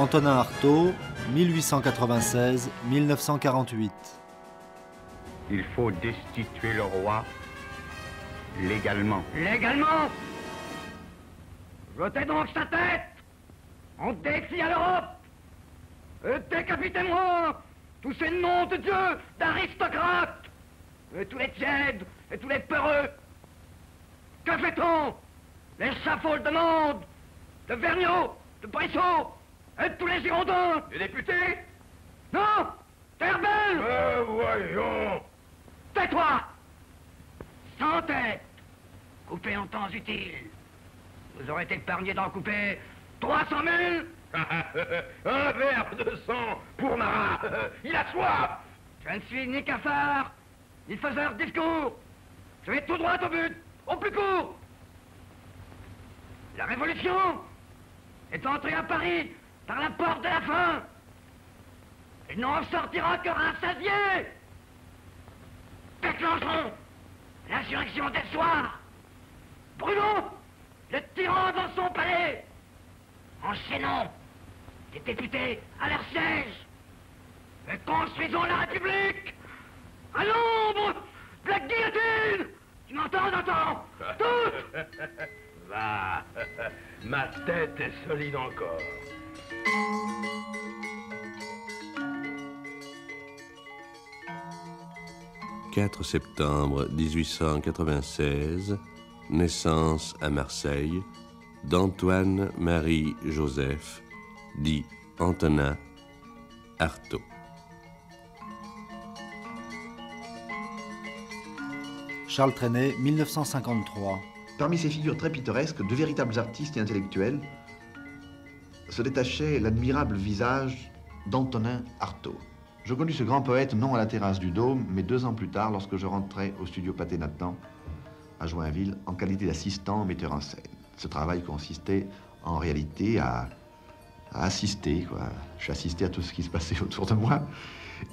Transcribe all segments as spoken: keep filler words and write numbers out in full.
Antonin Artaud, mille huit cent quatre-vingt-seize à mille neuf cent quarante-huit. Il faut destituer le roi légalement. Légalement? Jetez donc sa tête! On défie à l'Europe! Décapitez-moi! Tous ces noms de Dieu, d'aristocrates! Tous les tièdes, et tous les peureux! Que fait-on? L'échafaud de Mende, de Vergniaud, de Brissot, et tous les Girondins! Les députés? Non! Terbel! Euh, voyons! Tais-toi! Sans tête! Coupé en temps utile! Vous aurez épargné d'en couper trois cent mille! Un verre de sang pour Marat! Il a soif! Je ne suis ni cafard, ni faiseur de discours! Je vais tout droit au but, au plus court! La révolution est entrée à Paris par la porte de la faim! Il n'en sortira que rassasié! Déclencherons l'insurrection dès le soir! Brûlons le tyran dans son palais! Enchaînons les députés à leur siège! Et construisons la République à l'ombre de la guillotine! Tu m'entends, t'entends? Toutes! Va! Ma tête est solide encore. quatre septembre mille huit cent quatre-vingt-seize, naissance à Marseille d'Antoine-Marie-Joseph, dit Antonin Artaud. Charles Trenet, mille neuf cent cinquante-trois. Parmi ces figures très pittoresques, de véritables artistes et intellectuels, se détachait l'admirable visage d'Antonin Artaud. Je connus ce grand poète non à la terrasse du Dôme, mais deux ans plus tard, lorsque je rentrais au studio Pathé Nathan, à Joinville, en qualité d'assistant metteur en scène. Ce travail consistait en réalité à, à assister, quoi. Je assistais à tout ce qui se passait autour de moi,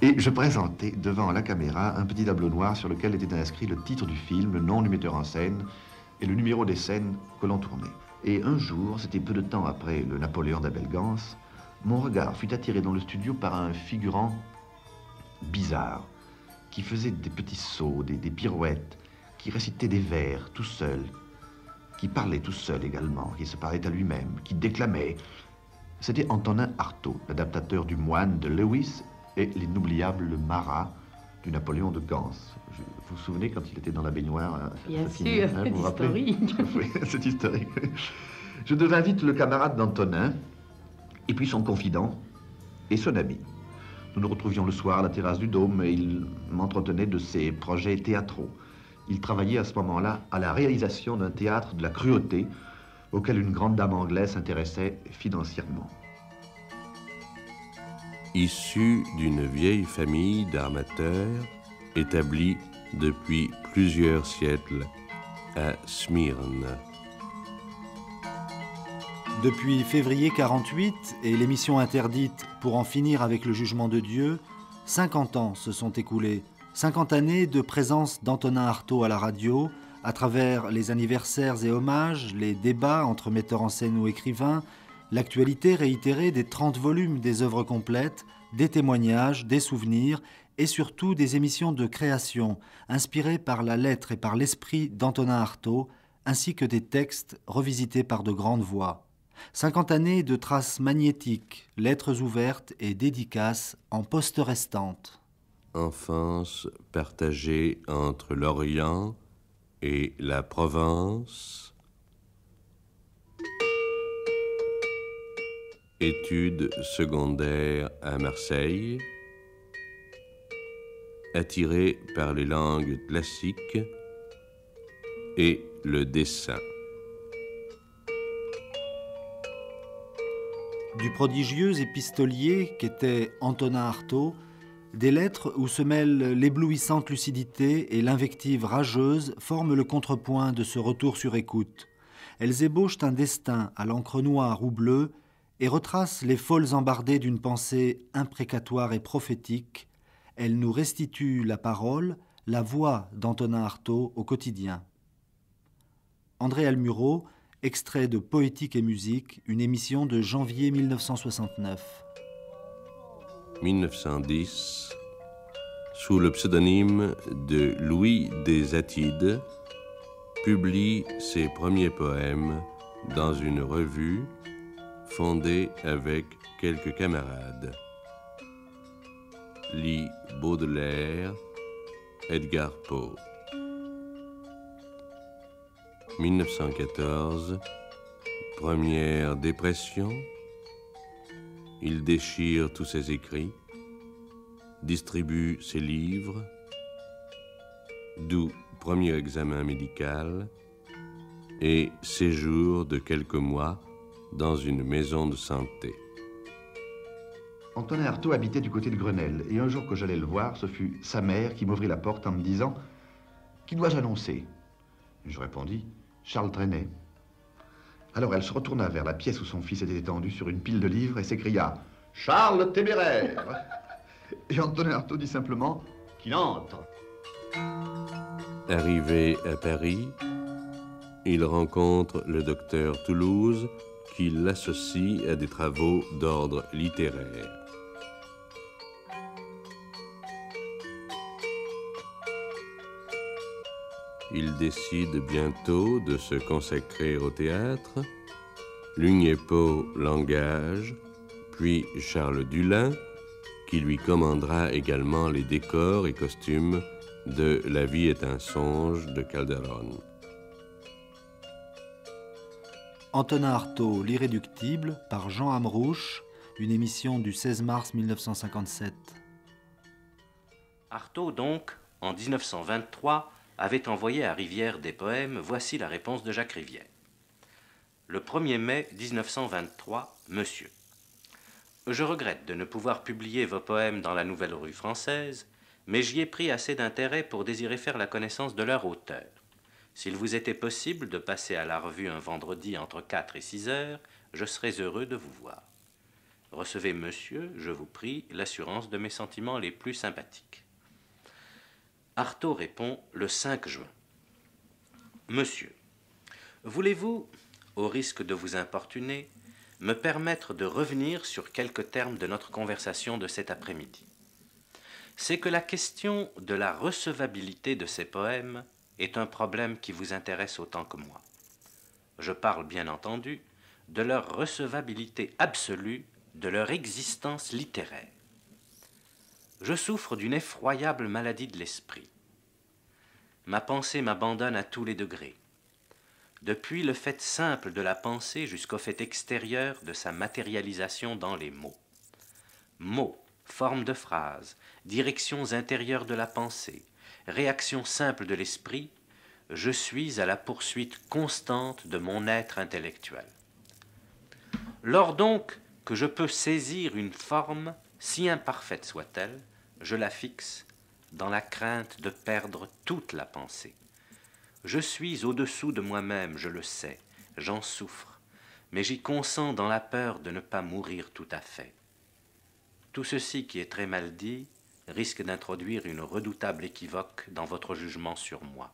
et je présentais devant la caméra un petit tableau noir sur lequel était inscrit le titre du film, le nom du metteur en scène et le numéro des scènes que l'on tournait. Et un jour, c'était peu de temps après le Napoléon d'Abel Gans, mon regard fut attiré dans le studio par un figurant bizarre, qui faisait des petits sauts, des, des pirouettes, qui récitait des vers tout seul, qui parlait tout seul également, qui se parlait à lui-même, qui déclamait. C'était Antonin Artaud, l'adaptateur du Moine de Lewis et l'inoubliable Marat du Napoléon de Gans. Je, vous vous souvenez quand il était dans la baignoire? Bien sûr, hein, vous historique. Vous oui, c'est historique. Je devins vite le camarade d'Antonin, et puis son confident et son ami. Nous nous retrouvions le soir à la terrasse du Dôme et il m'entretenait de ses projets théâtraux. Il travaillait à ce moment-là à la réalisation d'un théâtre de la cruauté auquel une grande dame anglaise s'intéressait financièrement. Issu d'une vieille famille d'armateurs établie depuis plusieurs siècles à Smyrne. Depuis février quarante-huit et l'émission interdite pour en finir avec le jugement de Dieu, cinquante ans se sont écoulés. cinquante années de présence d'Antonin Artaud à la radio, à travers les anniversaires et hommages, les débats entre metteurs en scène ou écrivains, l'actualité réitérée des trente volumes des œuvres complètes, des témoignages, des souvenirs et surtout des émissions de création, inspirées par la lettre et par l'esprit d'Antonin Artaud, ainsi que des textes revisités par de grandes voix. cinquante années de traces magnétiques, lettres ouvertes et dédicaces en poste restante. Enfance partagée entre l'Orient et la Provence. Études secondaires à Marseille. Attiré par les langues classiques et le dessin. Du prodigieux épistolier qu'était Antonin Artaud, des lettres où se mêlent l'éblouissante lucidité et l'invective rageuse forment le contrepoint de ce retour sur écoute. Elles ébauchent un destin à l'encre noire ou bleue et retracent les folles embardées d'une pensée imprécatoire et prophétique. Elles nous restituent la parole, la voix d'Antonin Artaud au quotidien. André Almuro Extrait de Poétique et musique, une émission de janvier mille neuf cent soixante-neuf. mille neuf cent dix, sous le pseudonyme de Louis des Attides, publie ses premiers poèmes dans une revue fondée avec quelques camarades. Lit Baudelaire, Edgar Poe. mille neuf cent quatorze, première dépression, il déchire tous ses écrits, distribue ses livres, d'où premier examen médical et séjour de quelques mois dans une maison de santé. Antonin Artaud habitait du côté de Grenelle, et un jour que j'allais le voir, ce fut sa mère qui m'ouvrit la porte en me disant « Qui dois-je annoncer ?» Je répondis « Charles Trenet ». Alors elle se retourna vers la pièce où son fils était étendu sur une pile de livres et s'écria « Charles Téméraire !» Et Antonin Artaud dit simplement « Qu'il entre !» Arrivé à Paris, il rencontre le docteur Toulouse qui l'associe à des travaux d'ordre littéraire. Il décide bientôt de se consacrer au théâtre. Lugnépot l'engage, puis Charles Dullin, qui lui commandera également les décors et costumes de La vie est un songe de Calderon. Antonin Artaud, L'Irréductible, par Jean Amrouche, une émission du seize mars mille neuf cent cinquante-sept. Artaud, donc, en mille neuf cent vingt-trois, avait envoyé à Rivière des poèmes. Voici la réponse de Jacques Rivière. Le premier mai mille neuf cent vingt-trois, Monsieur. Je regrette de ne pouvoir publier vos poèmes dans la Nouvelle Revue française, mais j'y ai pris assez d'intérêt pour désirer faire la connaissance de leur auteur. S'il vous était possible de passer à la revue un vendredi entre quatre et six heures, je serais heureux de vous voir. Recevez, monsieur, je vous prie, l'assurance de mes sentiments les plus sympathiques. Artaud répond le cinq juin. Monsieur, voulez-vous, au risque de vous importuner, me permettre de revenir sur quelques termes de notre conversation de cet après-midi? C'est que la question de la recevabilité de ces poèmes est un problème qui vous intéresse autant que moi. Je parle bien entendu de leur recevabilité absolue, de leur existence littéraire. Je souffre d'une effroyable maladie de l'esprit. Ma pensée m'abandonne à tous les degrés, depuis le fait simple de la pensée jusqu'au fait extérieur de sa matérialisation dans les mots. Mots, formes de phrases, directions intérieures de la pensée, réaction simple de l'esprit, je suis à la poursuite constante de mon être intellectuel. Lors donc que je peux saisir une forme, si imparfaite soit-elle, je la fixe dans la crainte de perdre toute la pensée. Je suis au-dessous de moi-même, je le sais, j'en souffre, mais j'y consens dans la peur de ne pas mourir tout à fait. Tout ceci qui est très mal dit risque d'introduire une redoutable équivoque dans votre jugement sur moi.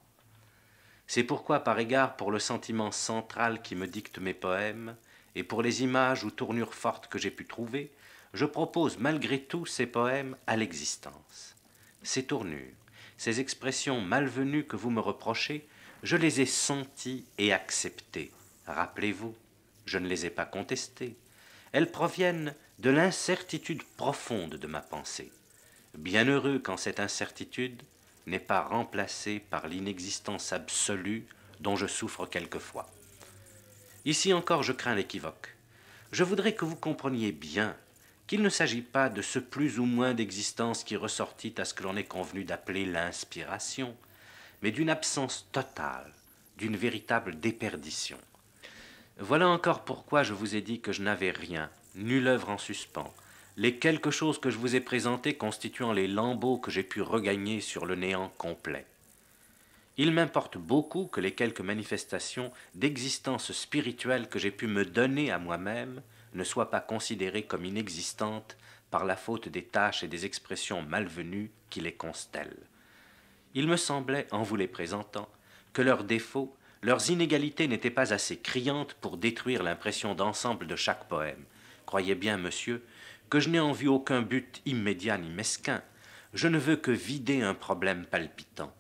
C'est pourquoi, par égard pour le sentiment central qui me dicte mes poèmes, et pour les images ou tournures fortes que j'ai pu trouver, je propose malgré tout ces poèmes à l'existence. Ces tournures, ces expressions malvenues que vous me reprochez, je les ai senties et acceptées. Rappelez-vous, je ne les ai pas contestées. Elles proviennent de l'incertitude profonde de ma pensée. Bienheureux quand cette incertitude n'est pas remplacée par l'inexistence absolue dont je souffre quelquefois. Ici encore, je crains l'équivoque. Je voudrais que vous compreniez bien qu'il ne s'agit pas de ce plus ou moins d'existence qui ressortit à ce que l'on est convenu d'appeler l'inspiration, mais d'une absence totale, d'une véritable déperdition. Voilà encore pourquoi je vous ai dit que je n'avais rien, nulle œuvre en suspens, les quelque chose que je vous ai présenté constituant les lambeaux que j'ai pu regagner sur le néant complet. Il m'importe beaucoup que les quelques manifestations d'existence spirituelle que j'ai pu me donner à moi-même ne soient pas considérées comme inexistantes par la faute des tâches et des expressions malvenues qui les constellent. Il me semblait, en vous les présentant, que leurs défauts Leurs inégalités n'étaient pas assez criantes pour détruire l'impression d'ensemble de chaque poème. Croyez bien, monsieur, que je n'ai en vue aucun but immédiat ni mesquin. Je ne veux que vider un problème palpitant.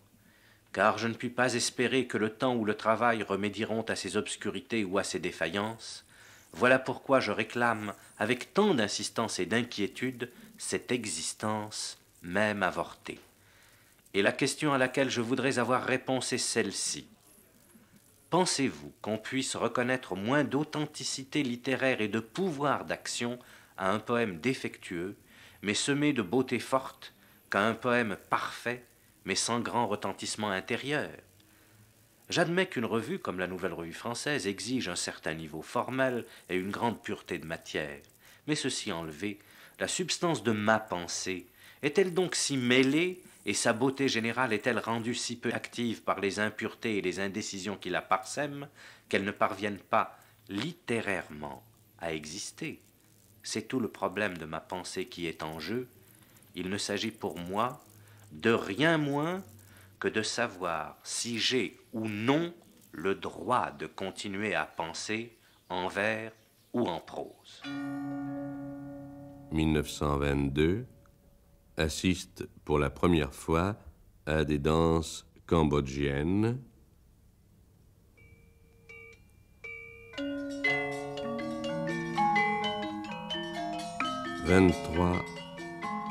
Car je ne puis pas espérer que le temps ou le travail remédieront à ces obscurités ou à ces défaillances. Voilà pourquoi je réclame, avec tant d'insistance et d'inquiétude, cette existence même avortée. Et la question à laquelle je voudrais avoir réponse est celle-ci. Pensez-vous qu'on puisse reconnaître au moins d'authenticité littéraire et de pouvoir d'action à un poème défectueux, mais semé de beauté forte, qu'à un poème parfait, mais sans grand retentissement intérieur? J'admets qu'une revue, comme la Nouvelle Revue Française, exige un certain niveau formel et une grande pureté de matière. Mais ceci enlevé, la substance de ma pensée est-elle donc si mêlée et sa beauté générale est-elle rendue si peu active par les impuretés et les indécisions qui la parsèment qu'elles ne parviennent pas littérairement à exister? C'est tout le problème de ma pensée qui est en jeu. Il ne s'agit pour moi de rien moins que de savoir si j'ai ou non le droit de continuer à penser en vers ou en prose. mille neuf cent vingt-deux assiste pour la première fois à des danses cambodgiennes. vingt-trois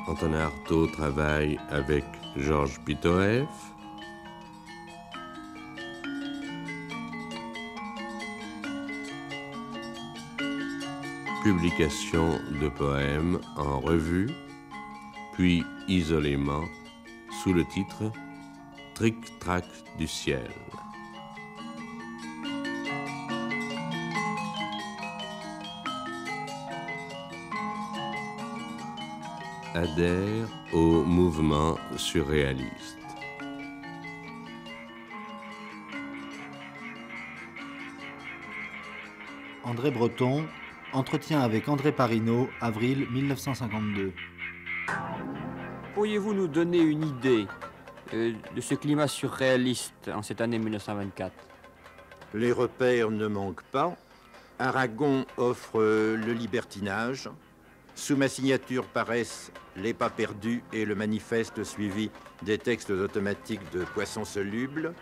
Antonin Artaud travaille avec Georges Pitoef. Publication de poèmes en revue, puis isolément, sous le titre « Tric-trac du ciel ». Adhère au mouvement surréaliste. André Breton, entretien avec André Parinaud, avril mille neuf cent cinquante-deux. Pourriez-vous nous donner une idée euh, de ce climat surréaliste en cette année mille neuf cent vingt-quatre? Les repères ne manquent pas. Aragon offre euh, le libertinage. Sous ma signature paraissent Les pas perdus et le manifeste suivi des textes automatiques de Poisson soluble.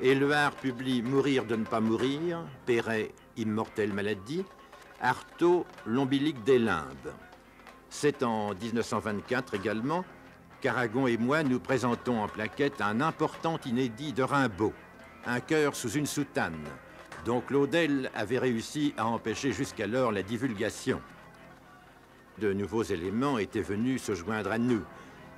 Éluard publie Mourir de ne pas mourir, Perret, Immortelle maladie, Artaud, L'ombilique des limbes. C'est en mille neuf cent vingt-quatre également qu'Aragon et moi nous présentons en plaquette un important inédit de Rimbaud, Un cœur sous une soutane, dont Claudel avait réussi à empêcher jusqu'alors la divulgation. De nouveaux éléments étaient venus se joindre à nous.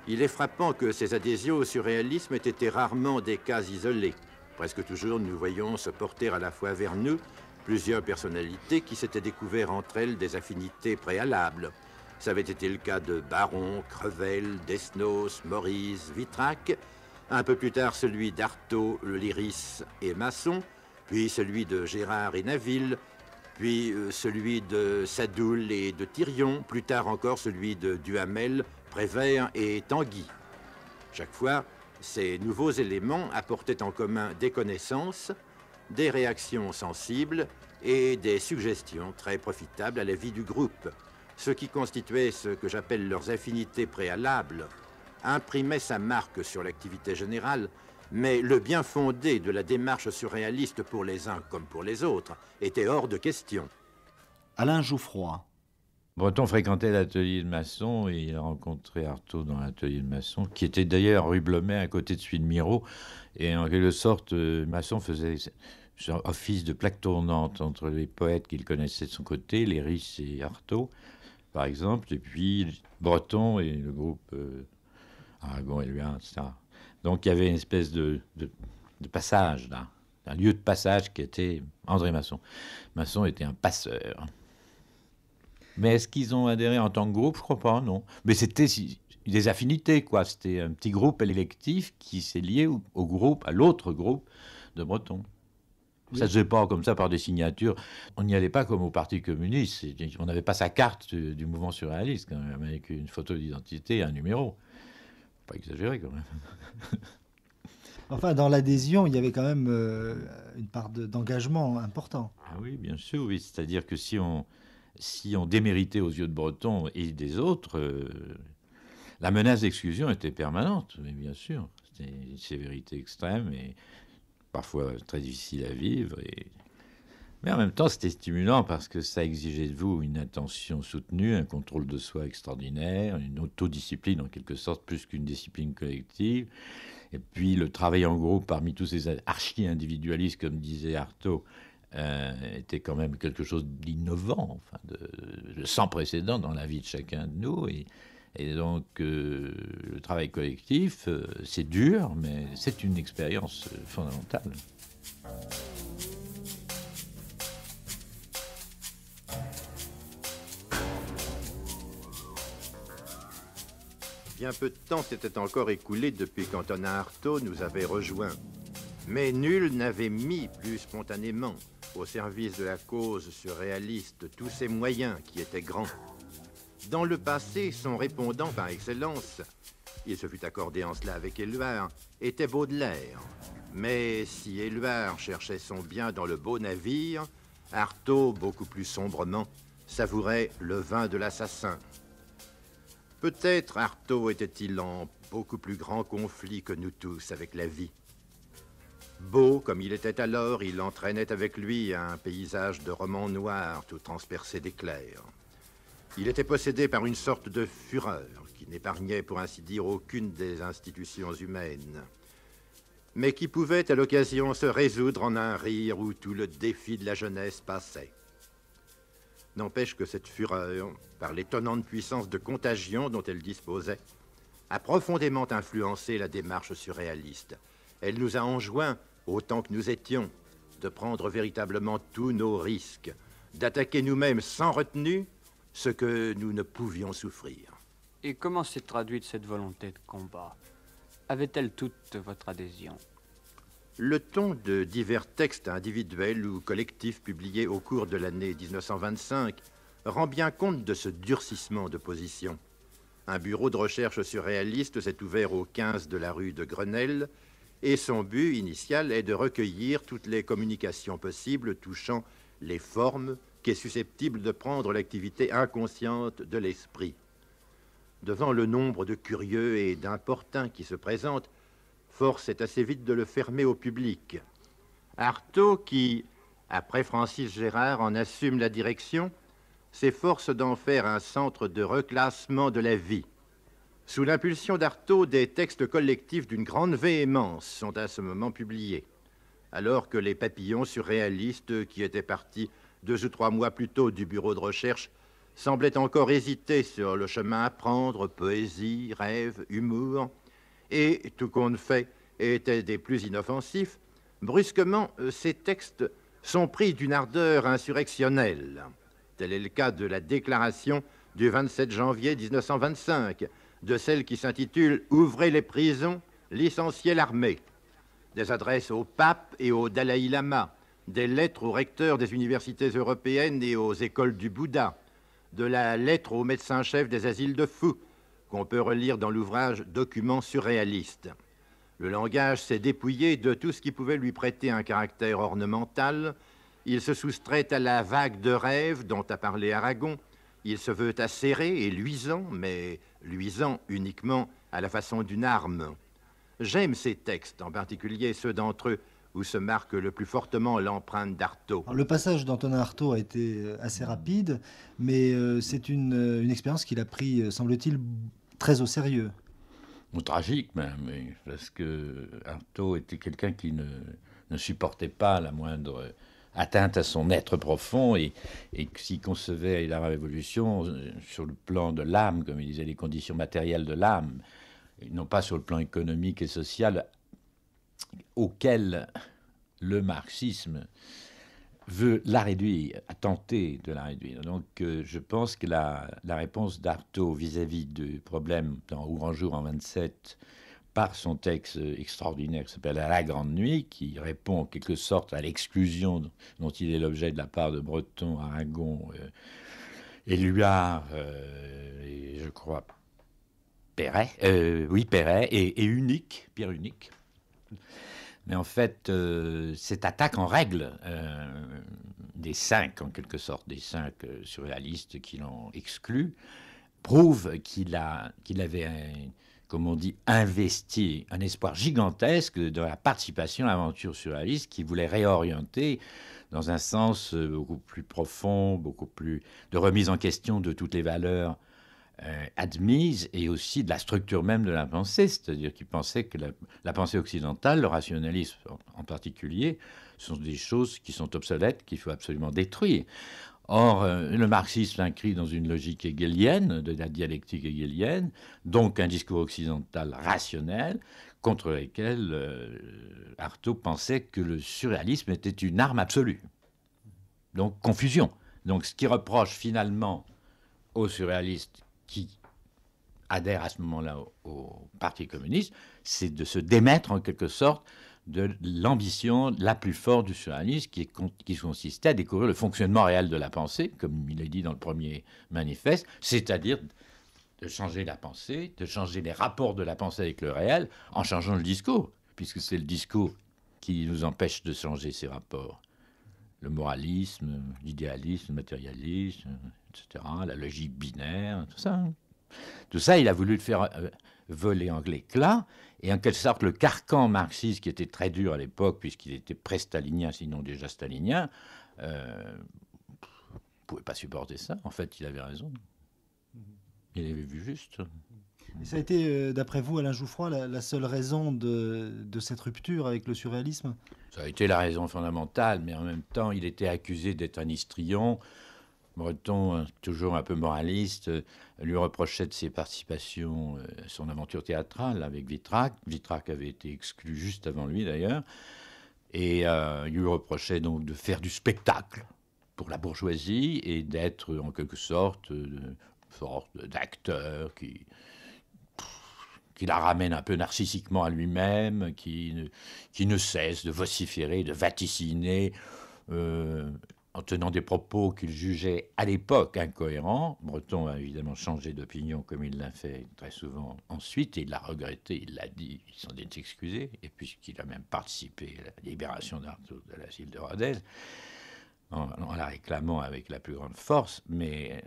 Il est frappant que ces adhésions au surréalisme aient été rarement des cas isolés. Presque toujours, nous voyons se porter à la fois vers nous plusieurs personnalités qui s'étaient découvertes entre elles des affinités préalables. Ça avait été le cas de Baron, Crevel, Desnos, Maurice, Vitrac, un peu plus tard celui d'Artaud, Liris et Masson, puis celui de Gérard et Naville, puis celui de Sadoul et de Thirion, plus tard encore celui de Duhamel, Prévert et Tanguy. Chaque fois, ces nouveaux éléments apportaient en commun des connaissances, des réactions sensibles et des suggestions très profitables à la vie du groupe. Ce qui constituait ce que j'appelle leurs affinités préalables imprimait sa marque sur l'activité générale, mais le bien fondé de la démarche surréaliste pour les uns comme pour les autres était hors de question. Alain Jouffroy. Breton fréquentait l'atelier de Masson et il a rencontré Artaud dans l'atelier de Masson, qui était d'ailleurs rue Blomet, à côté de celui de Miraud. Et en quelque sorte, Masson faisait office de plaque tournante entre les poètes qu'il connaissait de son côté, Léris et Artaud, par exemple, et puis Breton et le groupe euh, Aragon et Luard, et cetera. Donc il y avait une espèce de, de, de passage, là, un lieu de passage qui était André Masson. Masson était un passeur. Mais est-ce qu'ils ont adhéré en tant que groupe? Je crois pas, non. Mais c'était des affinités, quoi. C'était un petit groupe électif qui s'est lié au, au groupe, à l'autre groupe de Breton. Oui. Ça ne se faisait pas comme ça par des signatures. On n'y allait pas comme au Parti communiste. On n'avait pas sa carte du, du mouvement surréaliste, quand même, avec une photo d'identité et un numéro. Pas exagéré quand même. Enfin, dans l'adhésion, il y avait quand même euh, une part de- d'engagement important. Ah oui, bien sûr, oui. C'est-à-dire que si on, si on déméritait aux yeux de Breton et des autres, euh, la menace d'exclusion était permanente, mais bien sûr. C'était une sévérité extrême et parfois très difficile à vivre. Et... Mais en même temps, c'était stimulant parce que ça exigeait de vous une attention soutenue, un contrôle de soi extraordinaire, une autodiscipline en quelque sorte, plus qu'une discipline collective. Et puis le travail en groupe parmi tous ces archi-individualistes, comme disait Artaud, euh, était quand même quelque chose d'innovant, enfin de, de sans précédent dans la vie de chacun de nous. Et, et donc euh, le travail collectif, euh, c'est dur, mais c'est une expérience fondamentale. Bien peu de temps s'était encore écoulé depuis qu'Antonin Artaud nous avait rejoints. Mais nul n'avait mis plus spontanément au service de la cause surréaliste tous ses moyens qui étaient grands. Dans le passé, son répondant par excellence, il se fut accordé en cela avec Éluard, était Baudelaire. Mais si Éluard cherchait son bien dans le beau navire, Artaud, beaucoup plus sombrement, savourait le vin de l'assassin. Peut-être Artaud était-il en beaucoup plus grand conflit que nous tous avec la vie. Beau comme il était alors, il entraînait avec lui un paysage de roman noir tout transpercé d'éclairs. Il était possédé par une sorte de fureur qui n'épargnait pour ainsi dire aucune des institutions humaines, mais qui pouvait à l'occasion se résoudre en un rire où tout le défi de la jeunesse passait. N'empêche que cette fureur, par l'étonnante puissance de contagion dont elle disposait, a profondément influencé la démarche surréaliste. Elle nous a enjoint, autant que nous étions, de prendre véritablement tous nos risques, d'attaquer nous-mêmes sans retenue ce que nous ne pouvions souffrir. Et comment s'est traduite cette volonté de combat? Avait-elle toute votre adhésion? Le ton de divers textes individuels ou collectifs publiés au cours de l'année dix-neuf cent vingt-cinq rend bien compte de ce durcissement de position. Un bureau de recherche surréaliste s'est ouvert au quinze de la rue de Grenelle et son but initial est de recueillir toutes les communications possibles touchant les formes qu'est susceptible de prendre l'activité inconsciente de l'esprit. Devant le nombre de curieux et d'importants qui se présentent, force est assez vite de le fermer au public. Artaud, qui, après Francis Gérard, en assume la direction, s'efforce d'en faire un centre de reclassement de la vie. Sous l'impulsion d'Artaud, des textes collectifs d'une grande véhémence sont à ce moment publiés, alors que les papillons surréalistes, qui étaient partis deux ou trois mois plus tôt du bureau de recherche, semblaient encore hésiter sur le chemin à prendre, poésie, rêve, humour... et, tout compte fait, étaient des plus inoffensifs, brusquement, ces textes sont pris d'une ardeur insurrectionnelle. Tel est le cas de la déclaration du vingt-sept janvier dix-neuf cent vingt-cinq, de celle qui s'intitule « Ouvrez les prisons, licenciez l'armée ». Des adresses au pape et au Dalaï Lama, des lettres aux recteurs des universités européennes et aux écoles du Bouddha, de la lettre au médecin-chef des asiles de fous, qu'on peut relire dans l'ouvrage « Documents surréalistes ». Le langage s'est dépouillé de tout ce qui pouvait lui prêter un caractère ornemental. Il se soustrait à la vague de rêves dont a parlé Aragon. Il se veut acéré et luisant, mais luisant uniquement à la façon d'une arme. J'aime ces textes, en particulier ceux d'entre eux, où se marque le plus fortement l'empreinte d'Artaud. Alors, le passage d'Antonin Artaud a été assez rapide, mais euh, c'est une, une expérience qu'il a pris, semble-t-il, très au sérieux. Ou tragique même, parce que Artaud était quelqu'un qui ne, ne supportait pas la moindre atteinte à son être profond, et, et s'il concevait la Révolution sur le plan de l'âme, comme il disait, les conditions matérielles de l'âme, non pas sur le plan économique et social, auquel le marxisme veut la réduire, a tenté de la réduire. Donc euh, je pense que la, la réponse d'Artaud vis-à-vis du problème dans Au grand jour en vingt-sept, par son texte extraordinaire qui s'appelle À la grande nuit, qui répond en quelque sorte à l'exclusion dont il est l'objet de la part de Breton, Aragon, euh, Éluard, euh, et je crois Perret, euh, oui Perret, et, et Unique, Pierre Unique, Mais en fait, euh, cette attaque en règle euh, des cinq, en quelque sorte, des cinq euh, sur la liste qui l'ont exclu, prouve qu'il a, qu'il avait, un, comme on dit, investi un espoir gigantesque dans la participation à l'aventure surréaliste qu'il voulait réorienter dans un sens beaucoup plus profond, beaucoup plus de remise en question de toutes les valeurs euh, admises et aussi de la structure même de la pensée, c'est-à-dire qu'il pensait que la, la pensée occidentale, le rationalisme en, en particulier, sont des choses qui sont obsolètes, qu'il faut absolument détruire. Or, euh, le marxisme l'inscrit dans une logique hegélienne, de la dialectique hegélienne, donc un discours occidental rationnel, contre lequel euh, Artaud pensait que le surréalisme était une arme absolue. Donc, confusion. Donc, ce qui reproche finalement aux surréalistes qui adhèrent à ce moment-là au, au Parti communiste, c'est de se démettre en quelque sorte de l'ambition la plus forte du surréalisme qui, qui consistait à découvrir le fonctionnement réel de la pensée, comme il est dit dans le premier manifeste, c'est-à-dire de changer la pensée, de changer les rapports de la pensée avec le réel en changeant le discours, puisque c'est le discours qui nous empêche de changer ces rapports. Le moralisme, l'idéalisme, le matérialisme, et cetera, la logique binaire, tout ça. Tout ça, il a voulu le faire euh, voler en éclats, et en quelque sorte, le carcan marxiste, qui était très dur à l'époque, puisqu'il était pré-stalinien, sinon déjà stalinien, euh, ne pouvait pas supporter ça. En fait, il avait raison. Il avait vu juste. Et ça a été, d'après vous, Alain Jouffroy, la, la seule raison de, de cette rupture avec le surréalisme? Ça a été la raison fondamentale, mais en même temps, il était accusé d'être un histrion. Breton, toujours un peu moraliste, lui reprochait de ses participations, son aventure théâtrale avec Vitrac. Vitrac avait été exclu juste avant lui, d'ailleurs. Et euh, il lui reprochait donc de faire du spectacle pour la bourgeoisie et d'être, en quelque sorte, une sorte d'acteur qui, qui la ramène un peu narcissiquement à lui-même, qui, qui ne cesse de vociférer, de vaticiner... Euh, en tenant des propos qu'il jugeait à l'époque incohérents. Breton a évidemment changé d'opinion, comme il l'a fait très souvent ensuite, et il l'a regretté, il l'a dit, il s'en est excusé, et puisqu'il a même participé à la libération d'Artaud de l'asile de Rodez, en, en la réclamant avec la plus grande force. Mais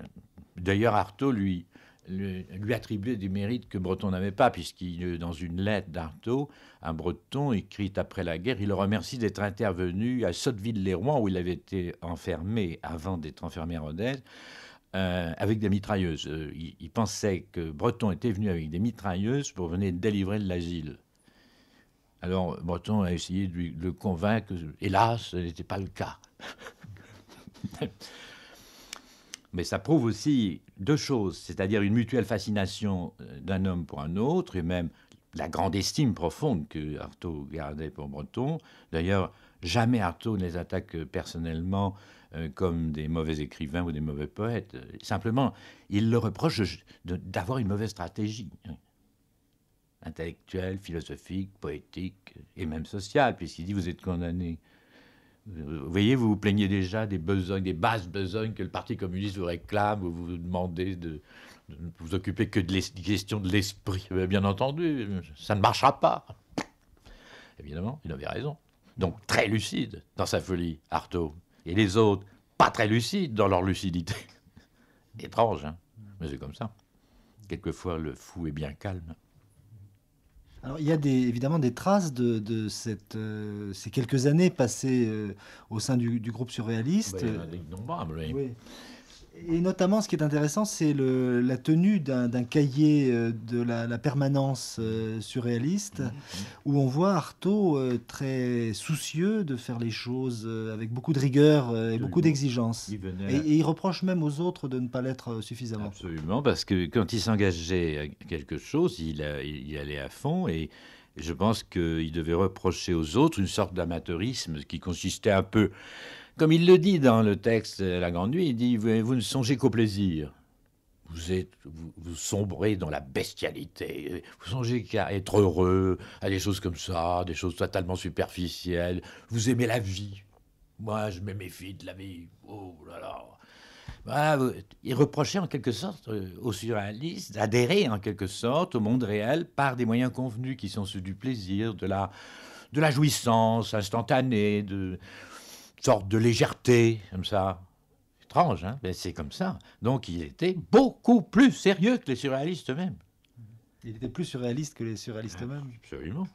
d'ailleurs, Artaud lui, lui, lui attribuait des mérites que Breton n'avait pas, puisqu'il, dans une lettre d'Artaud, un Breton, écrite après la guerre, il le remercie d'être intervenu à Sotteville-les-Rouen, où il avait été enfermé, avant d'être enfermé à Rodez, euh, avec des mitrailleuses. Il, il pensait que Breton était venu avec des mitrailleuses pour venir délivrer de l'asile. Alors Breton a essayé de, lui, de le convaincre. Hélas, ce n'était pas le cas. Mais ça prouve aussi deux choses, c'est-à-dire une mutuelle fascination d'un homme pour un autre, et même la grande estime profonde que Artaud gardait pour Breton. D'ailleurs, jamais Artaud ne les attaque personnellement euh, comme des mauvais écrivains ou des mauvais poètes. Simplement, il le reproche d'avoir une mauvaise stratégie, hein, intellectuelle, philosophique, poétique et même sociale, puisqu'il dit « vous êtes condamné ». Vous voyez, vous vous plaignez déjà des besognes, des basses besognes que le Parti communiste vous réclame, vous vous demandez de, de ne vous occuper que des questions de l'esprit. Bien entendu, ça ne marchera pas. Évidemment, il avait raison. Donc très lucide dans sa folie, Artaud. Et les autres, pas très lucides dans leur lucidité. Étrange, hein, mais c'est comme ça. Quelquefois, le fou est bien calme. Alors, il y a des, évidemment des traces de, de cette, euh, ces quelques années passées euh, au sein du, du groupe surréaliste. Bah, innombrables, oui. Oui. Et notamment, ce qui est intéressant, c'est la tenue d'un cahier euh, de la, la permanence euh, surréaliste, mmh, où on voit Artaud euh, très soucieux de faire les choses euh, avec beaucoup de rigueur euh, et de beaucoup d'exigence. Venait... Et, et il reproche même aux autres de ne pas l'être euh, suffisamment. Absolument, parce que quand il s'engageait à quelque chose, il, a, il allait à fond, et je pense qu'il devait reprocher aux autres une sorte d'amateurisme qui consistait un peu... Comme il le dit dans le texte La Grande Nuit, il dit « Vous ne songez qu'au plaisir. Vous, êtes, vous, vous sombrez dans la bestialité. Vous songez qu'à être heureux, à des choses comme ça, des choses totalement superficielles. Vous aimez la vie. Moi, je me méfie de la vie. Oh là là. » Voilà, il reprochait en quelque sorte aux surréalistes d'adhérer en quelque sorte au monde réel par des moyens convenus qui sont ceux du plaisir, de la... de la jouissance instantanée, de une sorte de légèreté, comme ça. Étrange, hein, mais c'est comme ça. Donc il était beaucoup plus sérieux que les surréalistes eux-mêmes. Il était plus surréaliste que les surréalistes eux-mêmes. Absolument,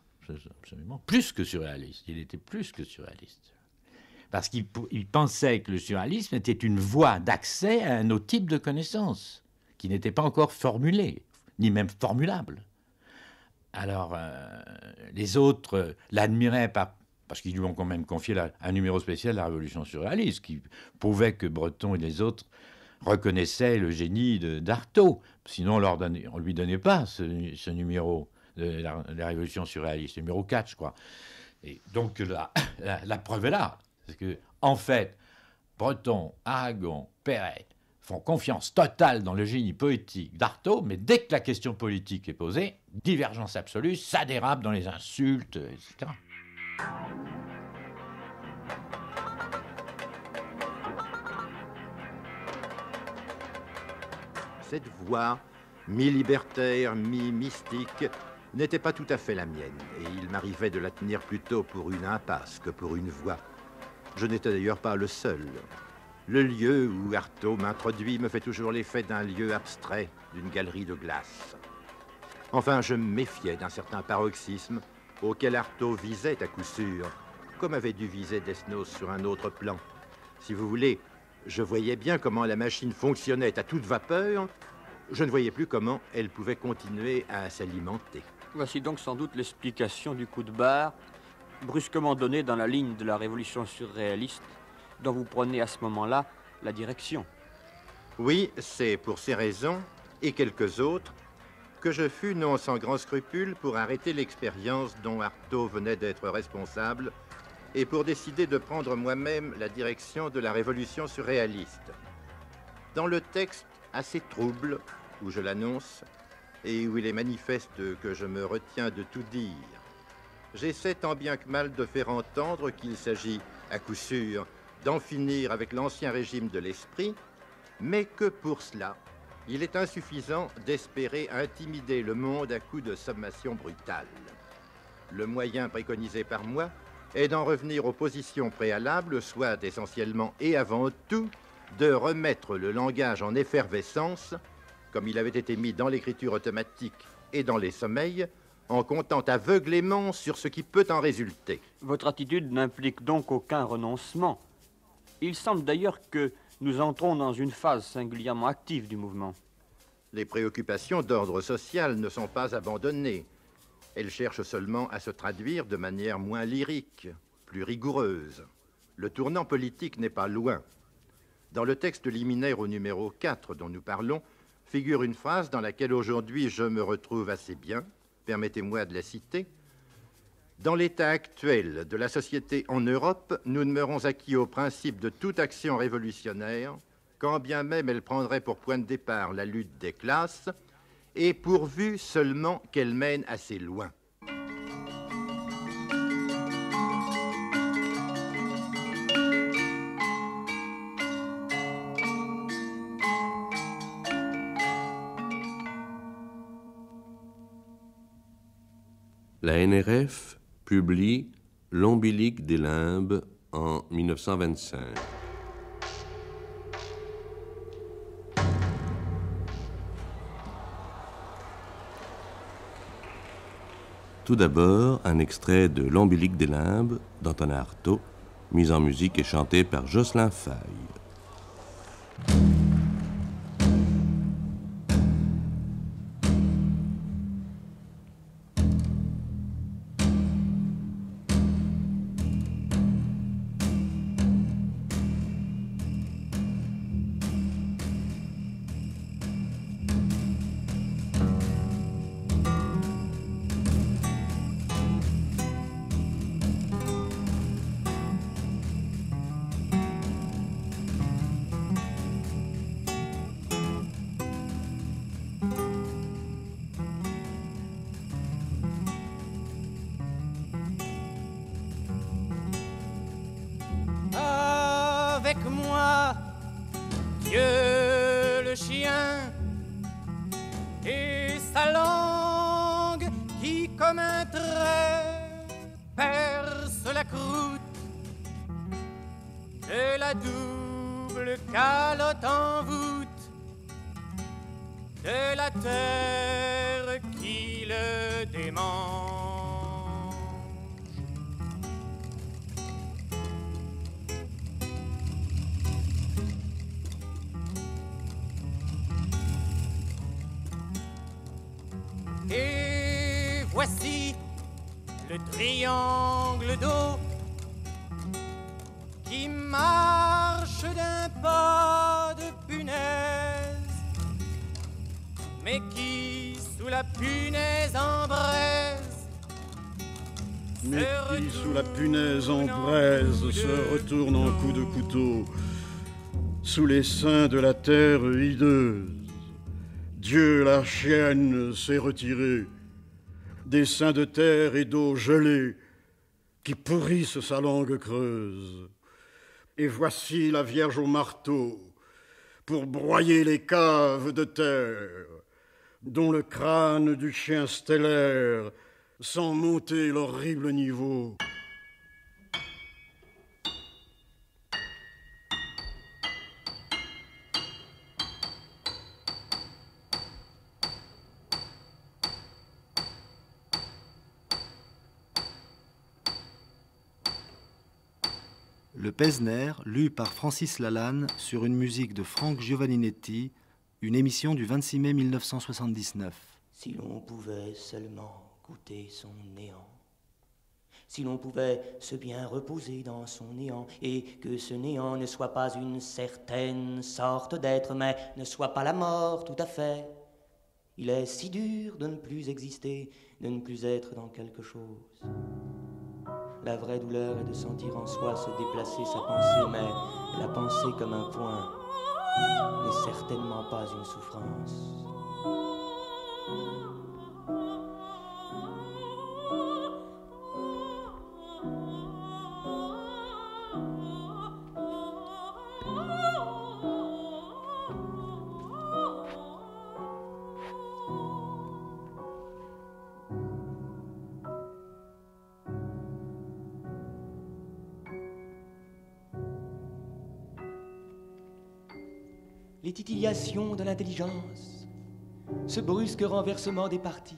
absolument. Plus que surréaliste. Il était plus que surréaliste. Parce qu'il pensait que le surréalisme était une voie d'accès à un autre type de connaissance, qui n'était pas encore formulée, ni même formulable. Alors, euh, les autres euh, l'admiraient par... parce qu'ils lui ont quand même confié la, un numéro spécial de la Révolution surréaliste, qui prouvait que Breton et les autres reconnaissaient le génie d'Artaud. Sinon, on leur donnait, on lui donnait pas ce, ce numéro de la, de la Révolution surréaliste, numéro quatre, je crois. Et donc, la, la, la preuve est là. Parce que, en fait, Breton, Aragon, Perret font confiance totale dans le génie poétique d'Artaud, mais dès que la question politique est posée, divergence absolue, ça dérape dans les insultes, et cetera. Cette voix, mi-libertaire, mi-mystique, n'était pas tout à fait la mienne, et il m'arrivait de la tenir plutôt pour une impasse que pour une voix. Je n'étais d'ailleurs pas le seul. Le lieu où Artaud m'introduit me fait toujours l'effet d'un lieu abstrait, d'une galerie de glace. Enfin, je me méfiais d'un certain paroxysme auquel Artaud visait à coup sûr, comme avait dû viser Desnos sur un autre plan. Si vous voulez, je voyais bien comment la machine fonctionnait à toute vapeur, je ne voyais plus comment elle pouvait continuer à s'alimenter. Voici donc sans doute l'explication du coup de barre, brusquement donné dans la ligne de la Révolution surréaliste, dont vous prenez à ce moment-là la direction. Oui, c'est pour ces raisons, et quelques autres, que je fus non sans grand scrupule pour arrêter l'expérience dont Artaud venait d'être responsable et pour décider de prendre moi-même la direction de la Révolution surréaliste. Dans le texte assez trouble où je l'annonce et où il est manifeste que je me retiens de tout dire, j'essaie tant bien que mal de faire entendre qu'il s'agit, à coup sûr, d'en finir avec l'ancien régime de l'esprit, mais que pour cela, il est insuffisant d'espérer intimider le monde à coups de sommation brutale. Le moyen préconisé par moi est d'en revenir aux positions préalables, soit essentiellement et avant tout de remettre le langage en effervescence, comme il avait été mis dans l'écriture automatique et dans les sommeils, en comptant aveuglément sur ce qui peut en résulter. Votre attitude n'implique donc aucun renoncement. Il semble d'ailleurs que nous entrons dans une phase singulièrement active du mouvement. Les préoccupations d'ordre social ne sont pas abandonnées. Elles cherchent seulement à se traduire de manière moins lyrique, plus rigoureuse. Le tournant politique n'est pas loin. Dans le texte liminaire au numéro quatre dont nous parlons, figure une phrase dans laquelle aujourd'hui je me retrouve assez bien, permettez-moi de la citer. Dans l'état actuel de la société en Europe, nous demeurons acquis au principe de toute action révolutionnaire, quand bien même elle prendrait pour point de départ la lutte des classes, et pourvu seulement qu'elle mène assez loin. La N R F publie L'Ombilique des limbes en mille neuf cent vingt-cinq. Tout d'abord, un extrait de L'Ombilique des limbes d'Antonin Artaud, mis en musique et chanté par Jocelyn Faye. Et sa langue qui, comme un trait, perce la croûte et la double calotte en voûte de la terre qui le démange. Et voici le triangle d'eau qui marche d'un pas de punaise, mais qui, sous la punaise en braise, mais qui, sous la punaise en braise, se retourne en coup de couteau sous les seins de la terre hideuse. Dieu, la chienne, s'est retirée des seins de terre et d'eau gelée qui pourrissent sa langue creuse. Et voici la Vierge au marteau pour broyer les caves de terre dont le crâne du chien stellaire sent monter l'horrible niveau. Le Pesner, lu par Francis Lalanne sur une musique de Franck Giovaninetti, une émission du vingt-six mai mille neuf cent soixante-dix-neuf. Si l'on pouvait seulement goûter son néant, si l'on pouvait se bien reposer dans son néant, et que ce néant ne soit pas une certaine sorte d'être, mais ne soit pas la mort tout à fait, il est si dur de ne plus exister, de ne plus être dans quelque chose. La vraie douleur est de sentir en soi se déplacer sa pensée, mais la pensée comme un point n'est certainement pas une souffrance. Les titillations de l'intelligence, ce brusque renversement des parties.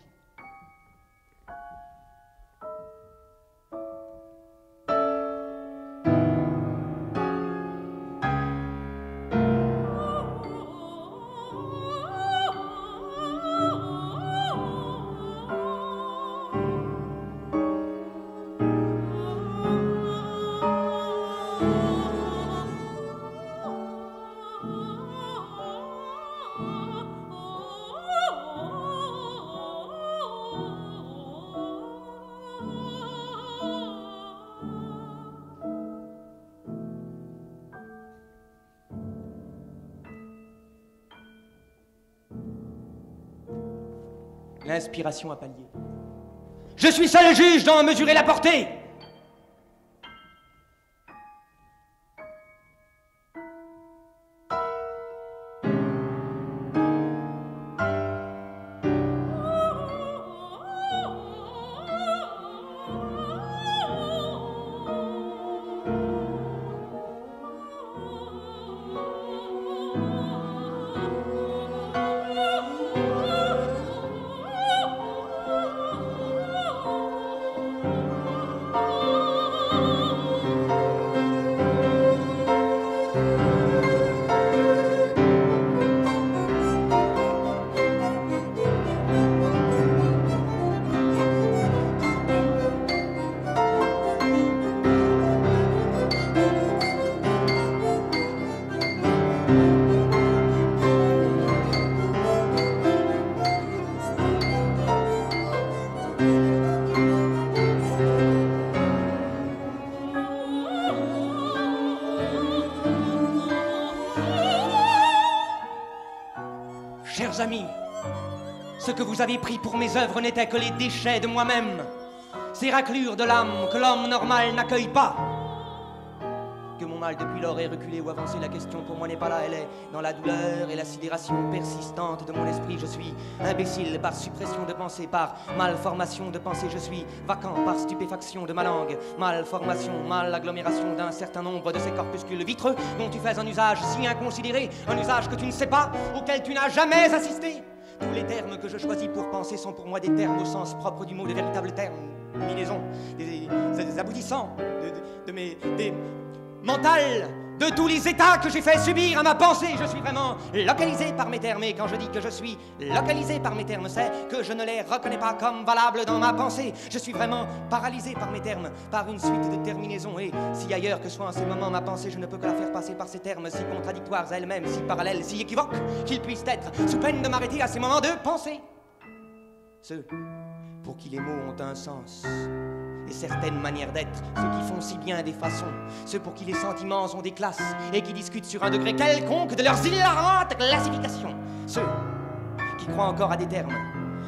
L'inspiration à pallier. Je suis seul juge d'en mesurer la portée. Chers amis, ce que vous avez pris pour mes œuvres n'était que les déchets de moi-même, ces raclures de l'âme que l'homme normal n'accueille pas, que mon font mal depuis lors et reculer ou avancer, la question pour moi n'est pas là, elle est dans la douleur et la sidération persistante de mon esprit. Je suis imbécile par suppression de pensée, par malformation de pensée. Je suis vacant par stupéfaction de ma langue, malformation, mal agglomération d'un certain nombre de ces corpuscules vitreux dont tu fais un usage si inconsidéré, un usage que tu ne sais pas, auquel tu n'as jamais assisté. Tous les termes que je choisis pour penser sont pour moi des termes au sens propre du mot, des véritables termes, minaisons, des, des, des aboutissants, de, de, de mes, des mentales, de tous les états que j'ai fait subir à ma pensée. Je suis vraiment localisé par mes termes, et quand je dis que je suis localisé par mes termes, c'est que je ne les reconnais pas comme valables dans ma pensée. Je suis vraiment paralysé par mes termes, par une suite de terminaisons, et si ailleurs que soit en ces moments ma pensée, je ne peux que la faire passer par ces termes si contradictoires à elles-mêmes, si parallèles, si équivoques qu'ils puissent être, sous peine de m'arrêter à ces moments de pensée. Ceux pour qui les mots ont un sens et certaines manières d'être, ceux qui font si bien des façons, ceux pour qui les sentiments ont des classes et qui discutent sur un degré quelconque de leurs hilarantes classifications, ceux qui croient encore à des termes,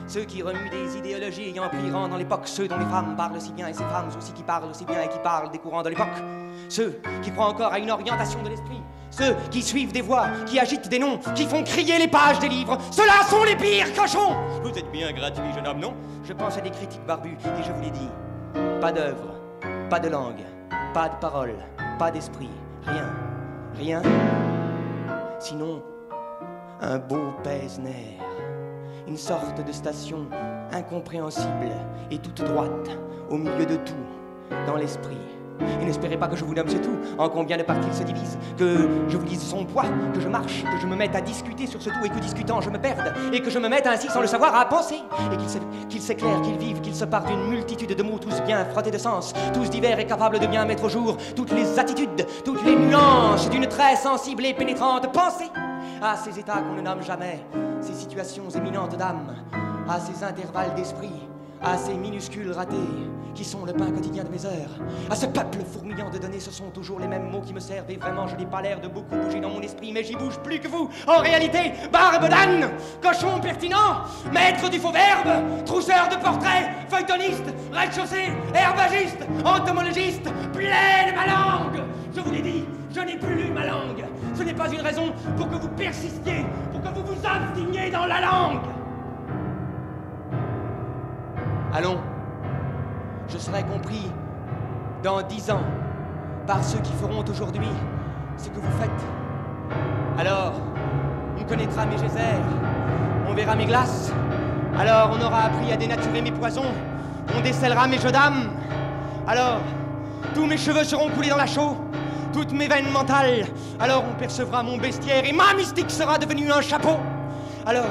ceux qui remuent des idéologies ayant pris rang dans l'époque, ceux dont les femmes parlent si bien et ces femmes aussi qui parlent aussi bien et qui parlent des courants de l'époque, ceux qui croient encore à une orientation de l'esprit, ceux qui suivent des voix, qui agitent des noms, qui font crier les pages des livres, ceux-là sont les pires cochons! Vous êtes bien gratuit, jeune homme, non? Je pense à des critiques barbus, et je vous l'ai dit. Pas d'œuvre, pas de langue, pas de parole, pas d'esprit, rien, rien. Sinon, un beau pèse-nerf, une sorte de station incompréhensible et toute droite, au milieu de tout, dans l'esprit. Et n'espérez pas que je vous nomme, c'est tout, en combien de parties il se divise, que je vous dise son poids, que je marche, que je me mette à discuter sur ce tout, et que discutant je me perde, et que je me mette ainsi sans le savoir à penser, et qu'il s'éclaire, qu'il vive, qu'il se part d'une multitude de mots tous bien frottés de sens, tous divers et capables de bien mettre au jour toutes les attitudes, toutes les nuances d'une très sensible et pénétrante pensée, à ces états qu'on ne nomme jamais, ces situations éminentes d'âme, à ces intervalles d'esprit, à ces minuscules ratés qui sont le pain quotidien de mes heures, à ce peuple fourmillant de données, ce sont toujours les mêmes mots qui me servent, et vraiment je n'ai pas l'air de beaucoup bouger dans mon esprit, mais j'y bouge plus que vous, en réalité, barbe d'âne, cochon pertinent, maître du faux verbe, trousseur de portraits, feuilletoniste, rez-de-chaussée, herbagiste, entomologiste, plein de ma langue. Je vous l'ai dit, je n'ai plus lu ma langue, ce n'est pas une raison pour que vous persistiez, pour que vous vous abstiniez dans la langue. Allons, je serai compris dans dix ans par ceux qui feront aujourd'hui ce que vous faites. Alors, on connaîtra mes geysers, on verra mes glaces, alors on aura appris à dénaturer mes poisons, on décèlera mes jeux d'âme. Alors, tous mes cheveux seront coulés dans la chaux, toutes mes veines mentales, alors on percevra mon bestiaire et ma mystique sera devenue un chapeau. Alors,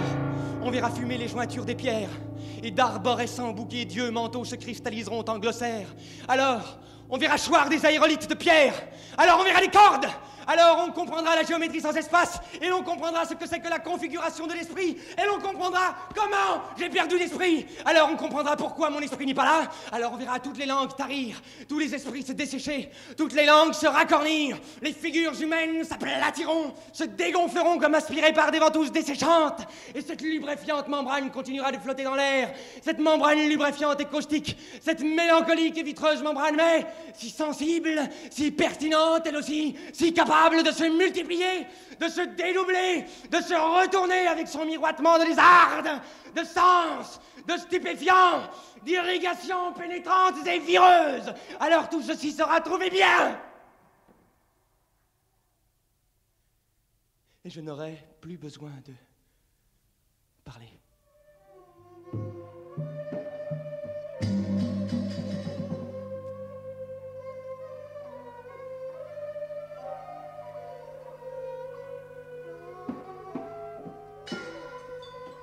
on verra fumer les jointures des pierres, et d'arborescents bouquets d'yeux manteaux se cristalliseront en glossaire. Alors, on verra choir des aérolithes de pierre. Alors, on verra des cordes. Alors, on comprendra la géométrie sans espace, et l'on comprendra ce que c'est que la configuration de l'esprit, et l'on comprendra comment j'ai perdu l'esprit. Alors, on comprendra pourquoi mon esprit n'est pas là. Alors, on verra toutes les langues tarir, tous les esprits se dessécher, toutes les langues se racornir, les figures humaines s'aplatiront, se dégonfleront comme aspirées par des ventouses desséchantes, et cette lubréfiante membrane continuera de flotter dans l'air, cette membrane lubréfiante et caustique, cette mélancolique et vitreuse membrane, mais si sensible, si pertinente, elle aussi, si capable de se multiplier, de se dédoubler, de se retourner avec son miroitement de lézarde, de sens, de stupéfiants, d'irrigations pénétrantes et vireuses. Alors tout ceci sera trouvé bien. Et je n'aurai plus besoin de parler.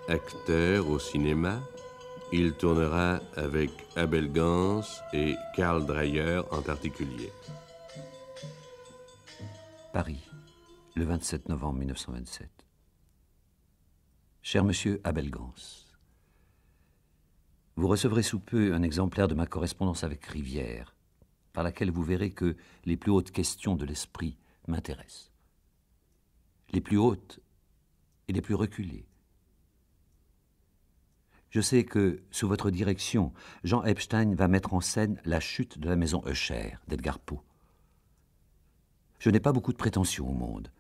Acteur au cinéma, il tournera avec Abel Gans et Karl Dreyer en particulier. Paris, le vingt-sept novembre mille neuf cent vingt-sept. Cher monsieur Abel Gans, vous recevrez sous peu un exemplaire de ma correspondance avec Rivière, par laquelle vous verrez que les plus hautes questions de l'esprit m'intéressent. Les plus hautes et les plus reculées. Je sais que, sous votre direction, Jean Epstein va mettre en scène la chute de la maison Usher d'Edgar Poe. Je n'ai pas beaucoup de prétentions au monde,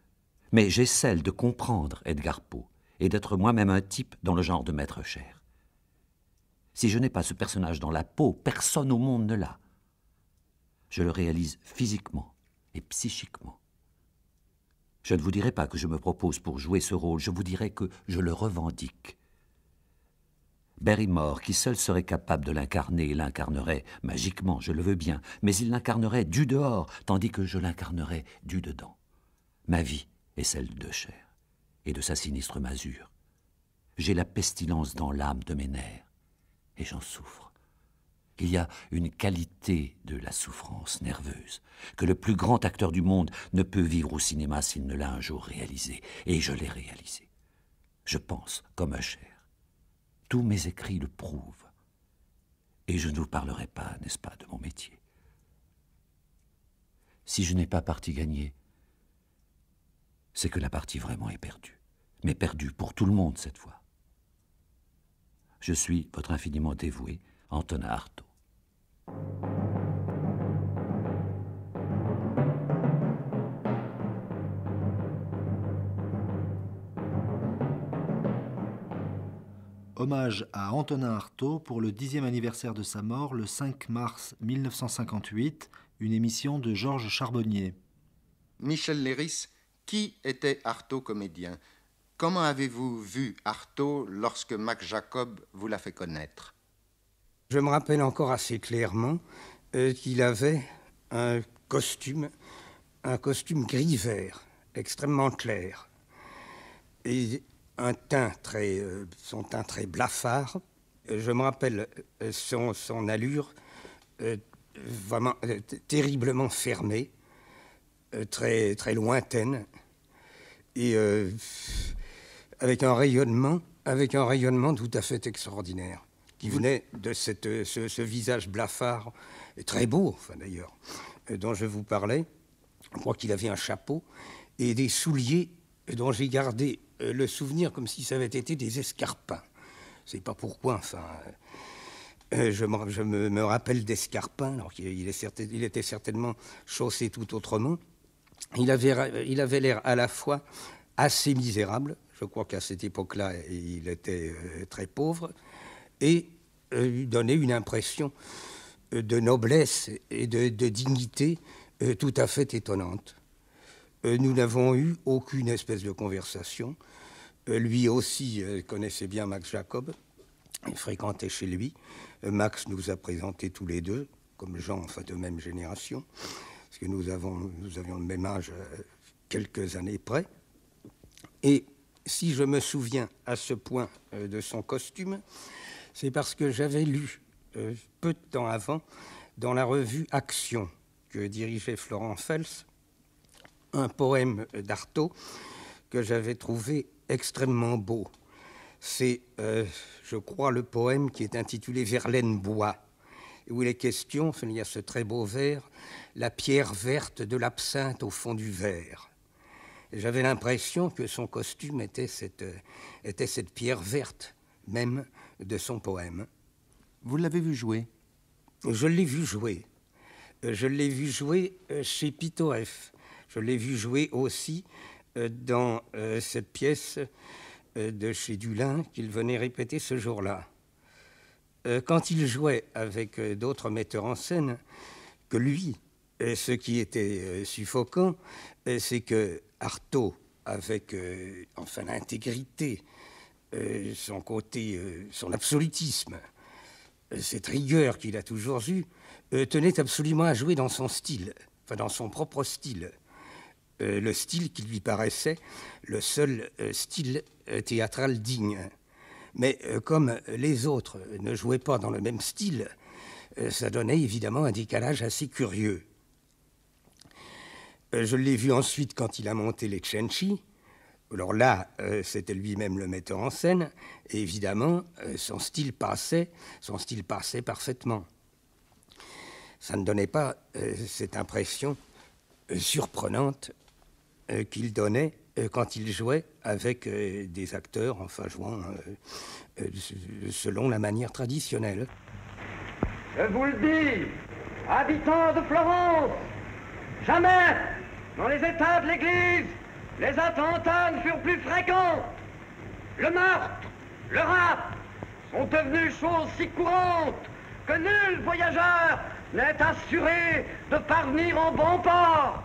mais j'ai celle de comprendre Edgar Poe et d'être moi-même un type dans le genre de Maître Cher. Si je n'ai pas ce personnage dans la peau, personne au monde ne l'a. Je le réalise physiquement et psychiquement. Je ne vous dirai pas que je me propose pour jouer ce rôle, je vous dirai que je le revendique. Barrymore, qui seul serait capable de l'incarner, l'incarnerait magiquement, je le veux bien, mais il l'incarnerait du dehors, tandis que je l'incarnerais du dedans. Ma vie est celle de Cher et de sa sinistre masure. J'ai la pestilence dans l'âme de mes nerfs, et j'en souffre. Il y a une qualité de la souffrance nerveuse que le plus grand acteur du monde ne peut vivre au cinéma s'il ne l'a un jour réalisée. Et je l'ai réalisée. Je pense comme un Cher. Tous mes écrits le prouvent. Et je ne vous parlerai pas, n'est-ce pas, de mon métier. Si je n'ai pas partie gagnée, c'est que la partie vraiment est perdue. Mais perdue pour tout le monde cette fois. Je suis votre infiniment dévoué, Antonin Artaud. Hommage à Antonin Artaud pour le dixième anniversaire de sa mort, le cinq mars mille neuf cent cinquante-huit, une émission de Georges Charbonnier. Michel Léris, qui était Artaud comédien? Comment avez-vous vu Artaud lorsque Mac Jacob vous l'a fait connaître? Je me rappelle encore assez clairement euh, qu'il avait un costume, un costume gris-vert, extrêmement clair, et un teint très, euh, son teint très blafard. Je me rappelle son, son allure euh, vraiment euh, terriblement fermée, euh, très, très lointaine, et euh, avec un rayonnement, avec un rayonnement tout à fait extraordinaire. Qui venait de cette, ce, ce visage blafard, très beau enfin, d'ailleurs, dont je vous parlais. Je crois qu'il avait un chapeau et des souliers dont j'ai gardé le souvenir comme si ça avait été des escarpins. Je ne sais pas pourquoi, enfin. Euh, je me, je me, me rappelle d'escarpins, alors qu'il est certain, il était certainement chaussé tout autrement. Il avait, il avait l'air à la fois assez misérable, je crois qu'à cette époque-là, il était très pauvre, et euh, donner une impression euh, de noblesse et de, de dignité euh, tout à fait étonnante. Euh, nous n'avons eu aucune espèce de conversation. Euh, lui aussi euh, connaissait bien Max Jacob, il fréquentait chez lui. Euh, Max nous a présentés tous les deux, comme gens enfin, de même génération, parce que nous, avons, nous avions le même âge euh, quelques années près. Et si je me souviens à ce point euh, de son costume, c'est parce que j'avais lu, euh, peu de temps avant, dans la revue Action, que dirigeait Florent Fels, un poème d'Artaud que j'avais trouvé extrêmement beau. C'est, euh, je crois, le poème qui est intitulé « Verlaine bois », où il est question, enfin, il y a ce très beau vers, « La pierre verte de l'absinthe au fond du verre ». J'avais l'impression que son costume était cette, euh, était cette pierre verte, même de son poème. Vous l'avez vu jouer? Je l'ai vu jouer. Je l'ai vu jouer chez Pitof. Je l'ai vu jouer aussi dans cette pièce de chez Dulin qu'il venait répéter ce jour-là. Quand il jouait avec d'autres metteurs en scène que lui, ce qui était suffocant, c'est que Artaud, avec enfin l'intégrité, Euh, son côté, euh, son absolutisme, euh, cette rigueur qu'il a toujours eue, euh, tenait absolument à jouer dans son style, enfin dans son propre style, euh, le style qui lui paraissait le seul euh, style euh, théâtral digne. Mais euh, comme les autres ne jouaient pas dans le même style, euh, ça donnait évidemment un décalage assez curieux. Euh, je l'ai vu ensuite quand il a monté les Cenci. Alors là, euh, c'était lui-même le metteur en scène, et évidemment, euh, son style passait, son style passait parfaitement. Ça ne donnait pas euh, cette impression euh, surprenante euh, qu'il donnait euh, quand il jouait avec euh, des acteurs, enfin jouant euh, euh, selon la manière traditionnelle. Je vous le dis, habitants de Florence, jamais Dans les états de l'Église, les attentats ne furent plus fréquents. Le meurtre, le rapt sont devenus choses si courantes que nul voyageur n'est assuré de parvenir en bon port.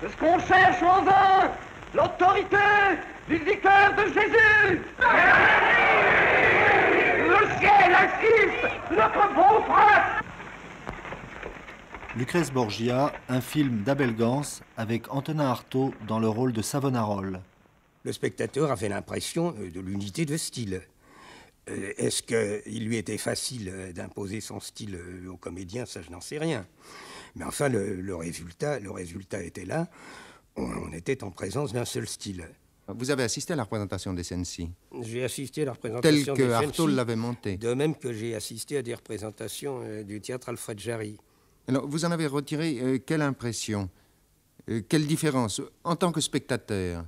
C'est ce qu'on cherche en vain, l'autorité du vicaire de Jésus. Le ciel assiste notre bon frère. Lucrèce Borgia, un film d'Abel Gans avec Antonin Artaud dans le rôle de Savonarole. Le spectateur avait l'impression de l'unité de style. Est-ce qu'il lui était facile d'imposer son style aux comédiens? Ça, je n'en sais rien. Mais enfin, le, le, résultat, le résultat était là. On, on était en présence d'un seul style. Vous avez assisté à la représentation des scènes-ci? J'ai assisté à la représentation des scènes-ci. Telle que Artaud l'avait montée. De même que j'ai assisté à des représentations du théâtre Alfred Jarry. Alors, vous en avez retiré euh, quelle impression? euh, Quelle différence? En tant que spectateur,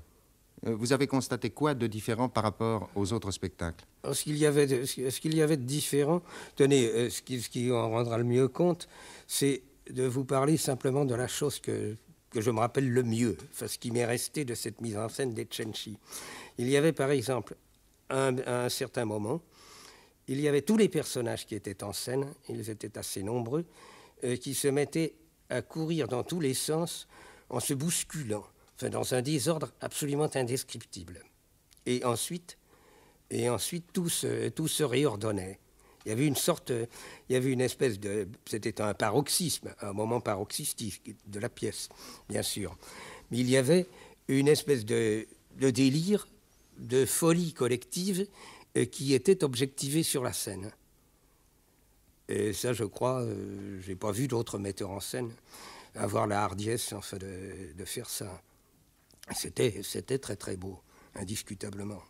euh, vous avez constaté quoi de différent par rapport aux autres spectacles? Ce qu'il y avait de, ce qu'il y avait de différent, tenez, euh, ce, qui, ce qui en rendra le mieux compte, c'est de vous parler simplement de la chose que, que je me rappelle le mieux, enfin, ce qui m'est resté de cette mise en scène des Cenci. Il y avait par exemple, un, à un certain moment, il y avait tous les personnages qui étaient en scène, ils étaient assez nombreux, qui se mettaient à courir dans tous les sens en se bousculant, enfin dans un désordre absolument indescriptible. Et ensuite, et ensuite tout, se, tout se réordonnait. Il y avait une sorte, il y avait une espèce de... C'était un paroxysme, un moment paroxystique de la pièce, bien sûr. Mais il y avait une espèce de, de délire, de folie collective qui était objectivée sur la scène. Et ça, je crois, euh, j'ai pas vu d'autres metteurs en scène avoir la hardiesse enfin, de, de faire ça. C'était très très beau, indiscutablement.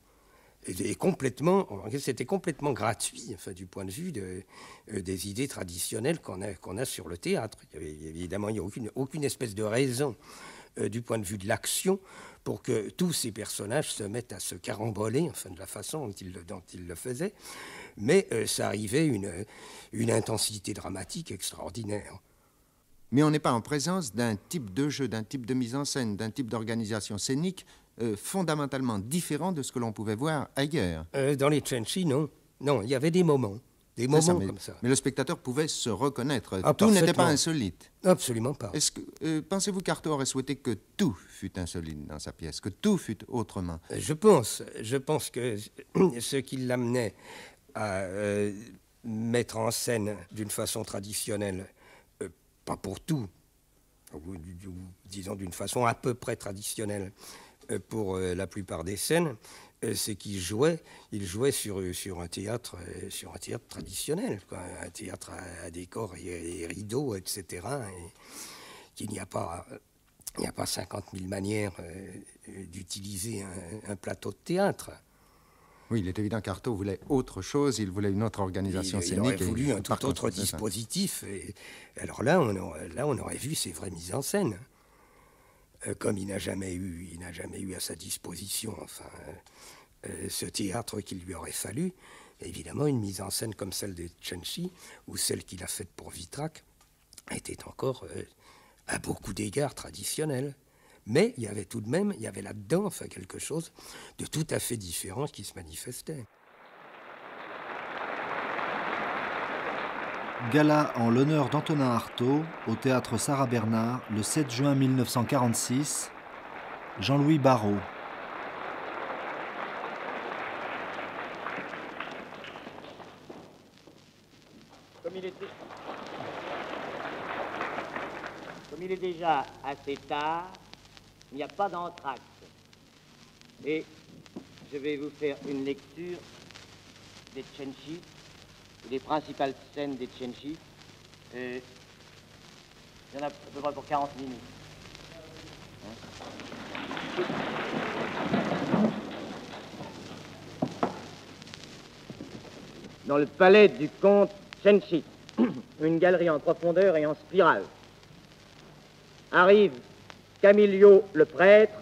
Et, et complètement, c'était complètement gratuit, enfin, du point de vue de, euh, des idées traditionnelles qu'on a, qu'on a sur le théâtre. Il y avait, évidemment, il n'y a aucune, aucune espèce de raison euh, du point de vue de l'action pour que tous ces personnages se mettent à se caramboler, enfin, de la façon dont ils, dont ils le faisaient. Mais euh, ça arrivait une, une intensité dramatique extraordinaire. Mais on n'est pas en présence d'un type de jeu, d'un type de mise en scène, d'un type d'organisation scénique euh, fondamentalement différent de ce que l'on pouvait voir ailleurs. Euh, dans les Cenci, non. Non, il y avait des moments, des moments ça, mais, comme ça. Mais le spectateur pouvait se reconnaître. Ah, tout n'était pas insolite. Absolument pas. Est-ce que euh, pensez-vous qu'Artaud aurait souhaité que tout fût insolite dans sa pièce, que tout fût autrement? euh, Je pense. Je pense que ce qui l'amenait à euh, mettre en scène d'une façon traditionnelle, euh, pas pour tout, ou, ou, disons d'une façon à peu près traditionnelle euh, pour euh, la plupart des scènes, euh, c'est qu'il jouait, il jouait sur, sur, un théâtre, euh, sur un théâtre traditionnel, quoi, un théâtre à, à décor et, et rideaux, et cetera, et qu'il n'y a pas... Il n'y a pas cinquante mille manières euh, d'utiliser un, un plateau de théâtre. Oui, il est évident qu'Artaud voulait autre chose, il voulait une autre organisation il, scénique. Il aurait voulu et, un tout contre, autre dispositif. Et, alors là on, aurait, là, on aurait vu ses vraies mises en scène. Euh, comme il n'a jamais eu, il n'a jamais eu à sa disposition enfin, euh, ce théâtre qu'il lui aurait fallu, évidemment, une mise en scène comme celle des Cenci, ou celle qu'il a faite pour Vitrac, était encore, euh, à beaucoup d'égards, traditionnelle. Mais il y avait tout de même, il y avait là-dedans enfin, quelque chose de tout à fait différent qui se manifestait. Gala en l'honneur d'Antonin Artaud au théâtre Sarah Bernard le sept juin mille neuf cent quarante-six, Jean-Louis Barrault. Comme il était... Comme il est déjà assez tard, il n'y a pas d'entracte. Et je vais vous faire une lecture des Cenci, des principales scènes des Cenci. Euh, il y en a à peu près pour quarante minutes. Hein? Dans le palais du comte Cenci, une galerie en profondeur et en spirale, arrive Camillo le prêtre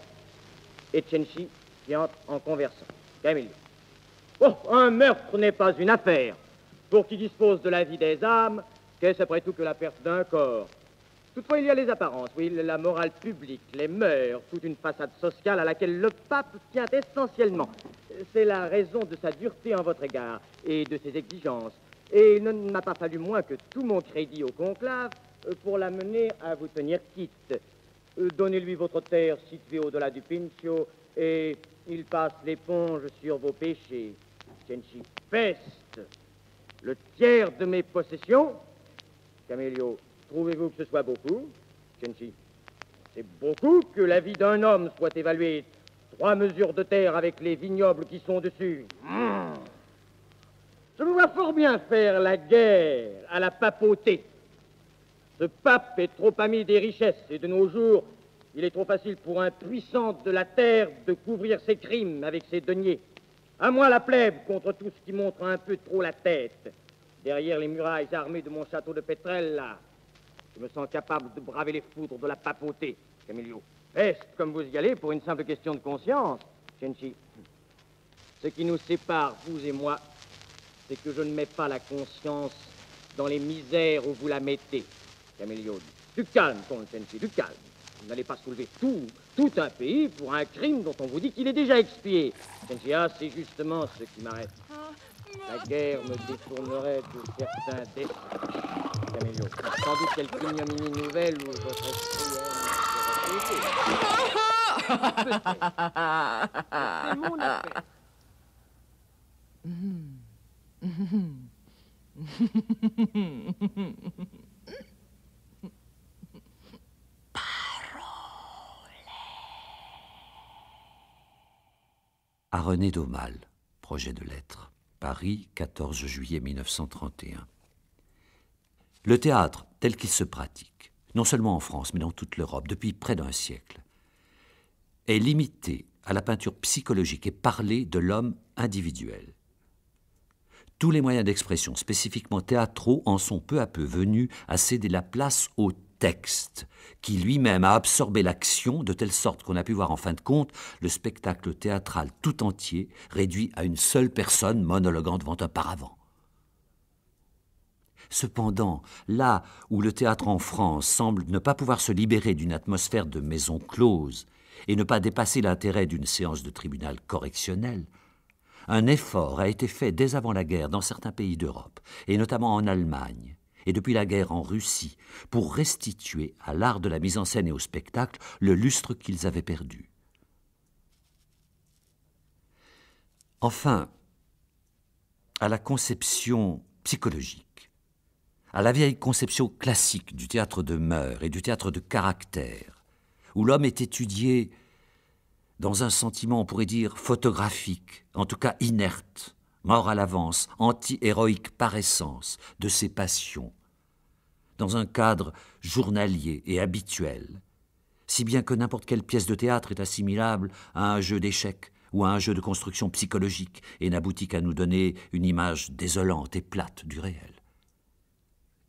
et Cenci qui entre en conversant. Camillo. Oh, un meurtre n'est pas une affaire. Pour qui dispose de la vie des âmes, qu'est-ce après tout que la perte d'un corps? Toutefois, il y a les apparences, oui, la morale publique, les mœurs, toute une façade sociale à laquelle le pape tient essentiellement. C'est la raison de sa dureté en votre égard et de ses exigences. Et il ne m'a pas fallu moins que tout mon crédit au conclave pour l'amener à vous tenir quitte. Donnez-lui votre terre située au-delà du Pincio et il passe l'éponge sur vos péchés. Cenci peste. Le tiers de mes possessions, Camélio, trouvez-vous que ce soit beaucoup? Cenci, c'est beaucoup que la vie d'un homme soit évaluée. Trois mesures de terre avec les vignobles qui sont dessus. Mmh. Je me vois fort bien faire la guerre à la papauté. Ce pape est trop ami des richesses et de nos jours, il est trop facile pour un puissant de la terre de couvrir ses crimes avec ses deniers. À moi la plèbe contre tout ce qui montre un peu trop la tête. Derrière les murailles armées de mon château de Petrella, je me sens capable de braver les foudres de la papauté, Camillo. Peste comme vous y allez pour une simple question de conscience, Cenci. Ce qui nous sépare, vous et moi, c'est que je ne mets pas la conscience dans les misères où vous la mettez, Camélio. Du calme, comte Cenci, du calme. Vous n'allez pas soulever tout, tout un pays pour un crime dont on vous dit qu'il est déjà expié. Cenci, ah, c'est justement ce qui m'arrête. La guerre me détournerait de certains destins, Camélio. Sans doute quelque ignominie nouvelle où votre esprit aime. C'est mon affaire. À René Daumal, projet de lettres, Paris, quatorze juillet mille neuf cent trente et un. Le théâtre, tel qu'il se pratique, non seulement en France, mais dans toute l'Europe, depuis près d'un siècle, est limité à la peinture psychologique et parlée de l'homme individuel. Tous les moyens d'expression spécifiquement théâtraux en sont peu à peu venus à céder la place au texte, qui lui-même a absorbé l'action de telle sorte qu'on a pu voir en fin de compte le spectacle théâtral tout entier réduit à une seule personne monologuant devant un paravent. Cependant, là où le théâtre en France semble ne pas pouvoir se libérer d'une atmosphère de maison close et ne pas dépasser l'intérêt d'une séance de tribunal correctionnel, un effort a été fait dès avant la guerre dans certains pays d'Europe, et notamment en Allemagne, et depuis la guerre en Russie, pour restituer à l'art de la mise en scène et au spectacle le lustre qu'ils avaient perdu. Enfin, à la conception psychologique, à la vieille conception classique du théâtre de mœurs et du théâtre de caractère, où l'homme est étudié dans un sentiment, on pourrait dire, photographique, en tout cas inerte, mort à l'avance, anti-héroïque par essence, de ses passions, dans un cadre journalier et habituel, si bien que n'importe quelle pièce de théâtre est assimilable à un jeu d'échecs ou à un jeu de construction psychologique et n'aboutit qu'à nous donner une image désolante et plate du réel.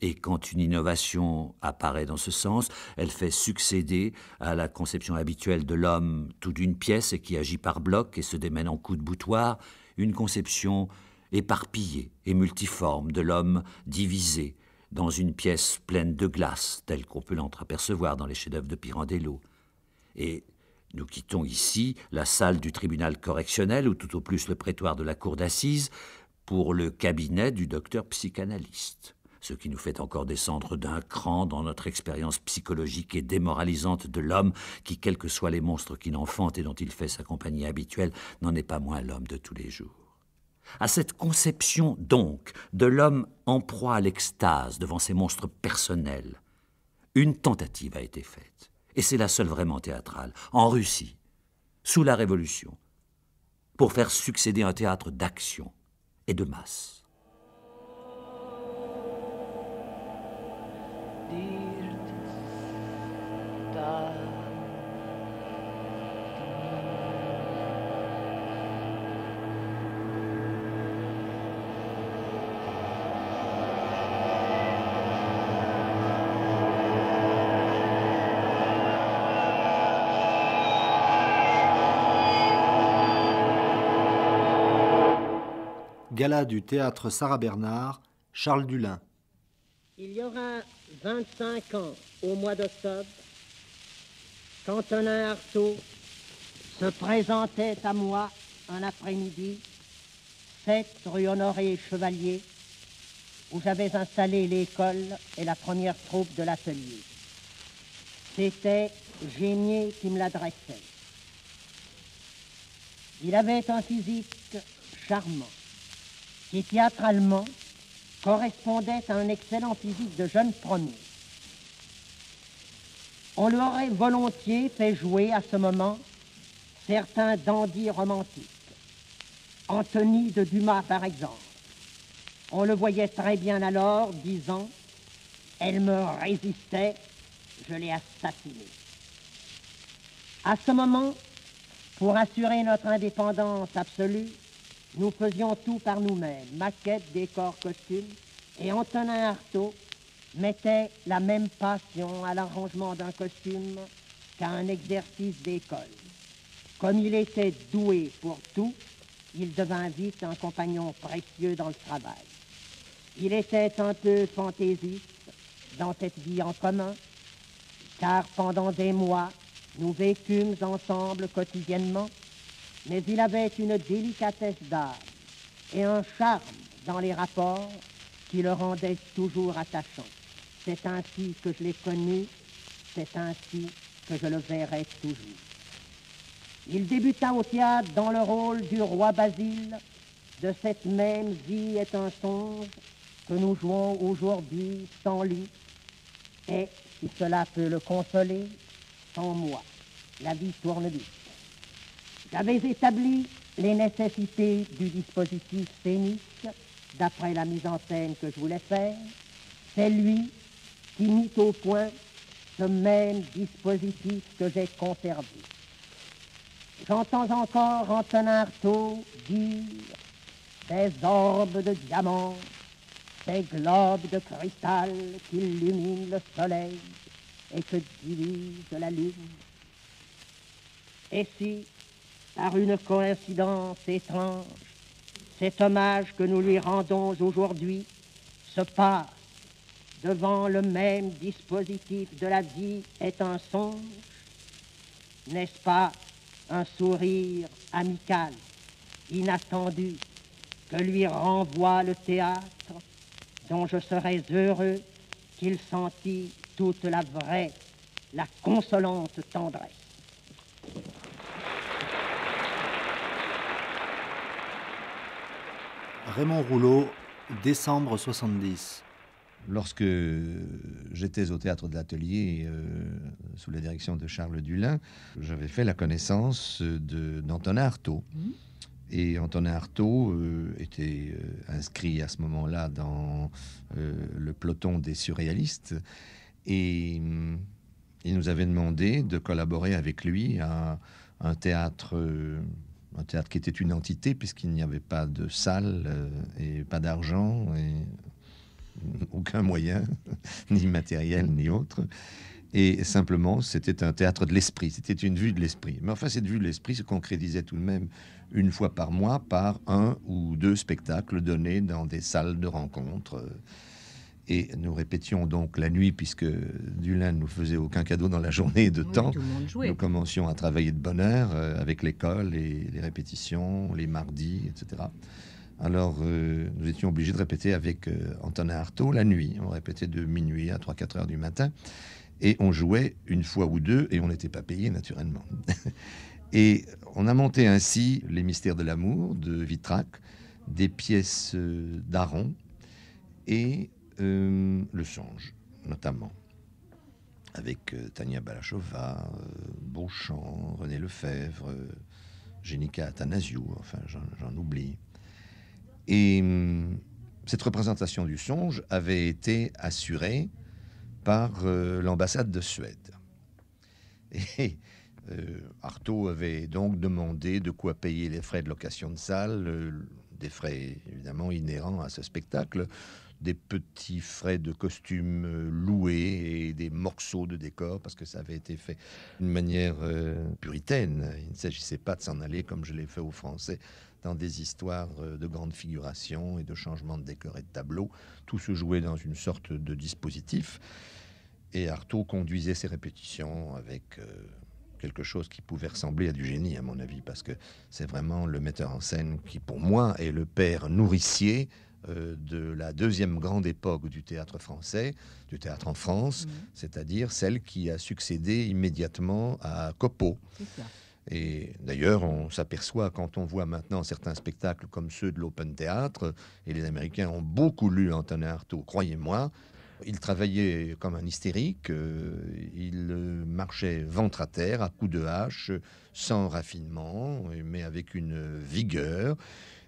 Et quand une innovation apparaît dans ce sens, elle fait succéder à la conception habituelle de l'homme tout d'une pièce et qui agit par blocs et se démène en coups de boutoir, une conception éparpillée et multiforme de l'homme divisé dans une pièce pleine de glace, telle qu'on peut l'entreapercevoir dans les chefs-d'œuvre de Pirandello. Et nous quittons ici la salle du tribunal correctionnel, ou tout au plus le prétoire de la cour d'assises, pour le cabinet du docteur psychanalyste. Ce qui nous fait encore descendre d'un cran dans notre expérience psychologique et démoralisante de l'homme qui, quels que soient les monstres qu'il enfante et dont il fait sa compagnie habituelle, n'en est pas moins l'homme de tous les jours. À cette conception, donc, de l'homme en proie à l'extase devant ses monstres personnels, une tentative a été faite, et c'est la seule vraiment théâtrale, en Russie, sous la Révolution, pour faire succéder un théâtre d'action et de masse. Gala du théâtre Sarah Bernard, Charles Dullin. Il y aura vingt-cinq ans au mois d'octobre, quand Antonin Artaud se présentait à moi un après-midi, sept rue Honoré-Chevalier, où j'avais installé l'école et la première troupe de l'atelier. C'était Génier qui me l'adressait. Il avait un physique charmant, qui théâtralement correspondait à un excellent physique de jeune premier. On lui aurait volontiers fait jouer à ce moment certains dandys romantiques. Antony de Dumas, par exemple. On le voyait très bien alors, disant « Elle me résistait, je l'ai assassinée ». À ce moment, pour assurer notre indépendance absolue, nous faisions tout par nous-mêmes, maquettes, décors, costumes, et Antonin Artaud mettait la même passion à l'arrangement d'un costume qu'à un exercice d'école. Comme il était doué pour tout, il devint vite un compagnon précieux dans le travail. Il était un peu fantaisiste dans cette vie en commun, car pendant des mois, nous vécûmes ensemble quotidiennement, mais il avait une délicatesse d'âme et un charme dans les rapports qui le rendaient toujours attachant. C'est ainsi que je l'ai connu, c'est ainsi que je le verrai toujours. Il débuta au théâtre dans le rôle du roi Basile de cette même vie est un songe que nous jouons aujourd'hui sans lui, et, si cela peut le consoler, sans moi. La vie tourne vite. J'avais établi les nécessités du dispositif scénique d'après la mise en scène que je voulais faire. C'est lui qui mit au point ce même dispositif que j'ai conservé. J'entends encore Antonin Artaud dire « Ces orbes de diamants, ces globes de cristal qui illuminent le soleil et que divise la lune. » Et si, par une coïncidence étrange, cet hommage que nous lui rendons aujourd'hui se passe devant le même dispositif de la vie est un songe, n'est-ce pas un sourire amical, inattendu, que lui renvoie le théâtre, dont je serais heureux qu'il sentît toute la vraie, la consolante tendresse. Raymond Rouleau, décembre soixante-dix. Lorsque j'étais au théâtre de l'Atelier, euh, sous la direction de Charles Dulin, j'avais fait la connaissance d'Antonin Artaud. Mmh. Et Antonin Artaud euh, était euh, inscrit à ce moment-là dans euh, le peloton des surréalistes. Et euh, il nous avait demandé de collaborer avec lui à un théâtre... Euh, Un théâtre qui était une entité, puisqu'il n'y avait pas de salle euh, et pas d'argent, et aucun moyen, ni matériel, ni autre. Et simplement, c'était un théâtre de l'esprit, c'était une vue de l'esprit. Mais enfin, cette vue de l'esprit se concrétisait tout de même une fois par mois par un ou deux spectacles donnés dans des salles de rencontres. Et nous répétions donc la nuit, puisque Dulin ne nous faisait aucun cadeau dans la journée de oui, temps. Nous commencions à travailler de bonne heure euh, avec l'école et les répétitions, les mardis, et cetera. Alors, euh, nous étions obligés de répéter avec euh, Antonin Artaud la nuit. On répétait de minuit à trois quatre heures du matin. Et on jouait une fois ou deux, et on n'était pas payé naturellement. Et on a monté ainsi Les Mystères de l'amour de Vitrac, des pièces euh, d'Aron et... Euh, le songe, notamment, avec euh, Tania Balachova, euh, Beauchamp, René Lefebvre, euh, Génica Athanasiou, enfin j'en oublie. Et euh, cette représentation du songe avait été assurée par euh, l'ambassade de Suède. Et euh, Artaud avait donc demandé de quoi payer les frais de location de salle, euh, des frais évidemment inhérents à ce spectacle, des petits frais de costumes loués et des morceaux de décor, parce que ça avait été fait d'une manière euh, puritaine. Il ne s'agissait pas de s'en aller, comme je l'ai fait aux Français, dans des histoires de grandes figurations et de changements de décor et de tableaux. Tout se jouait dans une sorte de dispositif. Et Artaud conduisait ses répétitions avec euh, quelque chose qui pouvait ressembler à du génie, à mon avis, parce que c'est vraiment le metteur en scène qui, pour moi, est le père nourricier de la deuxième grande époque du théâtre français, du théâtre en France, mmh. c'est-à-dire celle qui a succédé immédiatement à Coppot. Et d'ailleurs, on s'aperçoit quand on voit maintenant certains spectacles comme ceux de l'Open Théâtre, et les Américains ont beaucoup lu Antonin Artaud, croyez-moi, il travaillait comme un hystérique, euh, il marchait ventre à terre, à coups de hache, sans raffinement, mais avec une vigueur,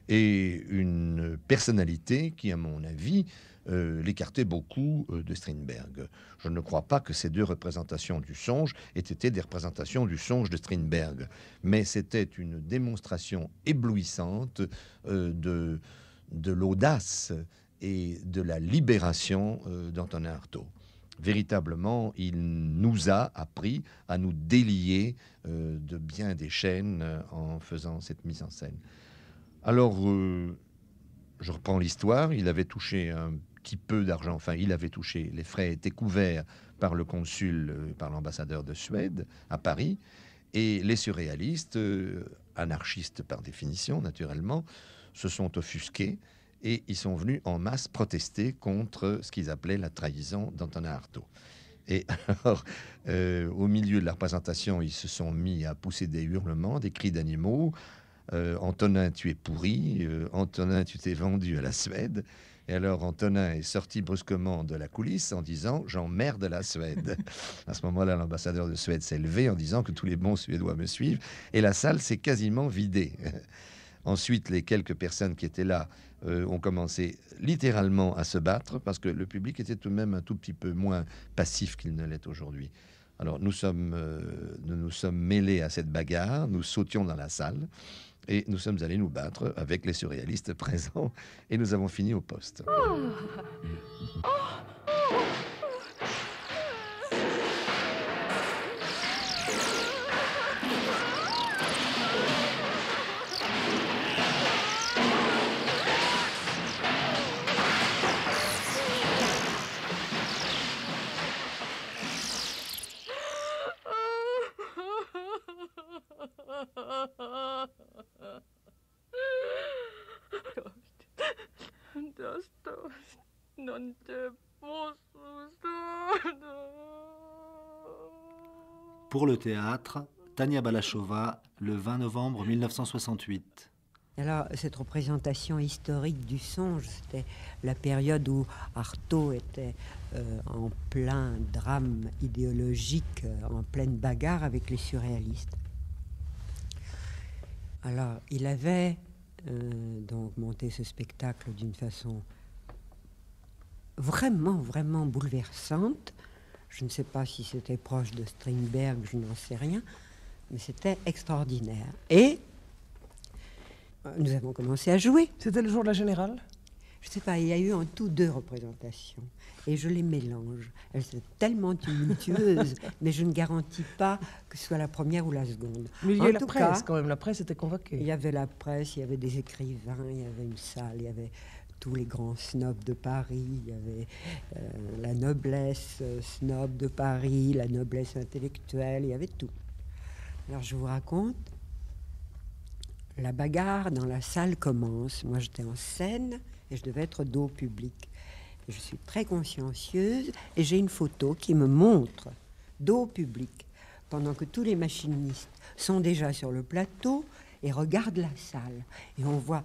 et une personnalité qui, à mon avis, euh, l'écartait beaucoup euh, de Strindberg. Je ne crois pas que ces deux représentations du songe aient été des représentations du songe de Strindberg, mais c'était une démonstration éblouissante euh, de, de l'audace et de la libération euh, d'Antonin Artaud. Véritablement, il nous a appris à nous délier euh, de bien des chaînes euh, en faisant cette mise en scène. Alors, euh, je reprends l'histoire, il avait touché un petit peu d'argent, enfin, il avait touché, les frais étaient couverts par le consul, euh, par l'ambassadeur de Suède, à Paris, et les surréalistes, euh, anarchistes par définition, naturellement, se sont offusqués, et ils sont venus en masse protester contre ce qu'ils appelaient la trahison d'Antonin Artaud. Et alors, euh, au milieu de la représentation, ils se sont mis à pousser des hurlements, des cris d'animaux, Euh, Antonin, tu es pourri, euh, Antonin, tu t'es vendu à la Suède. Et alors Antonin est sorti brusquement de la coulisse en disant « J'emmerde la Suède ». À ce moment-là, l'ambassadeur de Suède s'est levé en disant que tous les bons Suédois me suivent. Et la salle s'est quasiment vidée. Ensuite, les quelques personnes qui étaient là euh, ont commencé littéralement à se battre parce que le public était tout de même un tout petit peu moins passif qu'il ne l'est aujourd'hui. Alors nous sommes, euh, nous nous sommes mêlés à cette bagarre, nous sautions dans la salle. Et nous sommes allés nous battre avec les surréalistes présents. Et nous avons fini au poste. Oh. Oh. Pour le théâtre, Tania Balachova, le vingt novembre mille neuf cent soixante-huit. Alors, cette représentation historique du songe, c'était la période où Artaud était euh, en plein drame idéologique, en pleine bagarre avec les surréalistes. Alors, il avait euh, donc monté ce spectacle d'une façon vraiment, vraiment bouleversante. Je ne sais pas si c'était proche de Strindberg, je n'en sais rien, mais c'était extraordinaire. Et nous avons commencé à jouer. C'était le jour de la Générale ? Je ne sais pas, il y a eu en tout deux représentations, et je les mélange. Elles sont tellement tumultueuses, mais je ne garantis pas que ce soit la première ou la seconde. Mais il y a la presse, quand même, la presse était convoquée. Il y avait la presse, il y avait des écrivains, il y avait une salle, il y avait tous les grands snobs de Paris, il y avait euh, la noblesse euh, snob de Paris, la noblesse intellectuelle, il y avait tout. Alors je vous raconte, la bagarre dans la salle commence. Moi j'étais en scène et je devais être dos au public. Et je suis très consciencieuse et j'ai une photo qui me montre dos au public pendant que tous les machinistes sont déjà sur le plateau et regardent la salle. Et on voit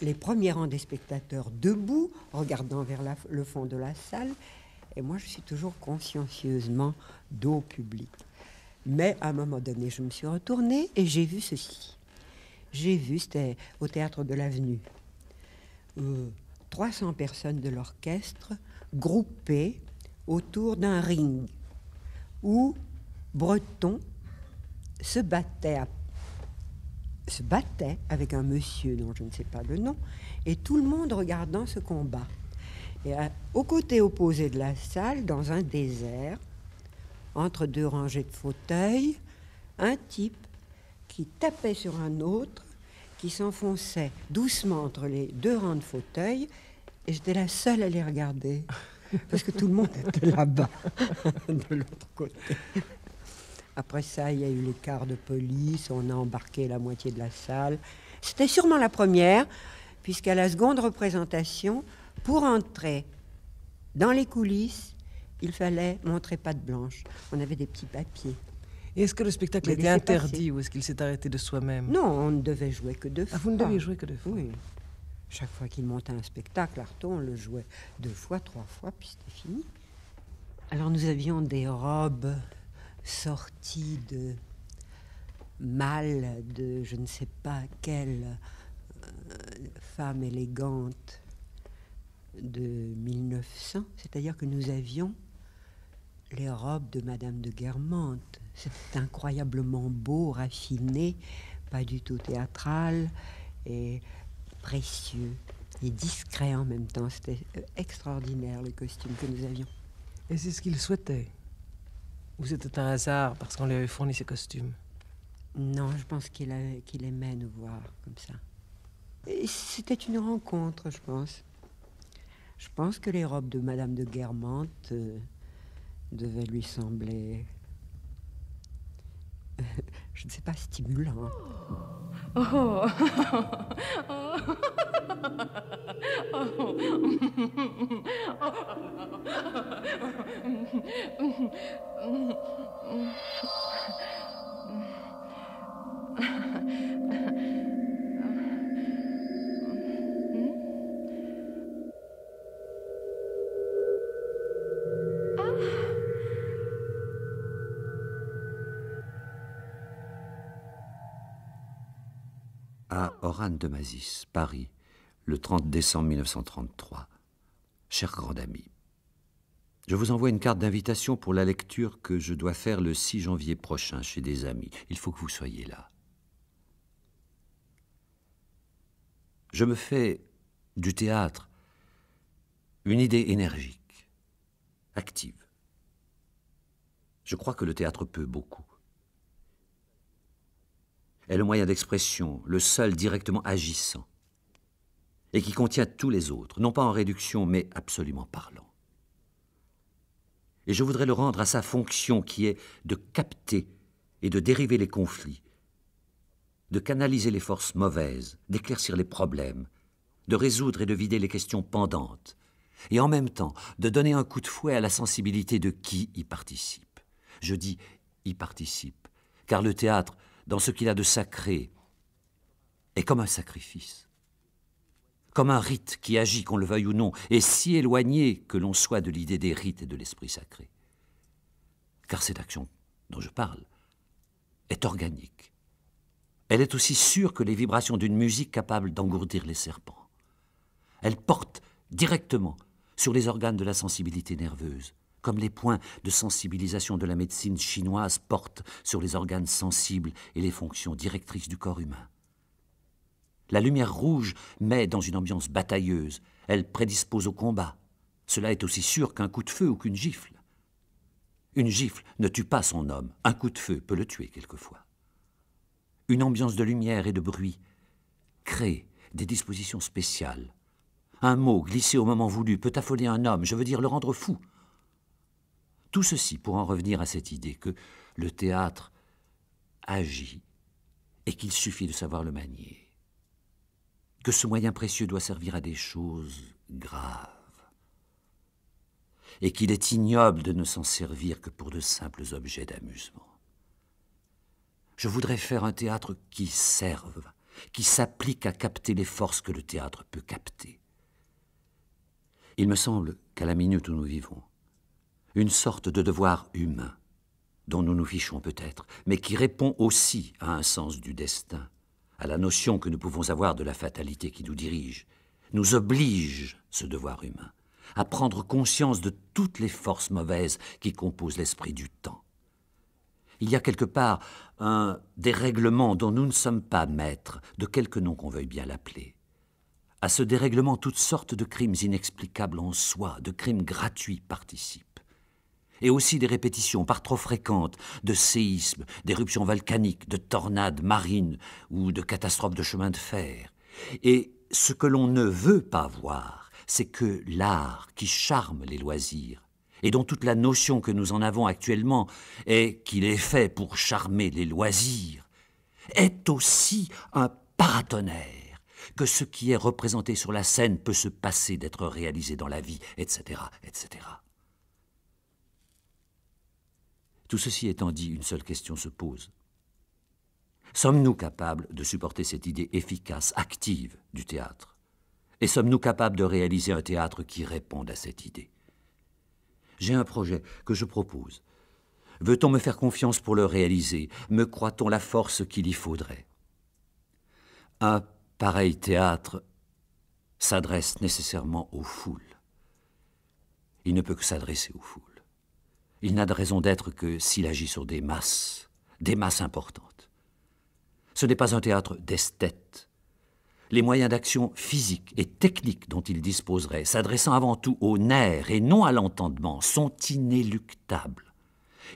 les premiers rangs des spectateurs debout, regardant vers la, le fond de la salle. Et moi, je suis toujours consciencieusement dos au public. Mais à un moment donné, je me suis retournée et j'ai vu ceci. J'ai vu, c'était au Théâtre de l'Avenue, euh, trois cents personnes de l'orchestre groupées autour d'un ring où Breton se battait à se battait avec un monsieur dont je ne sais pas le nom, et tout le monde regardant ce combat. Et à, au côté opposé de la salle, dans un désert, entre deux rangées de fauteuils, un type qui tapait sur un autre, qui s'enfonçait doucement entre les deux rangs de fauteuils, et j'étais la seule à les regarder, parce que tout le monde était là-bas, de l'autre côté. Après ça, il y a eu les cars de police, on a embarqué la moitié de la salle. C'était sûrement la première, puisqu'à la seconde représentation, pour entrer dans les coulisses, il fallait montrer patte blanche. On avait des petits papiers. Et est-ce que le spectacle était interdit ou est-ce qu'il s'est arrêté de soi-même? Non, on ne devait jouer que deux fois. Ah, vous ne deviez jouer que deux fois? Oui. Chaque fois qu'il montait un spectacle, Artaud, on le jouait deux fois, trois fois, puis c'était fini. Alors nous avions des robes sorties de mâles de je ne sais pas quelle euh, femme élégante de mille neuf cents, c'est-à-dire que nous avions les robes de Madame de Guermantes. C'est incroyablement beau, raffiné, pas du tout théâtral, et précieux, et discret en même temps. C'était extraordinaire, les costumes que nous avions. Et c'est ce qu'il souhaitait? Ou c'était un hasard, parce qu'on lui avait fourni ses costumes? Non, je pense qu'il avait, qu'il aimait nous voir comme ça. Et c'était une rencontre, je pense. Je pense que les robes de Madame de Guermantes euh, devaient lui sembler... je ne sais pas, stimulant. Oh, oh. Oh. Oh. À Orane de Mazis, Paris, le trente décembre mille neuf cent trente-trois. Cher grand ami, je vous envoie une carte d'invitation pour la lecture que je dois faire le six janvier prochain chez des amis. Il faut que vous soyez là. Je me fais du théâtre une idée énergique, active. Je crois que le théâtre peut beaucoup. Est le moyen d'expression, le seul directement agissant, et qui contient tous les autres, non pas en réduction, mais absolument parlant. Et je voudrais le rendre à sa fonction qui est de capter et de dériver les conflits, de canaliser les forces mauvaises, d'éclaircir les problèmes, de résoudre et de vider les questions pendantes, et en même temps de donner un coup de fouet à la sensibilité de qui y participe. Je dis « y participe », car le théâtre, dans ce qu'il a de sacré, est comme un sacrifice, comme un rite qui agit, qu'on le veuille ou non, et si éloigné que l'on soit de l'idée des rites et de l'esprit sacré. Car cette action dont je parle est organique. Elle est aussi sûre que les vibrations d'une musique capable d'engourdir les serpents. Elle porte directement sur les organes de la sensibilité nerveuse, comme les points de sensibilisation de la médecine chinoise portent sur les organes sensibles et les fonctions directrices du corps humain. La lumière rouge met dans une ambiance batailleuse, elle prédispose au combat. Cela est aussi sûr qu'un coup de feu ou qu'une gifle. Une gifle ne tue pas son homme, un coup de feu peut le tuer quelquefois. Une ambiance de lumière et de bruit crée des dispositions spéciales. Un mot glissé au moment voulu peut affoler un homme, je veux dire le rendre fou. Tout ceci pour en revenir à cette idée que le théâtre agit et qu'il suffit de savoir le manier, que ce moyen précieux doit servir à des choses graves et qu'il est ignoble de ne s'en servir que pour de simples objets d'amusement. Je voudrais faire un théâtre qui serve, qui s'applique à capter les forces que le théâtre peut capter. Il me semble qu'à la minute où nous vivons, une sorte de devoir humain, dont nous nous fichons peut-être, mais qui répond aussi à un sens du destin, à la notion que nous pouvons avoir de la fatalité qui nous dirige, nous oblige, ce devoir humain, à prendre conscience de toutes les forces mauvaises qui composent l'esprit du temps. Il y a quelque part un dérèglement dont nous ne sommes pas maîtres, de quelque nom qu'on veuille bien l'appeler. À ce dérèglement, toutes sortes de crimes inexplicables en soi, de crimes gratuits participent. Et aussi des répétitions par trop fréquentes de séismes, d'éruptions volcaniques, de tornades marines ou de catastrophes de chemin de fer. Et ce que l'on ne veut pas voir, c'est que l'art qui charme les loisirs, et dont toute la notion que nous en avons actuellement est qu'il est fait pour charmer les loisirs, est aussi un paratonnerre, que ce qui est représenté sur la scène peut se passer d'être réalisé dans la vie, et cetera, et cetera. Tout ceci étant dit, une seule question se pose. Sommes-nous capables de supporter cette idée efficace, active du théâtre? Et sommes-nous capables de réaliser un théâtre qui réponde à cette idée? J'ai un projet que je propose. Veut-on me faire confiance pour le réaliser? Me croit-on la force qu'il y faudrait? Un pareil théâtre s'adresse nécessairement aux foules. Il ne peut que s'adresser aux foules. Il n'a de raison d'être que s'il agit sur des masses, des masses importantes. Ce n'est pas un théâtre d'esthètes. Les moyens d'action physiques et techniques dont il disposerait, s'adressant avant tout aux nerfs et non à l'entendement, sont inéluctables.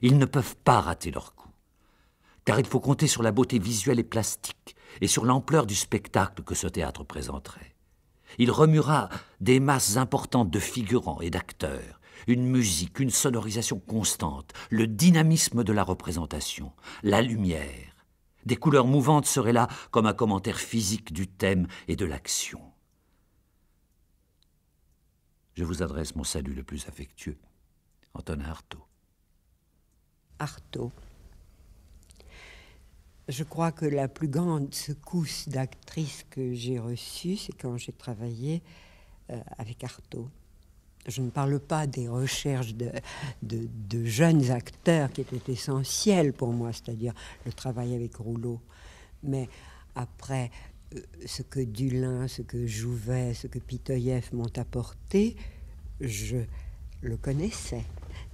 Ils ne peuvent pas rater leur coup, car il faut compter sur la beauté visuelle et plastique et sur l'ampleur du spectacle que ce théâtre présenterait. Il remuera des masses importantes de figurants et d'acteurs, une musique, une sonorisation constante, le dynamisme de la représentation, la lumière. Des couleurs mouvantes seraient là comme un commentaire physique du thème et de l'action. Je vous adresse mon salut le plus affectueux. Antonin Artaud. Artaud. Je crois que la plus grande secousse d'actrice que j'ai reçue, c'est quand j'ai travaillé euh, avec Artaud. Je ne parle pas des recherches de, de, de jeunes acteurs qui étaient essentielles pour moi, c'est-à-dire le travail avec Rouleau. Mais après, ce que Dulin, ce que Jouvet, ce que Pitoyev m'ont apporté, je le connaissais.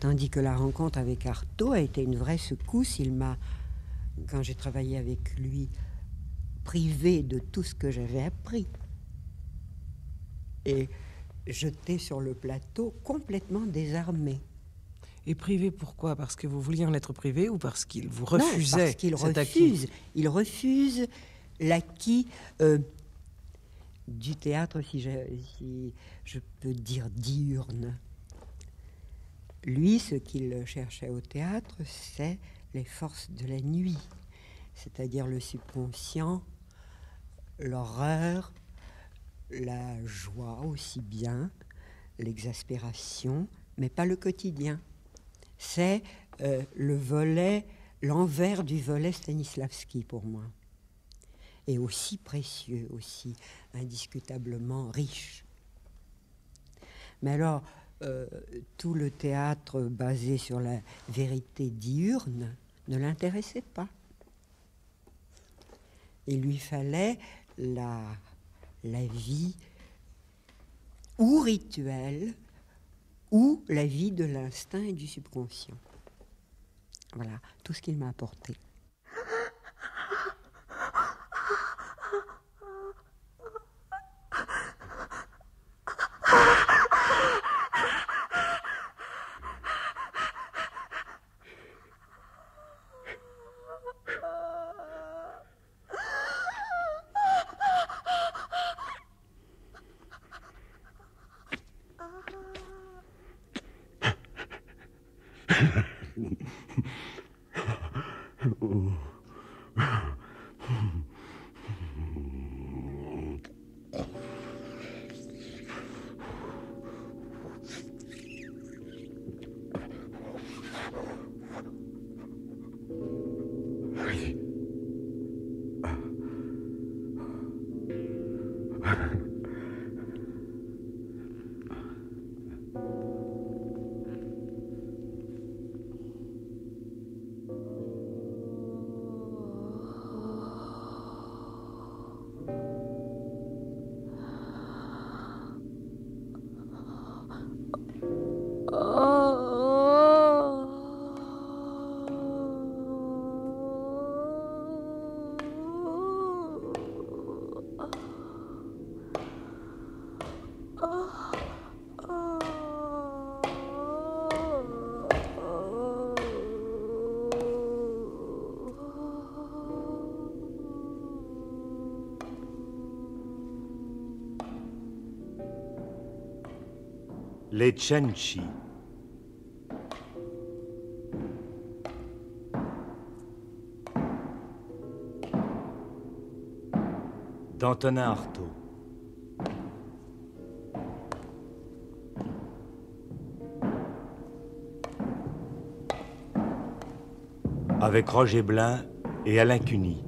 Tandis que la rencontre avec Artaud a été une vraie secousse. Il m'a, quand j'ai travaillé avec lui, privé de tout ce que j'avais appris. Et jeté sur le plateau, complètement désarmé. Et privé, pourquoi? Parce que vous vouliez en être privé ou parce qu'il vous refusait? Non, parce qu'il refuse. Il refuse l'acquis euh, du théâtre, si je, si je peux dire diurne. Lui, ce qu'il cherchait au théâtre, c'est les forces de la nuit, c'est-à-dire le subconscient, l'horreur, la joie aussi bien, l'exaspération, mais pas le quotidien. C'est euh, le volet, l'envers du volet Stanislavski pour moi. Et aussi précieux, aussi indiscutablement riche. Mais alors, euh, tout le théâtre basé sur la vérité diurne ne l'intéressait pas. Il lui fallait la... la vie ou rituelle, ou la vie de l'instinct et du subconscient. Voilà, tout ce qu'il m'a apporté. Oh. Les Chenchi. D'Antonin Artaud. Avec Roger Blin et Alain Cuny.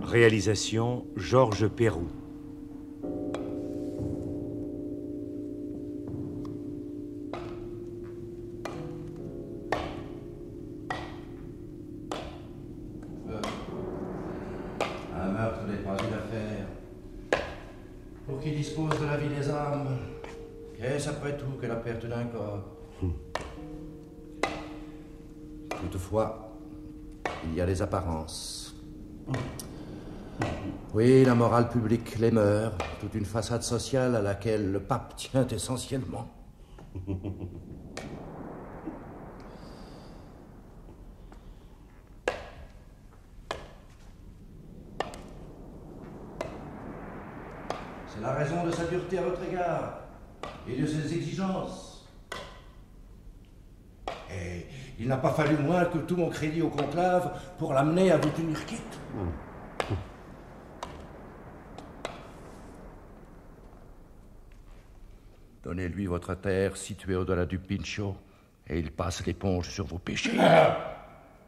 Réalisation Georges Perroux. Euh, un meurtre n'est pas une affaire. Pour qui dispose de la vie des âmes, qu'est-ce après tout que la perte d'un corps? Hum. Toutefois, il y a les apparences. Hum. Oui, la morale publique, les mœurs, toute une façade sociale à laquelle le pape tient essentiellement. C'est la raison de sa dureté à votre égard et de ses exigences. Et il n'a pas fallu moins que tout mon crédit au conclave pour l'amener à vous tenir quitte. Mmh. Donnez-lui votre terre située au-delà du Pincho et il passe l'éponge sur vos péchés. Ah,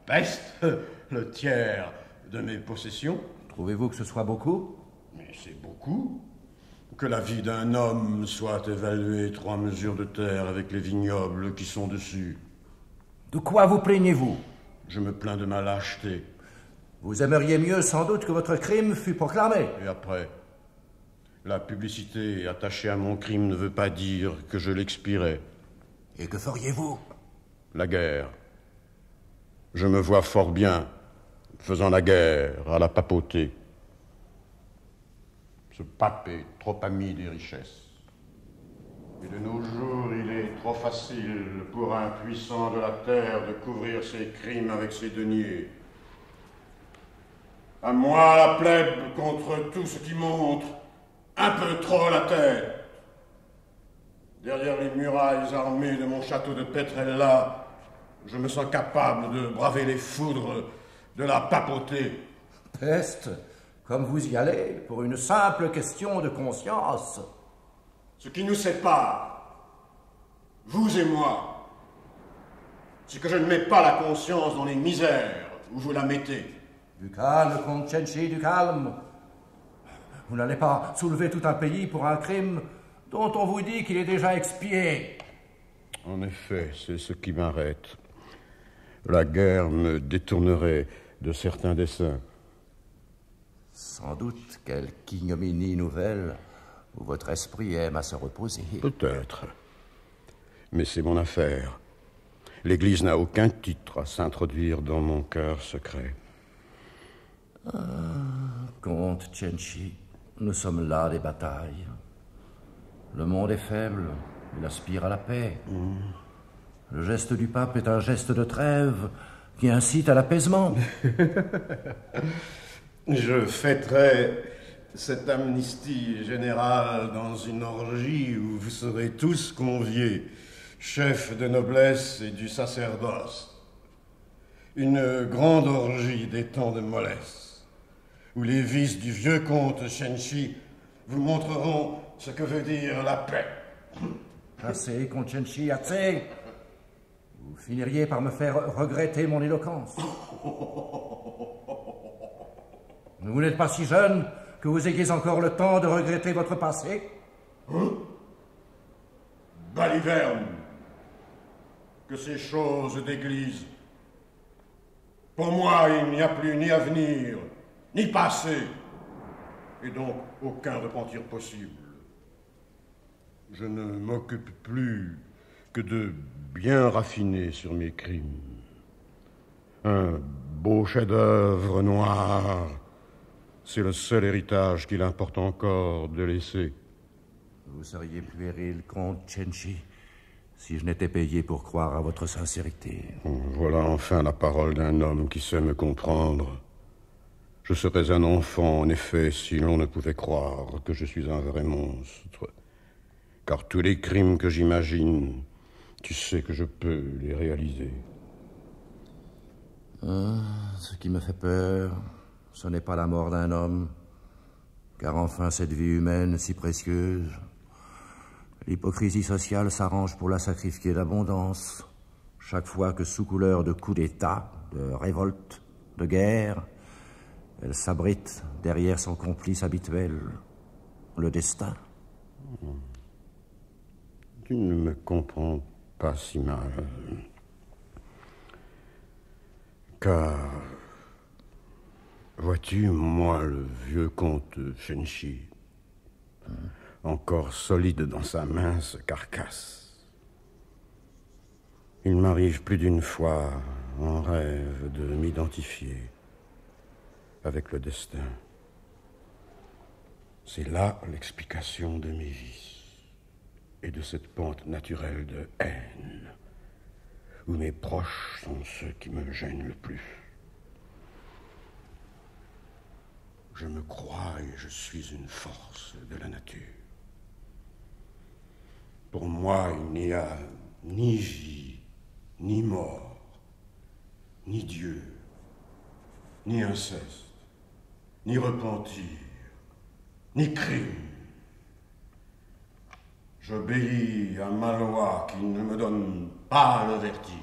peste, le tiers de mes possessions. Trouvez-vous que ce soit beaucoup? Mais c'est beaucoup. Que la vie d'un homme soit évaluée trois mesures de terre avec les vignobles qui sont dessus. De quoi vous plaignez-vous? Je me plains de ma lâcheté. Vous aimeriez mieux sans doute que votre crime fût proclamé. Et après? La publicité attachée à mon crime ne veut pas dire que je l'expierai. Et que feriez-vous? La guerre. Je me vois fort bien faisant la guerre à la papauté. Ce pape est trop ami des richesses. Et de nos jours, il est trop facile pour un puissant de la terre de couvrir ses crimes avec ses deniers. À moi la plèbe contre tout ce qui montre. Un peu trop la tête. Derrière les murailles armées de mon château de Petrella, je me sens capable de braver les foudres de la papauté. Peste, comme vous y allez, pour une simple question de conscience. Ce qui nous sépare, vous et moi, c'est que je ne mets pas la conscience dans les misères où vous la mettez. Du calme, Conchenchi, du calme. Vous n'allez pas soulever tout un pays pour un crime dont on vous dit qu'il est déjà expié. En effet, c'est ce qui m'arrête. La guerre me détournerait de certains desseins. Sans doute, quelque ignominie nouvelle où votre esprit aime à se reposer. Peut-être. Mais c'est mon affaire. L'Église n'a aucun titre à s'introduire dans mon cœur secret. Ah, comte Chenchi. Nous sommes là des batailles. Le monde est faible, il aspire à la paix. Mmh. Le geste du pape est un geste de trêve qui incite à l'apaisement. Je fêterai cette amnistie générale dans une orgie où vous serez tous conviés, chefs de noblesse et du sacerdoce. Une grande orgie des temps de mollesse, où les vices du vieux comte Chenchi vous montreront ce que veut dire la paix. Assez, comte Chenchi, assez. Vous finiriez par me faire regretter mon éloquence. Vous n'êtes pas si jeune que vous ayez encore le temps de regretter votre passé. Hein? Baliverne, que ces choses d'église. Pour moi, il n'y a plus ni avenir, ni passé, et donc aucun repentir possible. Je ne m'occupe plus que de bien raffiner sur mes crimes. Un beau chef-d'œuvre noir. C'est le seul héritage qu'il importe encore de laisser. Vous seriez puéril, comte Cenci, si je n'étais payé pour croire à votre sincérité. Voilà enfin la parole d'un homme qui sait me comprendre. Je serais un enfant, en effet, si l'on ne pouvait croire que je suis un vrai monstre. Car tous les crimes que j'imagine, tu sais que je peux les réaliser. Ah, ce qui me fait peur, ce n'est pas la mort d'un homme, car enfin cette vie humaine si précieuse, l'hypocrisie sociale s'arrange pour la sacrifier d'abondance, chaque fois que sous couleur de coups d'État, de révolte, de guerre, elle s'abrite derrière son complice habituel, le destin. Tu ne me comprends pas si mal, car, vois-tu, moi, le vieux comte Cenci, encore solide dans sa mince carcasse, il m'arrive plus d'une fois, en rêve, de m'identifier avec le destin. C'est là l'explication de mes vices et de cette pente naturelle de haine, où mes proches sont ceux qui me gênent le plus. Je me crois et je suis une force de la nature. Pour moi, il n'y a ni vie, ni mort, ni Dieu, ni inceste, ni repentir, ni crime. J'obéis à ma loi qui ne me donne pas le vertige.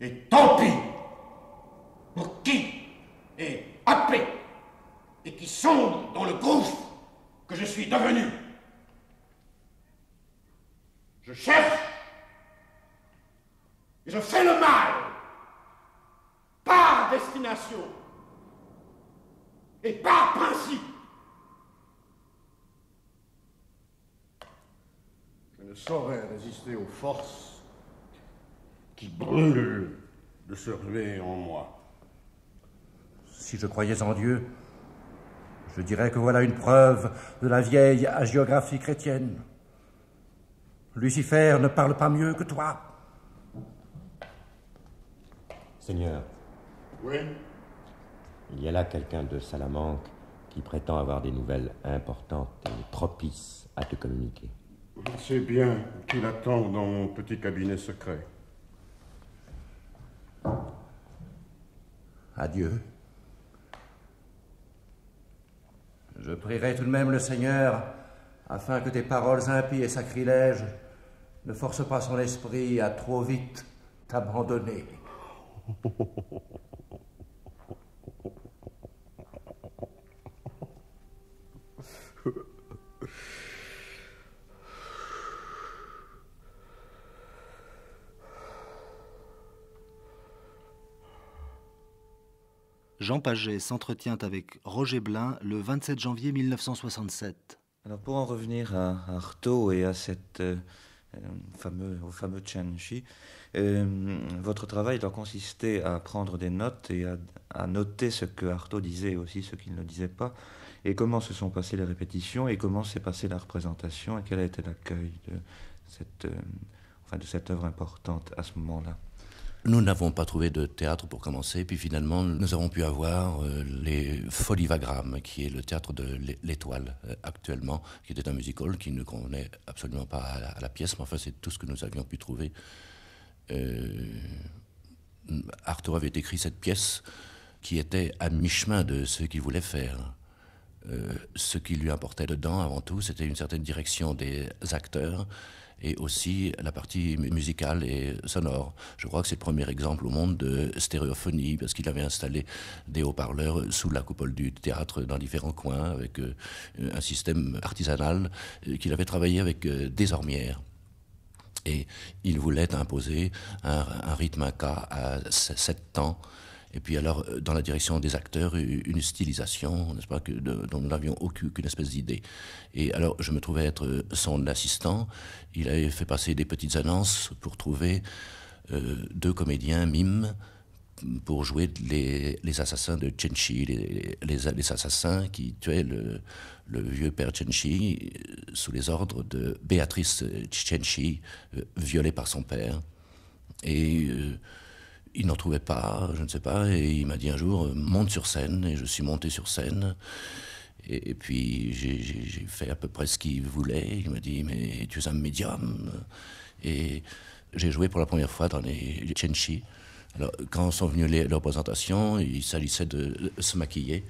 Et tant pis pour qui est happé et qui sombre dans le gouffre que je suis devenu. Je cherche et je fais le mal par destination et par principe. Je ne saurais résister aux forces qui brûlent de se ruer en moi. Si je croyais en Dieu, je dirais que voilà une preuve de la vieille hagiographie chrétienne. Lucifer ne parle pas mieux que toi. Seigneur. Oui? Il y a là quelqu'un de Salamanque qui prétend avoir des nouvelles importantes et propices à te communiquer. C'est bien qu'il attend dans mon petit cabinet secret. Adieu. Je prierai tout de même le Seigneur afin que tes paroles impies et sacrilèges ne forcent pas son esprit à trop vite t'abandonner. Jean Paget s'entretient avec Roger Blin le vingt-sept janvier mille neuf cent soixante-sept. Alors pour en revenir à Artaud et à cette, euh, fameux, au fameux Cenci, euh, votre travail doit consister à prendre des notes et à, à noter ce que Artaud disait et aussi ce qu'il ne disait pas, et comment se sont passées les répétitions et comment s'est passée la représentation et quel a été l'accueil de cette, euh, enfin de cette œuvre importante à ce moment-là. Nous n'avons pas trouvé de théâtre pour commencer, puis finalement nous avons pu avoir euh, les Folivagrammes, qui est le théâtre de l'Étoile euh, actuellement, qui était un musical qui ne convenait absolument pas à la, à la pièce, mais enfin c'est tout ce que nous avions pu trouver. Euh, Artaud avait écrit cette pièce qui était à mi-chemin de ce qu'il voulait faire. Euh, ce qui lui importait dedans avant tout, c'était une certaine direction des acteurs, et aussi la partie musicale et sonore. Je crois que c'est le premier exemple au monde de stéréophonie, parce qu'il avait installé des haut-parleurs sous la coupole du théâtre dans différents coins, avec un système artisanal qu'il avait travaillé avec des ormières. Et il voulait imposer un, un rythme inca à sept temps, et puis alors, dans la direction des acteurs, une stylisation, n'est-ce pas, que, de, dont nous n'avions aucune, aucune espèce d'idée. Et alors, je me trouvais être son assistant. Il avait fait passer des petites annonces pour trouver euh, deux comédiens mimes pour jouer les, les assassins de Cenci, les, les, les assassins qui tuaient le, le vieux père Cenci sous les ordres de Béatrice Cenci, violée par son père. Et euh, il n'en trouvait pas, je ne sais pas, et il m'a dit un jour « monte sur scène », et je suis monté sur scène. Et, et puis j'ai, j'ai, j'ai fait à peu près ce qu'il voulait. Il m'a dit « mais tu es un médium ». Et j'ai joué pour la première fois dans les Cenci. Alors, quand sont venues les, les représentations, il s'agissait de, de se maquiller.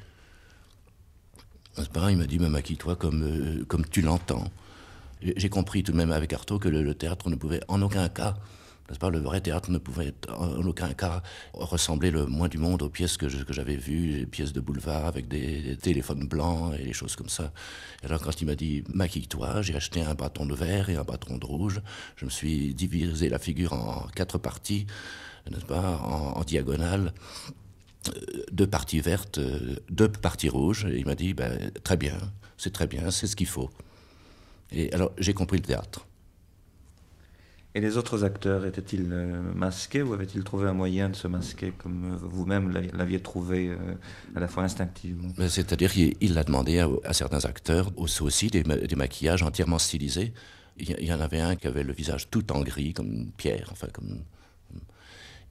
C'est pareil, il m'a dit bah, « maquille-toi comme, euh, comme tu l'entends ». J'ai compris tout de même avec Artaud que le, le théâtre ne pouvait en aucun cas, n'est-ce pas, le vrai théâtre ne pouvait en aucun cas ressembler le moins du monde aux pièces que, je, que j'avais vues, les pièces de boulevard avec des, des téléphones blancs et des choses comme ça. Et alors quand il m'a dit « maquille-toi », j'ai acheté un bâton de vert et un bâton de rouge, je me suis divisé la figure en quatre parties, n'est-ce pas, en, en diagonale, deux parties vertes, deux parties rouges, et il m'a dit ben, « très bien, c'est très bien, c'est ce qu'il faut ». Et alors j'ai compris le théâtre. Et les autres acteurs, étaient-ils masqués ou avaient-ils trouvé un moyen de se masquer comme vous-même l'aviez trouvé à la fois instinctivement? C'est-à-dire qu'il a demandé à, à certains acteurs aussi des, des maquillages entièrement stylisés. Il y en avait un qui avait le visage tout en gris, comme une pierre, enfin comme...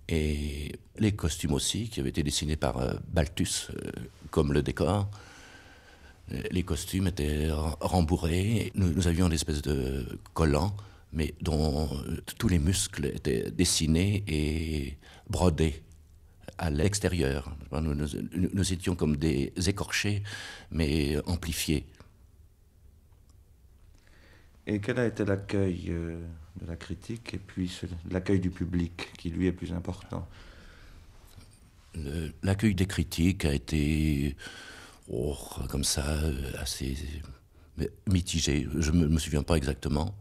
Et les costumes aussi, qui avaient été dessinés par euh, Balthus, euh, comme le décor. Les costumes étaient rembourrés. Nous, nous avions une espèce de collant, mais dont tous les muscles étaient dessinés et brodés à l'extérieur. Nous, nous, nous étions comme des écorchés, mais amplifiés. Et quel a été l'accueil de la critique et puis l'accueil du public, qui lui est plus important? Le, l'accueil des critiques a été, oh, comme ça, assez mitigé. Je ne me, me souviens pas exactement.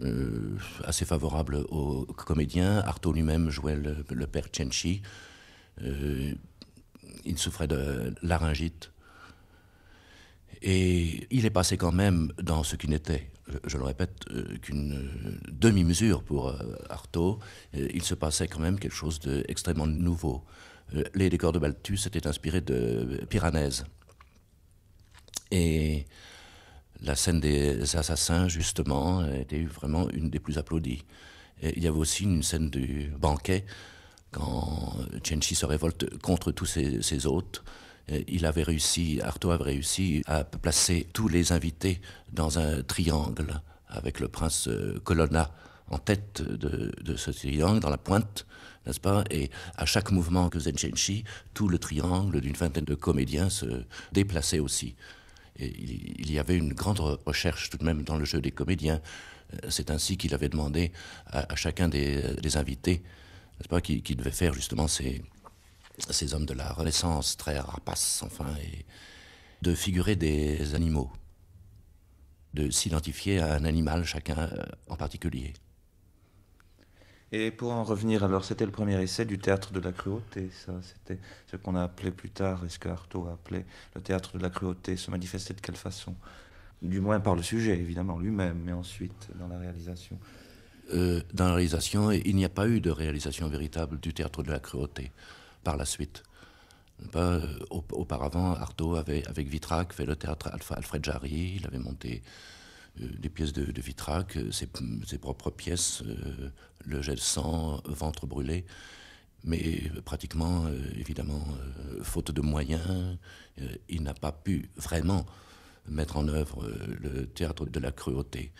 Euh, assez favorable aux comédiens. Artaud lui-même jouait le, le père Cenci. Euh, il souffrait de laryngite. Et il est passé quand même dans ce qui n'était, je, je le répète, euh, qu'une euh, demi-mesure pour euh, Artaud. Euh, il se passait quand même quelque chose d'extrêmement nouveau. Euh, les décors de Balthus étaient inspirés de Piranèse. Et... la scène des assassins, justement, était vraiment une des plus applaudies. Et il y avait aussi une scène du banquet, quand Cenci se révolte contre tous ses, ses hôtes. Et il avait réussi, Artaud avait réussi à placer tous les invités dans un triangle, avec le prince Colonna en tête de, de ce triangle, dans la pointe, n'est-ce pas? Et à chaque mouvement que faisait Cenci, tout le triangle d'une vingtaine de comédiens se déplaçait aussi. Et il y avait une grande recherche tout de même dans le jeu des comédiens. C'est ainsi qu'il avait demandé à, à chacun des, des invités, n'est-ce pas, qui, qui devait faire justement ces, ces hommes de la Renaissance, très rapaces, enfin, et de figurer des animaux, de s'identifier à un animal, chacun en particulier. Et pour en revenir, alors, c'était le premier essai du théâtre de la cruauté, ça, c'était ce qu'on a appelé plus tard, et ce que Artaud a appelé le théâtre de la cruauté, se manifester de quelle façon? Du moins par le sujet, évidemment, lui-même, mais ensuite, dans la réalisation. Euh, dans la réalisation, il n'y a pas eu de réalisation véritable du théâtre de la cruauté, par la suite. Bah, auparavant, Artaud avait, avec Vitrac, fait le théâtre Alfred Jarry, il avait monté... des pièces de, de Vitrac, ses, ses propres pièces, euh, le jet de sang, ventre brûlé, mais pratiquement, euh, évidemment, euh, faute de moyens, euh, il n'a pas pu vraiment mettre en œuvre euh, le théâtre de la cruauté.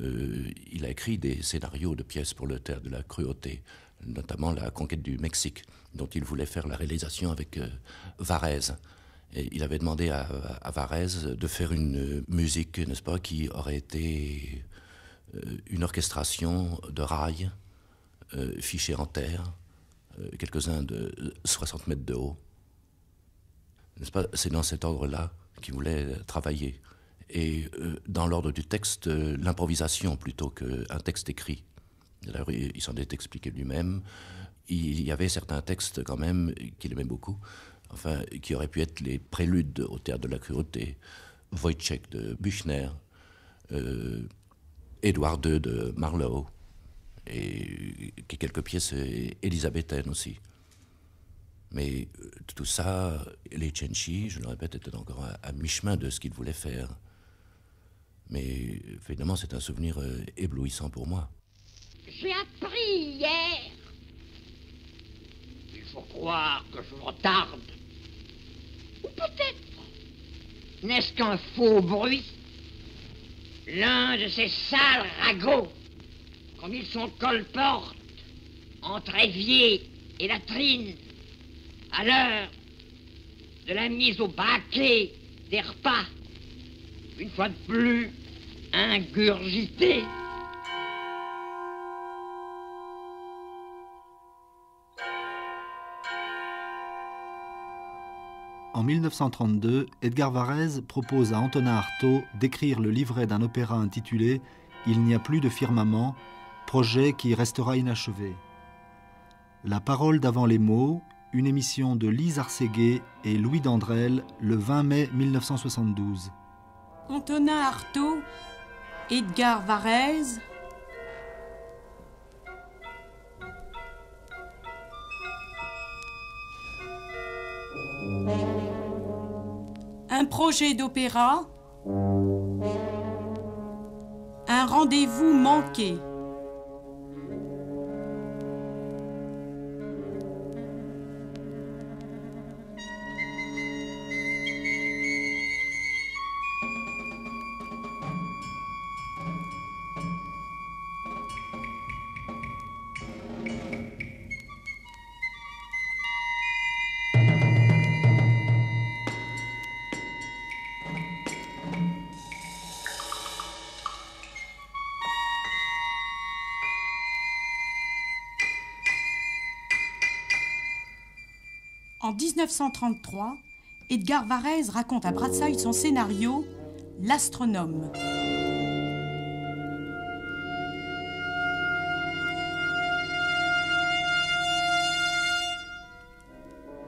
Euh, il a écrit des scénarios de pièces pour le théâtre de la cruauté, notamment la conquête du Mexique, dont il voulait faire la réalisation avec euh, Varese. Et il avait demandé à, à Varese de faire une musique, n'est-ce pas, qui aurait été une orchestration de rails euh, fichés en terre, euh, quelques-uns de soixante mètres de haut. N'est-ce pas, c'est dans cet ordre-là qu'il voulait travailler. Et euh, dans l'ordre du texte, euh, l'improvisation plutôt qu'un texte écrit. Alors, il s'en est expliqué lui-même. Il y avait certains textes quand même qu'il aimait beaucoup, enfin, qui auraient pu être les préludes au théâtre de la cruauté, Wojciech de Büchner, euh, Édouard deux de Marlowe, et quelques pièces élisabéthaines aussi. Mais tout ça, les Cenci, je le répète, étaient encore à, à mi-chemin de ce qu'ils voulaient faire. Mais finalement, c'est un souvenir euh, éblouissant pour moi. J'ai appris hier. Il faut croire que je retarde. Ou peut-être n'est-ce qu'un faux bruit, l'un de ces sales ragots, comme ils sont colportes, entre évier et latrine, à l'heure de la mise au baquet des repas, une fois de plus ingurgité. En mille neuf cent trente-deux, Edgar Varèse propose à Antonin Artaud d'écrire le livret d'un opéra intitulé « Il n'y a plus de firmament », projet qui restera inachevé. La parole d'avant les mots, une émission de Lise Arségué et Louis Dandrel, le vingt mai mille neuf cent soixante-douze. Antonin Artaud, Edgar Varèse. Un projet d'opéra, un rendez-vous manqué. En mille neuf cent trente-trois, Edgar Varèse raconte à Bratsaï son scénario « L'astronome ».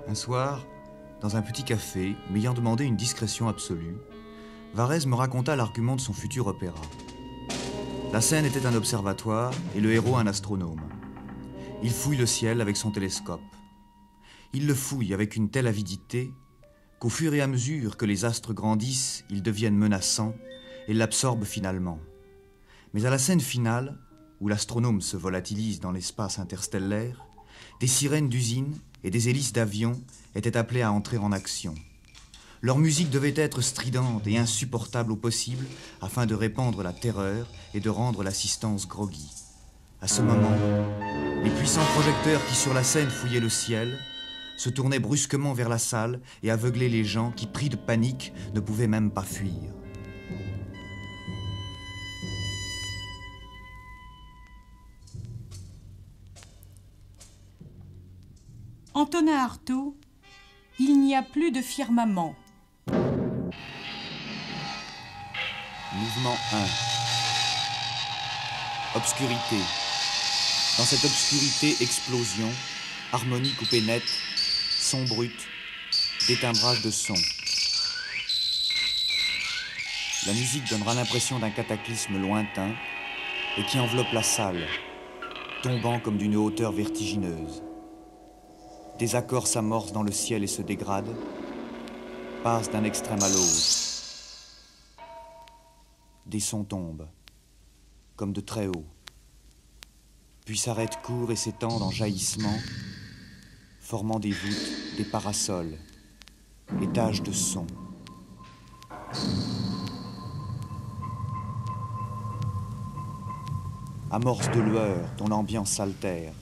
Un soir, dans un petit café, m'ayant demandé une discrétion absolue, Varèse me raconta l'argument de son futur opéra. La scène était un observatoire et le héros un astronome. Il fouille le ciel avec son télescope. Il le fouille avec une telle avidité qu'au fur et à mesure que les astres grandissent, ils deviennent menaçants et l'absorbent finalement. Mais à la scène finale, où l'astronome se volatilise dans l'espace interstellaire, des sirènes d'usine et des hélices d'avions étaient appelées à entrer en action. Leur musique devait être stridente et insupportable au possible afin de répandre la terreur et de rendre l'assistance groggy. À ce moment, les puissants projecteurs qui sur la scène fouillaient le ciel se tournait brusquement vers la salle et aveuglait les gens qui, pris de panique, ne pouvaient même pas fuir. Antonin Artaud, Il n'y a plus de firmament. Mouvement un. Obscurité. Dans cette obscurité, explosion, harmonie coupée nette, son brut, détimbrage de son. La musique donnera l'impression d'un cataclysme lointain et qui enveloppe la salle, tombant comme d'une hauteur vertigineuse. Des accords s'amorcent dans le ciel et se dégradent, passent d'un extrême à l'autre. Des sons tombent, comme de très haut, puis s'arrêtent court et s'étendent en jaillissement, formant des voûtes, des parasols, étages de son. Amorce de lueur dont l'ambiance s'altère,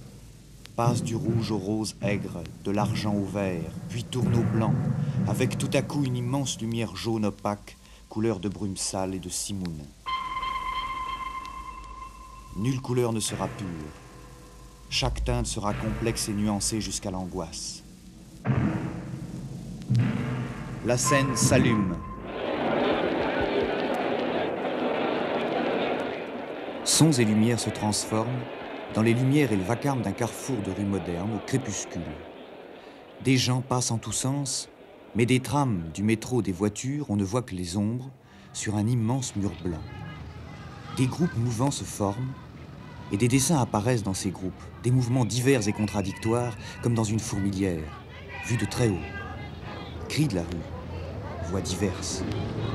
passe du rouge au rose aigre, de l'argent au vert, puis tourne au blanc, avec tout à coup une immense lumière jaune opaque, couleur de brume sale et de simoune. Nulle couleur ne sera pure. Chaque teinte sera complexe et nuancée jusqu'à l'angoisse. La scène s'allume. Sons et lumières se transforment dans les lumières et le vacarme d'un carrefour de rue moderne au crépuscule. Des gens passent en tous sens, mais des trams, du métro, des voitures, on ne voit que les ombres sur un immense mur blanc. Des groupes mouvants se forment, et des dessins apparaissent dans ces groupes, des mouvements divers et contradictoires, comme dans une fourmilière. vue de très haut. Cris de la rue, voix diverses,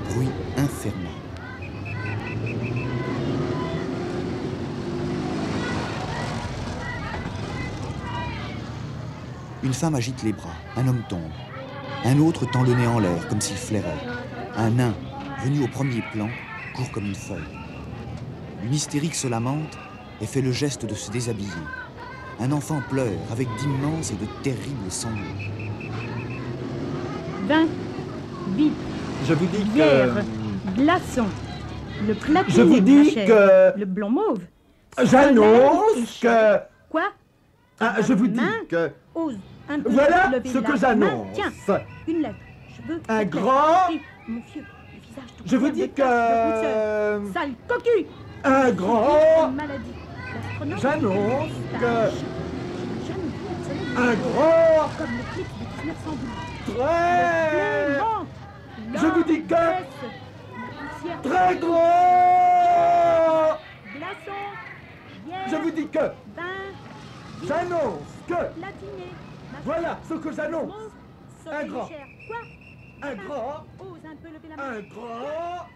bruit infernal. Une femme agite les bras, un homme tombe. Un autre tend le nez en l'air, comme s'il flairait. Un nain, venu au premier plan, court comme une feuille. Une hystérique se lamente et fait le geste de se déshabiller. Un enfant pleure avec d'immenses et de terribles sanglots. Vin, bite, je vous dis bière, que... glaçon, le plâté, je vous dis que... le blanc mauve. J'annonce que... Quoi? Ah, je vous dis que... Ose, un peu voilà ce que j'annonce. Tiens, une lettre, cheveux, un grand... Mon fieu, le visage tout... Je vous dis que... Sale cocu. Un grand... maladie. J'annonce que un grand comme le clip de dix-neuf cent douze. Très, je vous dis que très grand. Je vous dis que j'annonce que voilà ce que j'annonce. Un grand, un grand, un grand.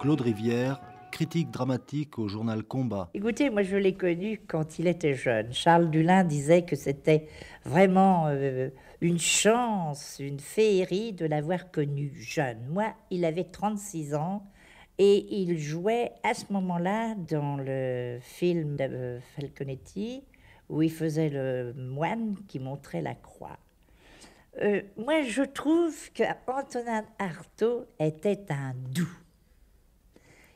Claude Rivière, critique dramatique au journal Combat. Écoutez, moi je l'ai connu quand il était jeune. Charles Dullin disait que c'était vraiment euh, une chance, une féerie de l'avoir connu jeune. Moi, il avait trente-six ans et il jouait à ce moment-là dans le film de Falconetti où il faisait le moine qui montrait la croix. Euh, moi, je trouve qu'Antonin Artaud était un doux.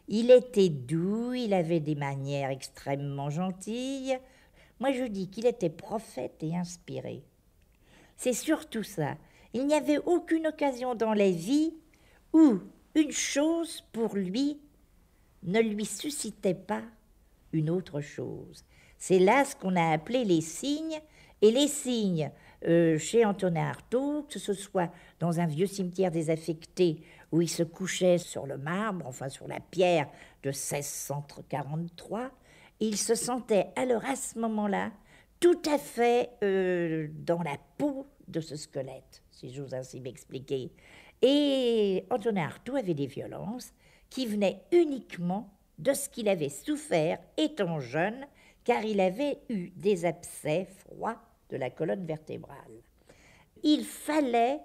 Il était doux, il avait des manières extrêmement gentilles. Moi, je dis qu'il était prophète et inspiré. C'est surtout ça. Il n'y avait aucune occasion dans la vie où une chose, pour lui, ne lui suscitait pas une autre chose. C'est là ce qu'on a appelé les signes. Et les signes, euh, chez Antonin Artaud, que ce soit dans un vieux cimetière désaffecté, où il se couchait sur le marbre, enfin sur la pierre de seize cent quarante-trois, il se sentait alors à ce moment-là tout à fait euh, dans la peau de ce squelette, si j'ose ainsi m'expliquer. Et Antonin Artaud avait des violences qui venaient uniquement de ce qu'il avait souffert étant jeune, car il avait eu des abcès froids de la colonne vertébrale. Il fallait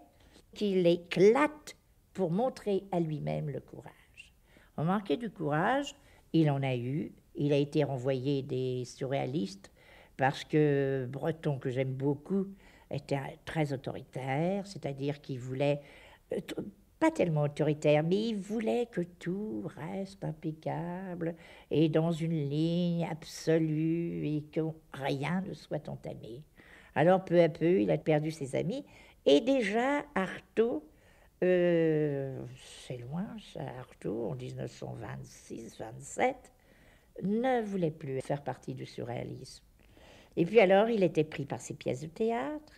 qu'il éclate pour montrer à lui-même le courage. On manquait du courage, il en a eu, il a été renvoyé des surréalistes parce que Breton, que j'aime beaucoup, était très autoritaire, c'est-à-dire qu'il voulait, pas tellement autoritaire, mais il voulait que tout reste impeccable et dans une ligne absolue et que rien ne soit entamé. Alors peu à peu, il a perdu ses amis et déjà Artaud, Euh, c'est loin, ça, Artaud, en mille neuf cent vingt-six vingt-sept, ne voulait plus faire partie du surréalisme. Et puis alors, il était pris par ses pièces de théâtre.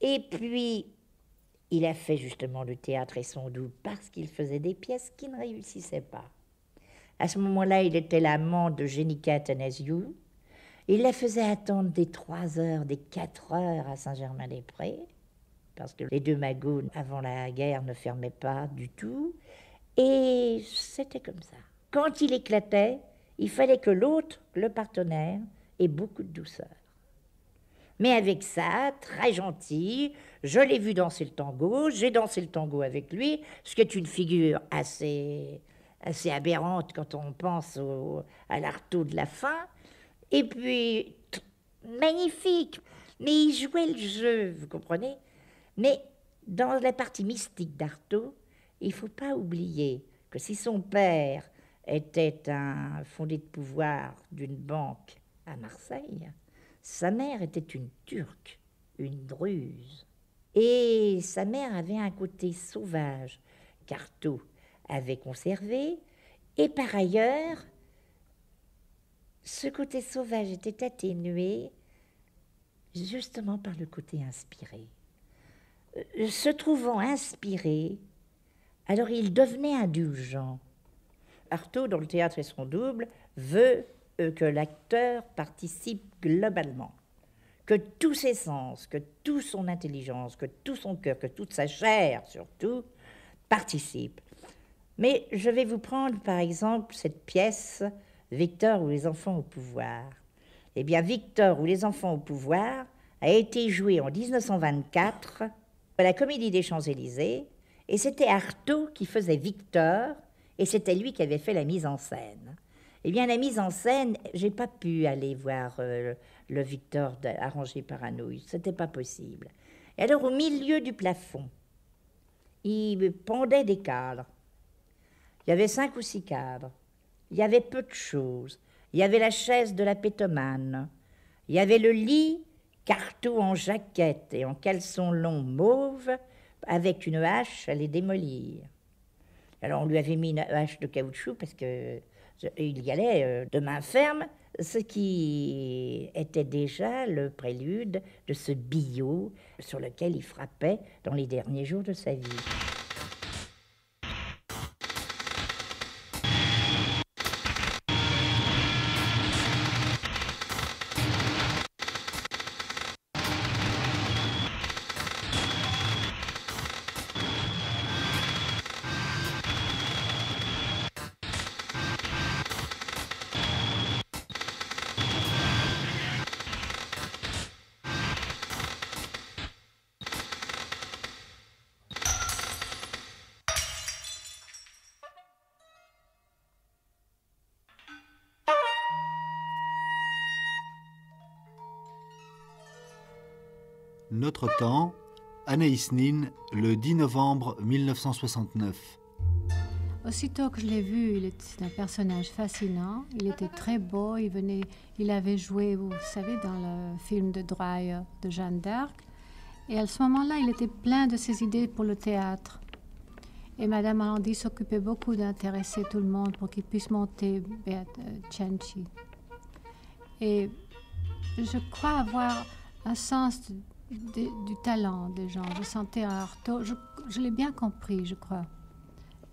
Et puis, il a fait justement le théâtre et son doux parce qu'il faisait des pièces qui ne réussissaient pas. À ce moment-là, il était l'amant de Génica Athanasiou. Il la faisait attendre des trois heures, des quatre heures à Saint-Germain-des-Prés, parce que les deux magots avant la guerre ne fermaient pas du tout. Et c'était comme ça. Quand il éclatait, il fallait que l'autre, le partenaire, ait beaucoup de douceur. Mais avec ça, très gentil, je l'ai vu danser le tango, j'ai dansé le tango avec lui, ce qui est une figure assez, assez aberrante quand on pense au, à l'Artaud de la fin. Et puis, magnifique. Mais il jouait le jeu, vous comprenez ? Mais dans la partie mystique d'Artaud, il ne faut pas oublier que si son père était un fondé de pouvoir d'une banque à Marseille, sa mère était une turque, une druze. Et sa mère avait un côté sauvage qu'Artaud avait conservé. Et par ailleurs, ce côté sauvage était atténué justement par le côté inspiré. Se trouvant inspiré, alors il devenait indulgent. Artaud, dans le théâtre et son double, veut que l'acteur participe globalement, que tous ses sens, que toute son intelligence, que tout son cœur, que toute sa chair surtout, participe. Mais je vais vous prendre par exemple cette pièce « Victor ou les enfants au pouvoir ». Eh bien, « Victor ou les enfants au pouvoir » a été jouée en mille neuf cent vingt-quatre à la Comédie des Champs-Élysées, et c'était Artaud qui faisait Victor, et c'était lui qui avait fait la mise en scène. Eh bien, la mise en scène, j'ai pas pu aller voir euh, le Victor arrangé par Anouilh, c'était pas possible. Et alors, au milieu du plafond, il pendait des cadres. Il y avait cinq ou six cadres. Il y avait peu de choses. Il y avait la chaise de la pétomane. Il y avait le lit qu'Artaud en jaquette et en caleçon long mauve, avec une hache, allait démolir. Alors, on lui avait mis une hache de caoutchouc parce que il y allait de main ferme, ce qui était déjà le prélude de ce billot sur lequel il frappait dans les derniers jours de sa vie. Notre temps, Anaïs Nin, le dix novembre mille neuf cent soixante-neuf. Aussitôt que je l'ai vu, il était un personnage fascinant. Il était très beau. Il venait, il avait joué, vous savez, dans le film de Dreyer de Jeanne d'Arc. Et à ce moment-là, il était plein de ses idées pour le théâtre. Et Madame Allendy s'occupait beaucoup d'intéresser tout le monde pour qu'il puisse monter Cenci. Et je crois avoir un sens de Du, du talent des gens. Je sentais un Artaud, je, je l'ai bien compris, je crois.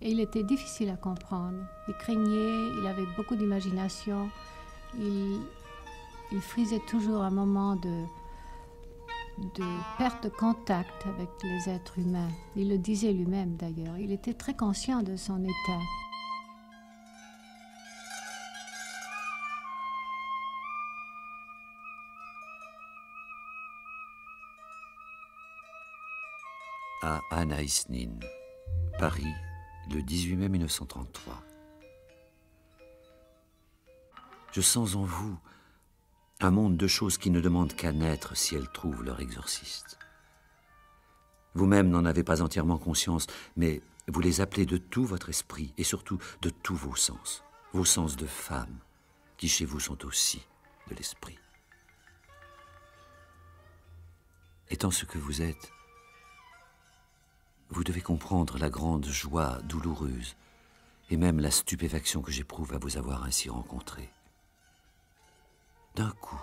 Et il était difficile à comprendre. Il craignait, il avait beaucoup d'imagination. Il, il frisait toujours un moment de, de perte de contact avec les êtres humains. Il le disait lui-même d'ailleurs. Il était très conscient de son état. À Anaïs Nin, Paris, le dix-huit mai mille neuf cent trente-trois. Je sens en vous un monde de choses qui ne demandent qu'à naître si elles trouvent leur exorciste. Vous-même n'en avez pas entièrement conscience, mais vous les appelez de tout votre esprit et surtout de tous vos sens, vos sens de femme, qui chez vous sont aussi de l'esprit. Étant ce que vous êtes, vous devez comprendre la grande joie douloureuse et même la stupéfaction que j'éprouve à vous avoir ainsi rencontré. D'un coup,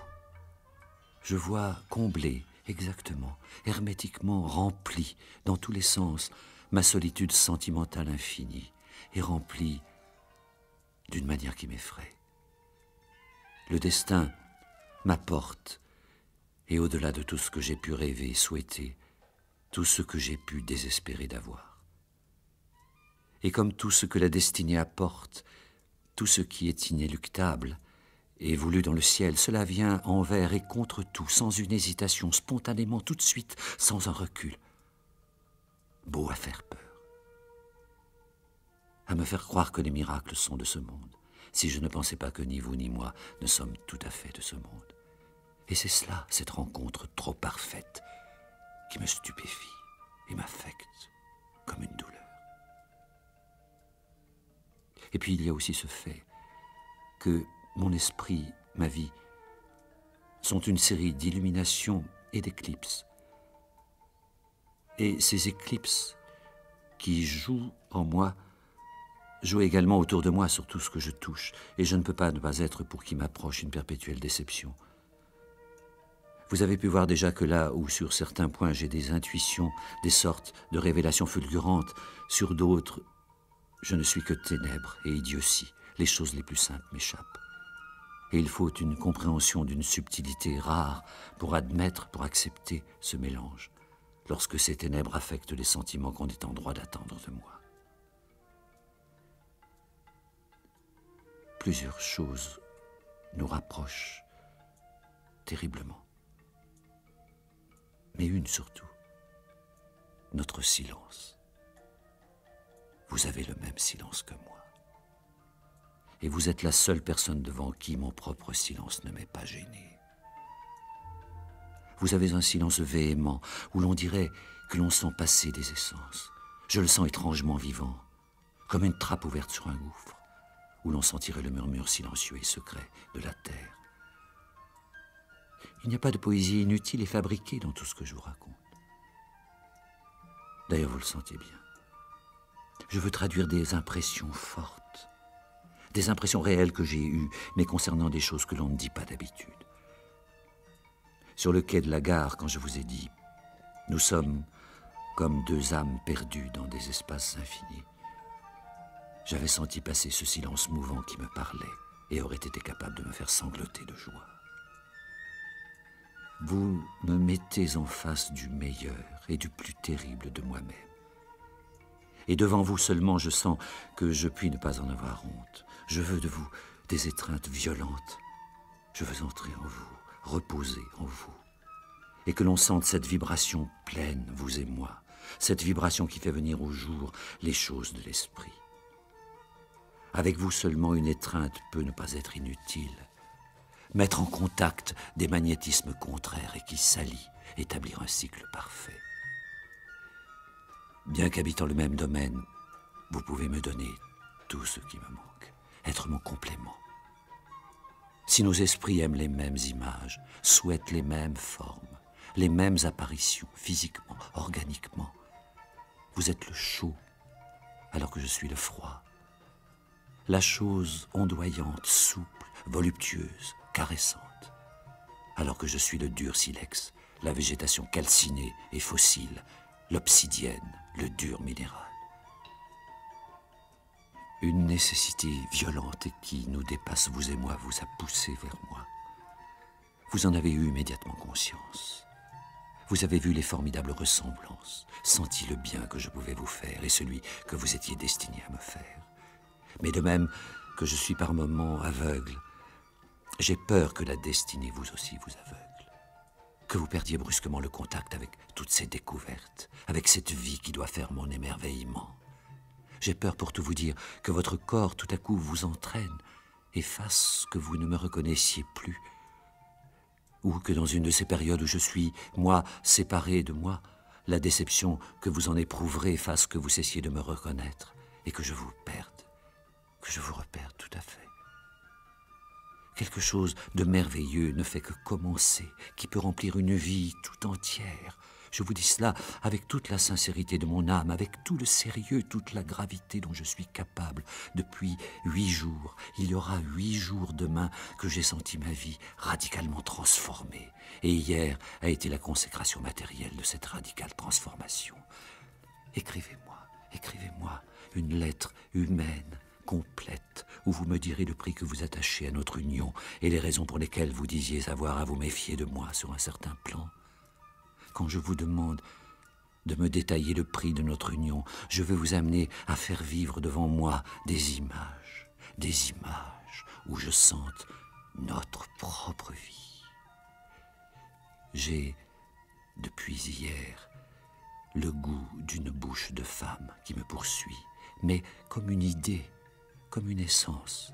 je vois comblée, exactement, hermétiquement remplie dans tous les sens, ma solitude sentimentale infinie et remplie d'une manière qui m'effraie. Le destin m'apporte et au-delà de tout ce que j'ai pu rêver, souhaiter, tout ce que j'ai pu désespérer d'avoir. Et comme tout ce que la destinée apporte, tout ce qui est inéluctable et voulu dans le ciel, cela vient envers et contre tout, sans une hésitation, spontanément, tout de suite, sans un recul. Beau à faire peur. À me faire croire que les miracles sont de ce monde, si je ne pensais pas que ni vous ni moi ne sommes tout à fait de ce monde. Et c'est cela, cette rencontre trop parfaite, qui me stupéfie et m'affecte comme une douleur. Et puis il y a aussi ce fait que mon esprit, ma vie, sont une série d'illuminations et d'éclipses. Et ces éclipses qui jouent en moi, jouent également autour de moi sur tout ce que je touche, et je ne peux pas ne pas être pour qui m'approche une perpétuelle déception. Vous avez pu voir déjà que là où, sur certains points, j'ai des intuitions, des sortes de révélations fulgurantes, sur d'autres, je ne suis que ténèbres et idiotie. Les choses les plus simples m'échappent. et il faut une compréhension d'une subtilité rare pour admettre, pour accepter ce mélange, lorsque ces ténèbres affectent les sentiments qu'on est en droit d'attendre de moi. Plusieurs choses nous rapprochent terriblement, mais une surtout, notre silence. Vous avez le même silence que moi. Et vous êtes la seule personne devant qui mon propre silence ne m'est pas gêné. Vous avez un silence véhément, où l'on dirait que l'on sent passer des essences. Je le sens étrangement vivant, comme une trappe ouverte sur un gouffre, où l'on sentirait le murmure silencieux et secret de la terre. Il n'y a pas de poésie inutile et fabriquée dans tout ce que je vous raconte. D'ailleurs, vous le sentez bien. Je veux traduire des impressions fortes, des impressions réelles que j'ai eues, mais concernant des choses que l'on ne dit pas d'habitude. Sur le quai de la gare, quand je vous ai dit, nous sommes comme deux âmes perdues dans des espaces infinis, j'avais senti passer ce silence mouvant qui me parlait et aurait été capable de me faire sangloter de joie. Vous me mettez en face du meilleur et du plus terrible de moi-même. Et devant vous seulement, je sens que je puis ne pas en avoir honte. Je veux de vous des étreintes violentes. Je veux entrer en vous, reposer en vous. Et que l'on sente cette vibration pleine, vous et moi. Cette vibration qui fait venir au jour les choses de l'esprit. Avec vous seulement, une étreinte peut ne pas être inutile. Mettre en contact des magnétismes contraires et qui s'allient, établir un cycle parfait. Bien qu'habitant le même domaine, vous pouvez me donner tout ce qui me manque, être mon complément. Si nos esprits aiment les mêmes images, souhaitent les mêmes formes, les mêmes apparitions, physiquement, organiquement, vous êtes le chaud, alors que je suis le froid. La chose ondoyante, souple, voluptueuse, caressante, alors que je suis le dur silex, la végétation calcinée et fossile, l'obsidienne, le dur minéral. Une nécessité violente et qui nous dépasse, vous et moi, vous a poussé vers moi. Vous en avez eu immédiatement conscience. Vous avez vu les formidables ressemblances, senti le bien que je pouvais vous faire et celui que vous étiez destiné à me faire. Mais de même que je suis par moments aveugle, j'ai peur que la destinée vous aussi vous aveugle, que vous perdiez brusquement le contact avec toutes ces découvertes, avec cette vie qui doit faire mon émerveillement. J'ai peur, pour tout vous dire, que votre corps tout à coup vous entraîne et fasse que vous ne me reconnaissiez plus, ou que dans une de ces périodes où je suis, moi, séparé de moi, la déception que vous en éprouverez fasse que vous cessiez de me reconnaître et que je vous perde, que je vous reperde tout à fait. Quelque chose de merveilleux ne fait que commencer, qui peut remplir une vie tout entière. Je vous dis cela avec toute la sincérité de mon âme, avec tout le sérieux, toute la gravité dont je suis capable. Depuis huit jours, il y aura huit jours demain que j'ai senti ma vie radicalement transformée. Et hier a été la consécration matérielle de cette radicale transformation. Écrivez-moi, écrivez-moi une lettre humaine, complète, où vous me direz le prix que vous attachez à notre union et les raisons pour lesquelles vous disiez avoir à vous méfier de moi sur un certain plan. Quand je vous demande de me détailler le prix de notre union, je veux vous amener à faire vivre devant moi des images, des images où je sente notre propre vie. J'ai, depuis hier, le goût d'une bouche de femme qui me poursuit, mais comme une idée, comme une essence.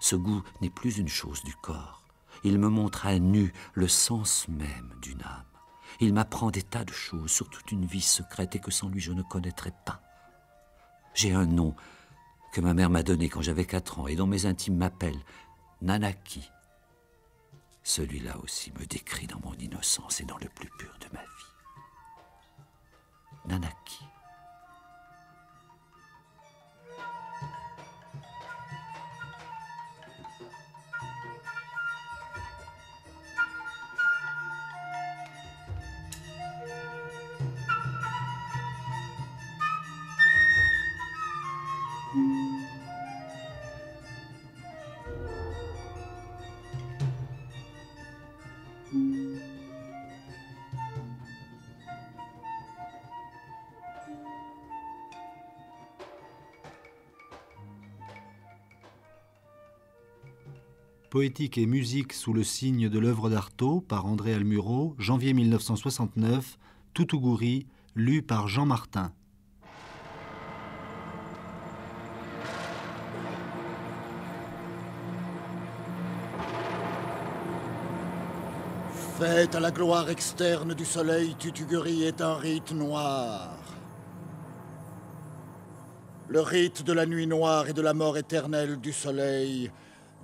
Ce goût n'est plus une chose du corps. Il me montre à nu le sens même d'une âme. Il m'apprend des tas de choses sur toute une vie secrète et que sans lui je ne connaîtrais pas. J'ai un nom que ma mère m'a donné quand j'avais quatre ans et dont mes intimes m'appellent Nanaki. Celui-là aussi me décrit dans mon innocence et dans le plus pur de ma vie. Nanaki. Poétique et musique sous le signe de l'œuvre d'Artaud par André Almuro, janvier mille neuf cent soixante-neuf, Toutougoury, lu par Jean Martin. Fête à la gloire externe du soleil, Toutougoury est un rite noir. Le rite de la nuit noire et de la mort éternelle du soleil.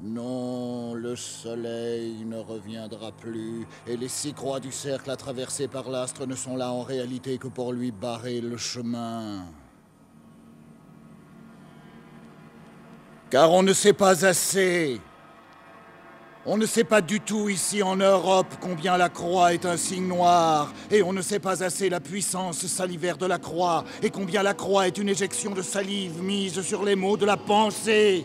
Non, le soleil ne reviendra plus, et les six croix du cercle à traverser par l'astre ne sont là en réalité que pour lui barrer le chemin. Car on ne sait pas assez, on ne sait pas du tout ici en Europe combien la croix est un signe noir, et on ne sait pas assez la puissance salivaire de la croix, et combien la croix est une éjection de salive mise sur les mots de la pensée.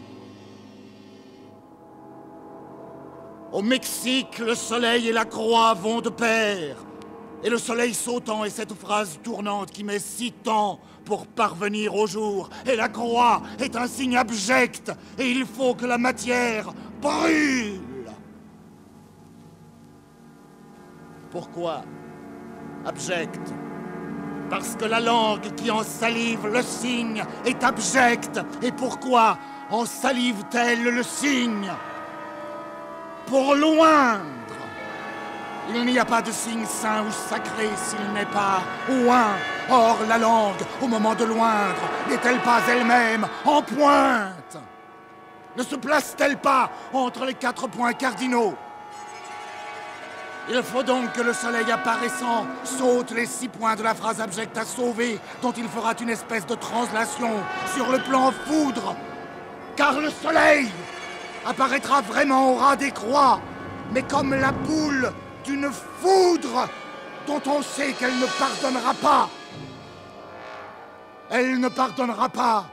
Au Mexique, le soleil et la croix vont de pair. Et le soleil sautant est cette phrase tournante qui met si temps pour parvenir au jour. Et la croix est un signe abject, et il faut que la matière brûle. Pourquoi abject? Parce que la langue qui en salive le signe est abjecte. Et pourquoi en salive-t-elle le signe? Pour loindre. Il n'y a pas de signe saint ou sacré s'il n'est pas oint. Or, la langue, au moment de loindre, n'est-elle pas elle-même en pointe? Ne se place-t-elle pas entre les quatre points cardinaux? Il faut donc que le soleil apparaissant saute les six points de la phrase abjecte à sauver, dont il fera une espèce de translation sur le plan foudre. Car le soleil apparaîtra vraiment au ras des croix, mais comme la boule d'une foudre dont on sait qu'elle ne pardonnera pas. Elle ne pardonnera pas.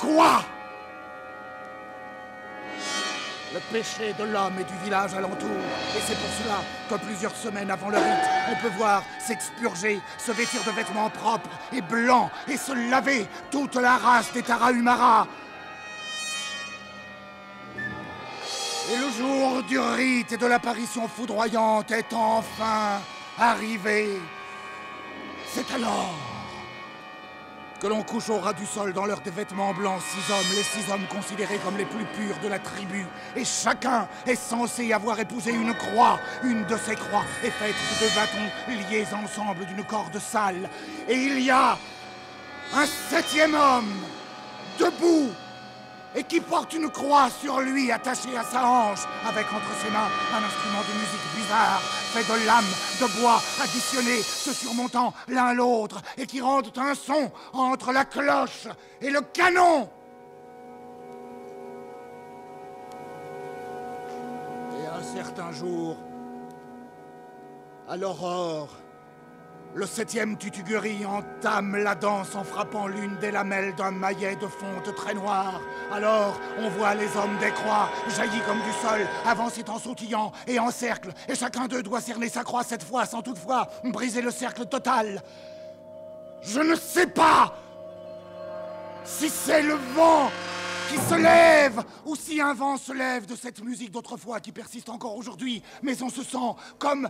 Quoi? Le péché de l'homme et du village alentour. Et c'est pour cela que plusieurs semaines avant le rite, on peut voir s'expurger, se vêtir de vêtements propres et blancs, et se laver toute la race des Tarahumara. Et le jour du rite et de l'apparition foudroyante est enfin arrivé. C'est alors que l'on couche au ras du sol dans leurs vêtements blancs six hommes, les six hommes considérés comme les plus purs de la tribu. Et chacun est censé avoir épousé une croix. Une de ces croix est faite de deux bâtons liés ensemble d'une corde sale. Et il y a un septième homme, debout, et qui porte une croix sur lui attachée à sa hanche, avec entre ses mains un instrument de musique bizarre, fait de lames, de bois, additionnés, se surmontant l'un l'autre, et qui rendent un son entre la cloche et le canon. Et un certain jour, à l'aurore, le septième Toutougoury entame la danse en frappant l'une des lamelles d'un maillet de fonte très noire. Alors, on voit les hommes des croix, jaillis comme du sol, avancer en sautillant et en cercle. Et chacun d'eux doit cerner sa croix cette fois, sans toutefois briser le cercle total. Je ne sais pas si c'est le vent qui se lève, ou si un vent se lève de cette musique d'autrefois qui persiste encore aujourd'hui, mais on se sent comme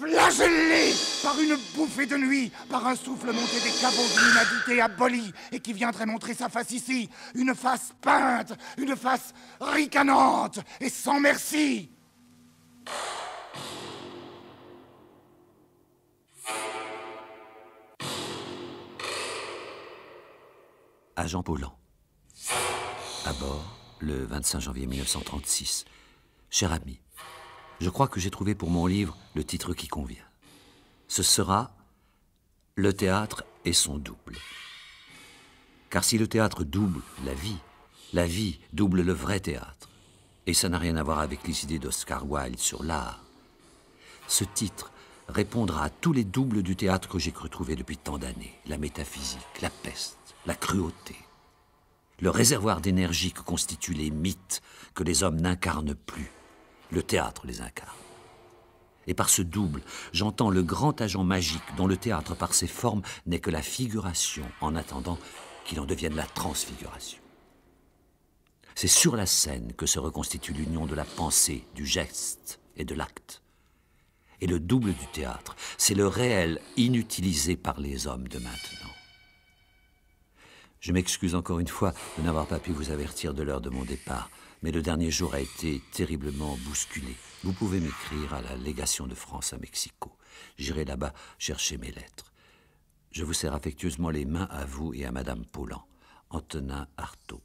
flagellé par une bouffée de nuit, par un souffle monté des caveaux d'une inhabité abolie et qui viendrait montrer sa face ici, une face peinte, une face ricanante et sans merci. À Jean Paulan. À bord, le vingt-cinq janvier mille neuf cent trente-six. Cher ami, je crois que j'ai trouvé pour mon livre le titre qui convient. Ce sera « Le théâtre et son double ». Car si le théâtre double la vie, la vie double le vrai théâtre. Et ça n'a rien à voir avec les idées d'Oscar Wilde sur l'art. Ce titre répondra à tous les doubles du théâtre que j'ai cru trouver depuis tant d'années. La métaphysique, la peste, la cruauté. Le réservoir d'énergie que constituent les mythes que les hommes n'incarnent plus. Le théâtre les incarne. Et par ce double, j'entends le grand agent magique dont le théâtre, par ses formes, n'est que la figuration, en attendant qu'il en devienne la transfiguration. C'est sur la scène que se reconstitue l'union de la pensée, du geste et de l'acte. Et le double du théâtre, c'est le réel inutilisé par les hommes de maintenant. Je m'excuse encore une fois de n'avoir pas pu vous avertir de l'heure de mon départ, mais le dernier jour a été terriblement bousculé. Vous pouvez m'écrire à la Légation de France à Mexico. J'irai là-bas chercher mes lettres. Je vous serre affectueusement les mains à vous et à Madame Paulan. Antonin Artaud.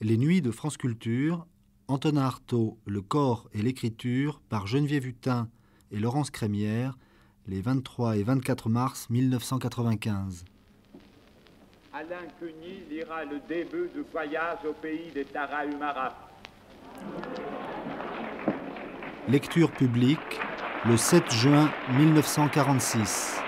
Les Nuits de France Culture, Antonin Artaud, Le corps et l'écriture, par Geneviève Hutin et Laurence Crémière, les vingt-trois et vingt-quatre mars mille neuf cent quatre-vingt-quinze. Alain Cuny lira le début du voyage au pays des Tarahumara. Lecture publique, le sept juin mille neuf cent quarante-six.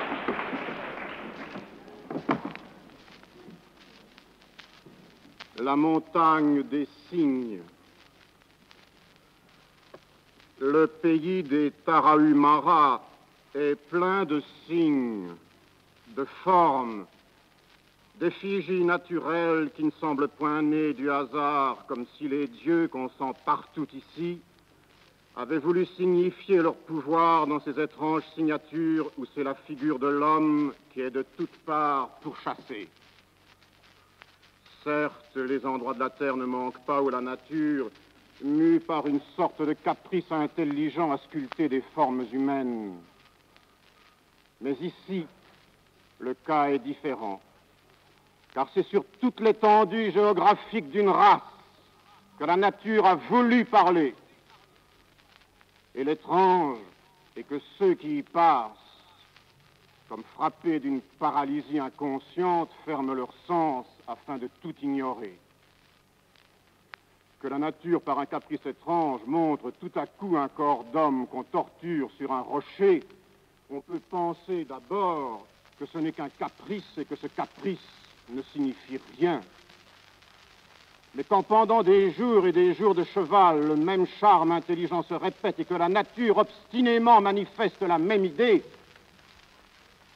La montagne des cygnes, le pays des Tarahumara est plein de signes, de formes, d'effigies naturelles qui ne semblent point nées du hasard, comme si les dieux qu'on sent partout ici avaient voulu signifier leur pouvoir dans ces étranges signatures où c'est la figure de l'homme qui est de toutes parts pourchassée. Certes, les endroits de la terre ne manquent pas où la nature, mue par une sorte de caprice intelligent, a sculpté des formes humaines. Mais ici, le cas est différent, car c'est sur toute l'étendue géographique d'une race que la nature a voulu parler. Et l'étrange est que ceux qui y passent, comme frappés d'une paralysie inconsciente, ferment leur sens afin de tout ignorer. Que la nature, par un caprice étrange, montre tout à coup un corps d'homme qu'on torture sur un rocher, on peut penser d'abord que ce n'est qu'un caprice et que ce caprice ne signifie rien. Mais qu'en pendant des jours et des jours de cheval, le même charme intelligent se répète et que la nature obstinément manifeste la même idée,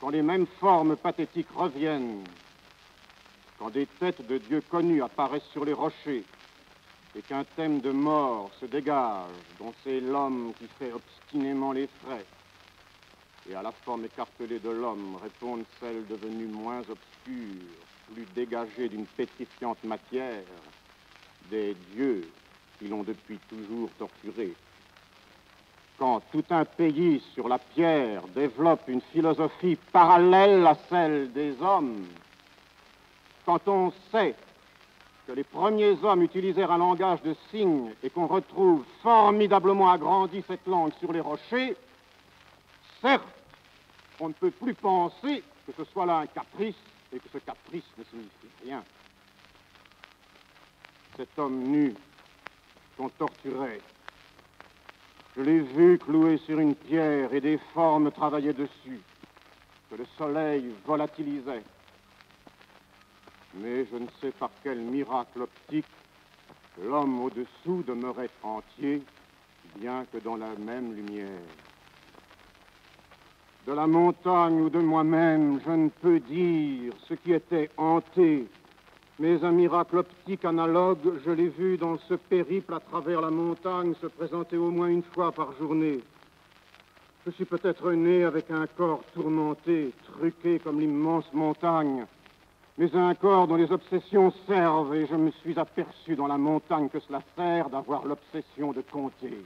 quand les mêmes formes pathétiques reviennent, quand des têtes de dieux connus apparaissent sur les rochers et qu'un thème de mort se dégage, dont c'est l'homme qui fait obstinément les frais, et à la forme écartelée de l'homme répondent celles devenues moins obscures, plus dégagées d'une pétrifiante matière, des dieux qui l'ont depuis toujours torturé. Quand tout un pays sur la pierre développe une philosophie parallèle à celle des hommes, quand on sait que les premiers hommes utilisèrent un langage de signes et qu'on retrouve formidablement agrandi cette langue sur les rochers, certes, on ne peut plus penser que ce soit là un caprice et que ce caprice ne signifie rien. Cet homme nu qu'on torturait, je l'ai vu cloué sur une pierre et des formes travaillaient dessus, que le soleil volatilisait. Mais je ne sais par quel miracle optique, l'homme au-dessous demeurait entier, bien que dans la même lumière. De la montagne ou de moi-même, je ne peux dire ce qui était hanté, mais un miracle optique analogue, je l'ai vu dans ce périple à travers la montagne se présenter au moins une fois par journée. Je suis peut-être né avec un corps tourmenté, truqué comme l'immense montagne, mais un corps dont les obsessions servent, et je me suis aperçu dans la montagne que cela sert d'avoir l'obsession de compter.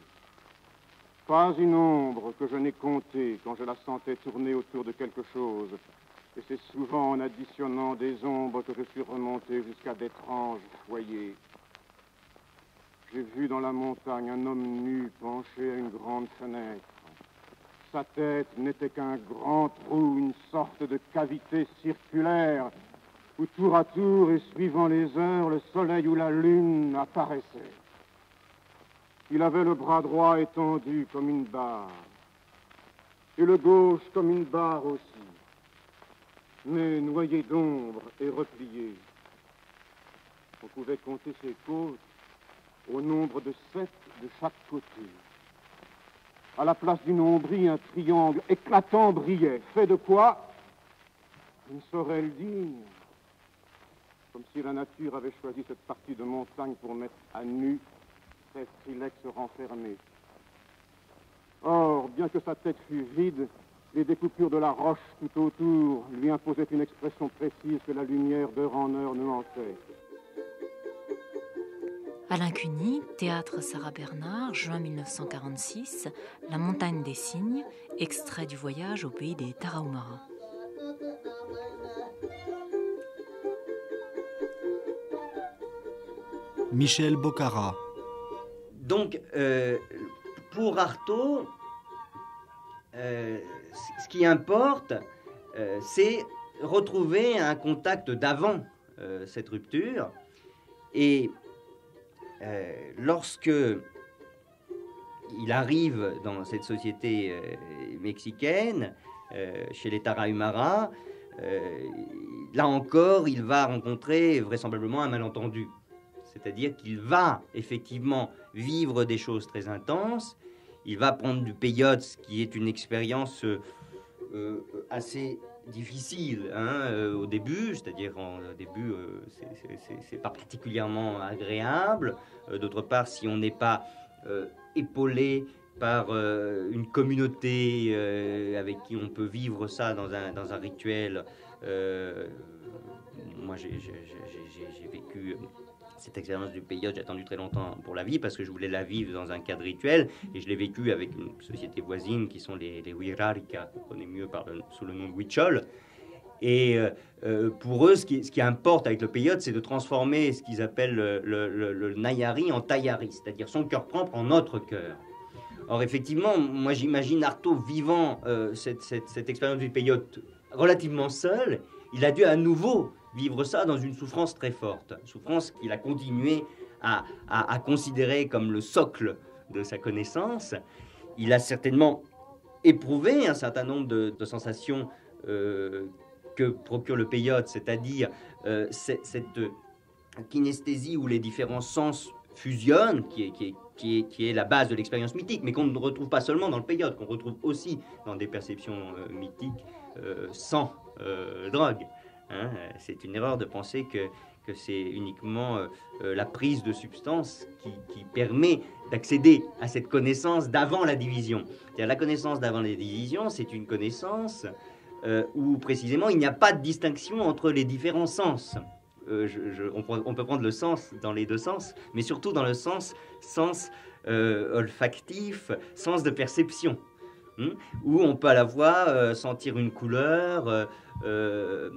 Pas une ombre que je n'ai comptée quand je la sentais tourner autour de quelque chose, et c'est souvent en additionnant des ombres que je suis remonté jusqu'à d'étranges foyers. J'ai vu dans la montagne un homme nu penché à une grande fenêtre. Sa tête n'était qu'un grand trou, une sorte de cavité circulaire, où tour à tour et suivant les heures, le soleil ou la lune apparaissait. Il avait le bras droit étendu comme une barre, et le gauche comme une barre aussi, mais noyé d'ombre et replié. On pouvait compter ses côtes au nombre de sept de chaque côté. À la place d'une ombrie, un triangle éclatant brillait, fait de quoi? Une sorelle digne. Comme si la nature avait choisi cette partie de montagne pour mettre à nu ses silex renfermés. Or, bien que sa tête fût vide, les découpures de la roche tout autour lui imposaient une expression précise que la lumière d'heure en heure nuançait. Alain Cuny, Théâtre Sarah Bernard, juin mille neuf cent quarante-six, La montagne des cygnes, extrait du voyage au pays des Tarahumara. Michel Boccara. Donc, euh, pour Artaud, euh, ce qui importe, euh, c'est retrouver un contact d'avant euh, cette rupture. Et euh, lorsque il arrive dans cette société euh, mexicaine, euh, chez les Tarahumara, euh, là encore, il va rencontrer vraisemblablement un malentendu. C'est-à-dire qu'il va effectivement vivre des choses très intenses. Il va prendre du peyote, qui est une expérience euh, assez difficile hein, euh, au début. C'est-à-dire au début, euh, c'est pas particulièrement agréable. Euh, D'autre part, si on n'est pas euh, épaulé par euh, une communauté euh, avec qui on peut vivre ça dans un, dans un rituel. Euh, moi, j'ai vécu... Cette expérience du peyote, j'ai attendu très longtemps pour la vivre parce que je voulais la vivre dans un cadre rituel et je l'ai vécu avec une société voisine qui sont les, les Wirarika, qu'on connaît mieux par le, sous le nom de Huichol. Et euh, pour eux, ce qui, ce qui importe avec le peyote, c'est de transformer ce qu'ils appellent le, le, le, le Nayari en Tayari, c'est-à-dire son cœur propre en notre cœur. Or, effectivement, moi j'imagine Artaud vivant euh, cette, cette, cette expérience du peyote relativement seul, il a dû à nouveau vivre ça dans une souffrance très forte, souffrance qu'il a continué à, à, à considérer comme le socle de sa connaissance. Il a certainement éprouvé un certain nombre de, de sensations euh, que procure le peyote, c'est-à-dire euh, cette, cette kinesthésie où les différents sens fusionnent, qui est, qui est, qui est, qui est la base de l'expérience mythique, mais qu'on ne retrouve pas seulement dans le peyote, qu'on retrouve aussi dans des perceptions euh, mythiques euh, sans euh, drogue. Hein, c'est une erreur de penser que, que c'est uniquement euh, la prise de substance qui, qui permet d'accéder à cette connaissance d'avant la division. C'est-à-dire la connaissance d'avant la division, c'est une connaissance euh, où précisément il n'y a pas de distinction entre les différents sens. Euh, je, je, on, on peut prendre le sens dans les deux sens, mais surtout dans le sens, sens euh, olfactif, sens de perception. Hum, où on peut à la fois euh, sentir une couleur, euh, euh,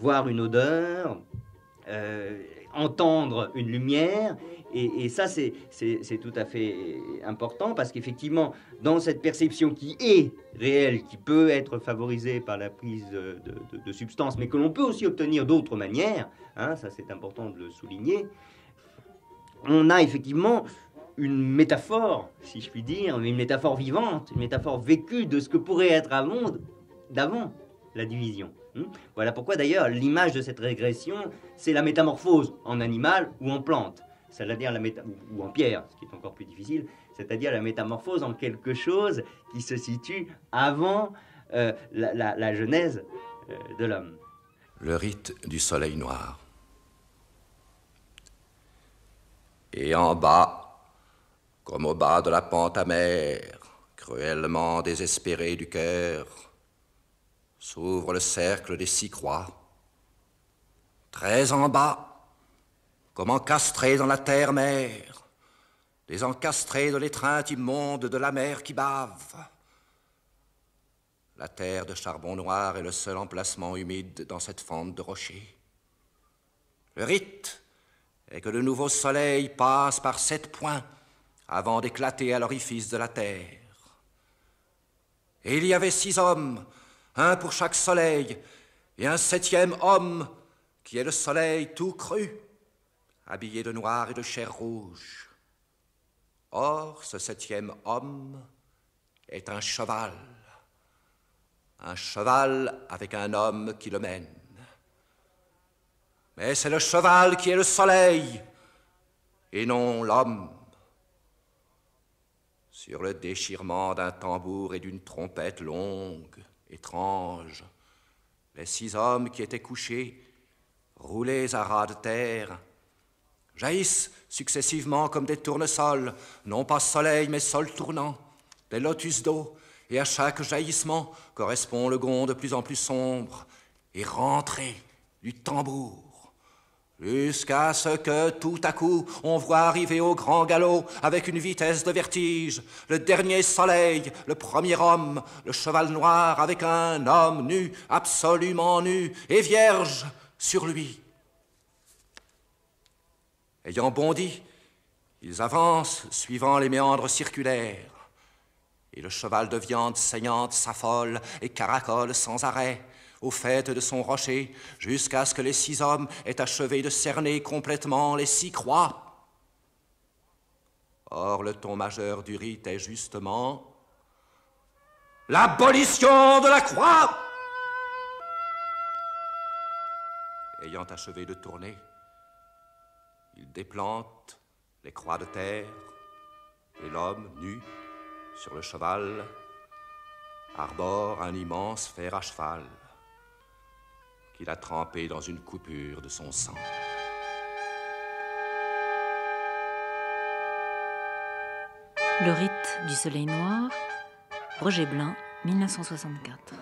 voir une odeur, euh, entendre une lumière. Et, et ça, c'est tout à fait important parce qu'effectivement, dans cette perception qui est réelle, qui peut être favorisée par la prise de, de, de substances, mais que l'on peut aussi obtenir d'autres manières, hein, ça c'est important de le souligner, on a effectivement une métaphore, si je puis dire, mais une métaphore vivante, une métaphore vécue de ce que pourrait être un monde d'avant la division. Hmm? Voilà pourquoi d'ailleurs l'image de cette régression, c'est la métamorphose en animal ou en plante, c'est-à-dire la méta ou, ou en pierre, ce qui est encore plus difficile, c'est-à-dire la métamorphose en quelque chose qui se situe avant euh, la, la, la genèse euh, de l'homme. Le rite du soleil noir. Et en bas, comme au bas de la pente amère, cruellement désespéré du cœur, s'ouvre le cercle des six croix. Très en bas, comme encastrés dans la terre-mère, les encastrés de l'étreinte immonde de la mer qui bave. La terre de charbon noir est le seul emplacement humide dans cette fente de rocher. Le rite est que le nouveau soleil passe par sept points, avant d'éclater à l'orifice de la terre. Et il y avait six hommes, un pour chaque soleil, et un septième homme, qui est le soleil tout cru, habillé de noir et de chair rouge. Or, ce septième homme est un cheval, un cheval avec un homme qui le mène. Mais c'est le cheval qui est le soleil, et non l'homme. Sur le déchirement d'un tambour et d'une trompette longue, étrange, les six hommes qui étaient couchés, roulés à ras de terre, jaillissent successivement comme des tournesols, non pas soleil mais sol tournant, des lotus d'eau, et à chaque jaillissement correspond le gond de plus en plus sombre et rentré du tambour. Jusqu'à ce que, tout à coup, on voit arriver au grand galop, avec une vitesse de vertige, le dernier soleil, le premier homme, le cheval noir avec un homme nu, absolument nu, et vierge sur lui. Ayant bondi, ils avancent, suivant les méandres circulaires. Et le cheval de viande saignante s'affole et caracole sans arrêt au fait de son rocher, jusqu'à ce que les six hommes aient achevé de cerner complètement les six croix. Or, le ton majeur du rite est justement l'abolition de la croix. Ayant achevé de tourner, ils déplantent les croix de terre et l'homme nu sur le cheval arbore un immense fer à cheval qu'il a trempé dans une coupure de son sang. Le rite du soleil noir, Roger Blin, mille neuf cent soixante-quatre.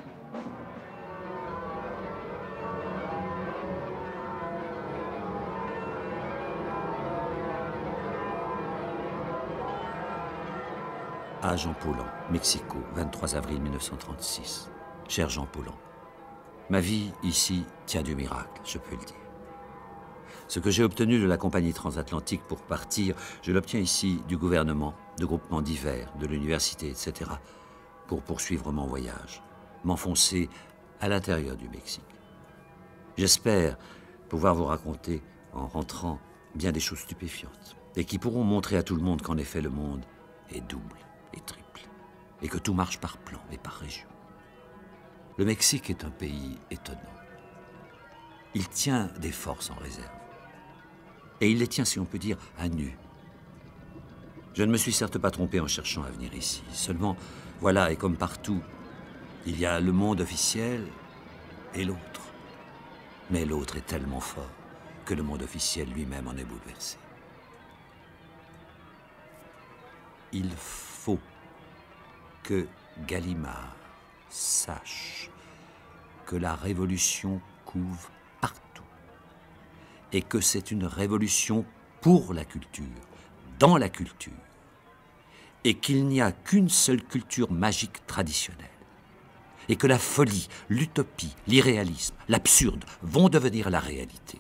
À Jean Paulhan, Mexico, vingt-trois avril mille neuf cent trente-six. Cher Jean Paulhan, ma vie ici tient du miracle, je peux le dire. Ce que j'ai obtenu de la compagnie transatlantique pour partir, je l'obtiens ici du gouvernement, de groupements divers, de l'université, et cetera, pour poursuivre mon voyage, m'enfoncer à l'intérieur du Mexique. J'espère pouvoir vous raconter, en rentrant, bien des choses stupéfiantes, et qui pourront montrer à tout le monde qu'en effet le monde est double et triple, et que tout marche par plan et par région. Le Mexique est un pays étonnant. Il tient des forces en réserve. Et il les tient, si on peut dire, à nu. Je ne me suis certes pas trompé en cherchant à venir ici. Seulement, voilà, et comme partout, il y a le monde officiel et l'autre. Mais l'autre est tellement fort que le monde officiel lui-même en est bouleversé. Il faut que Gallimard sache que la révolution couvre partout et que c'est une révolution pour la culture, dans la culture, et qu'il n'y a qu'une seule culture magique traditionnelle, et que la folie, l'utopie, l'irréalisme, l'absurde vont devenir la réalité.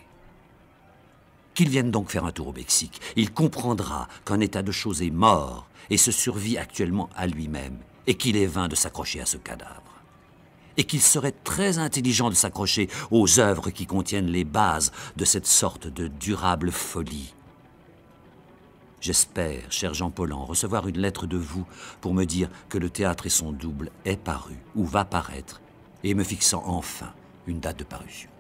Qu'il vienne donc faire un tour au Mexique, il comprendra qu'un état de choses est mort et se survit actuellement à lui-même, et qu'il est vain de s'accrocher à ce cadavre, et qu'il serait très intelligent de s'accrocher aux œuvres qui contiennent les bases de cette sorte de durable folie. J'espère, cher Jean Paulhan, recevoir une lettre de vous pour me dire que le théâtre et son double est paru, ou va paraître, et me fixant enfin une date de parution.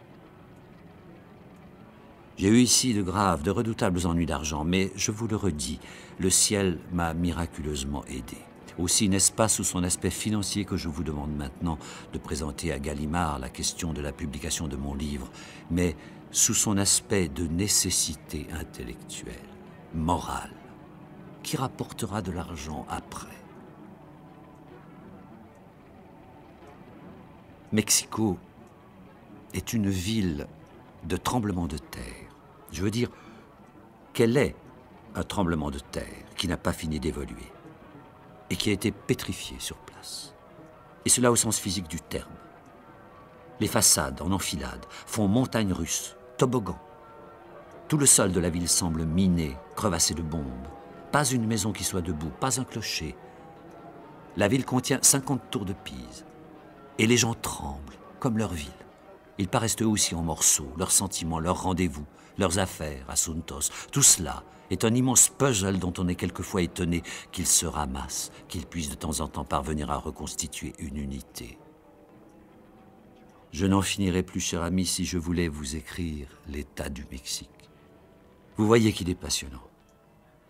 J'ai eu ici de graves, de redoutables ennuis d'argent, mais je vous le redis, le ciel m'a miraculeusement aidé. Aussi n'est-ce pas sous son aspect financier que je vous demande maintenant de présenter à Gallimard la question de la publication de mon livre, mais sous son aspect de nécessité intellectuelle, morale, qui rapportera de l'argent après. Mexico est une ville de tremblement de terre. Je veux dire qu'elle est un tremblement de terre qui n'a pas fini d'évoluer et qui a été pétrifié sur place. Et cela au sens physique du terme. Les façades en enfilade font montagne russe, toboggan. Tout le sol de la ville semble miné, crevassé de bombes. Pas une maison qui soit debout, pas un clocher. La ville contient cinquante tours de Pise. Et les gens tremblent, comme leur ville. Ils paraissent eux aussi en morceaux, leurs sentiments, leurs rendez-vous, leurs affaires, Assuntos. Tout cela est un immense puzzle dont on est quelquefois étonné qu'il se ramasse, qu'il puisse de temps en temps parvenir à reconstituer une unité. Je n'en finirai plus, cher ami, si je voulais vous écrire l'état du Mexique. Vous voyez qu'il est passionnant.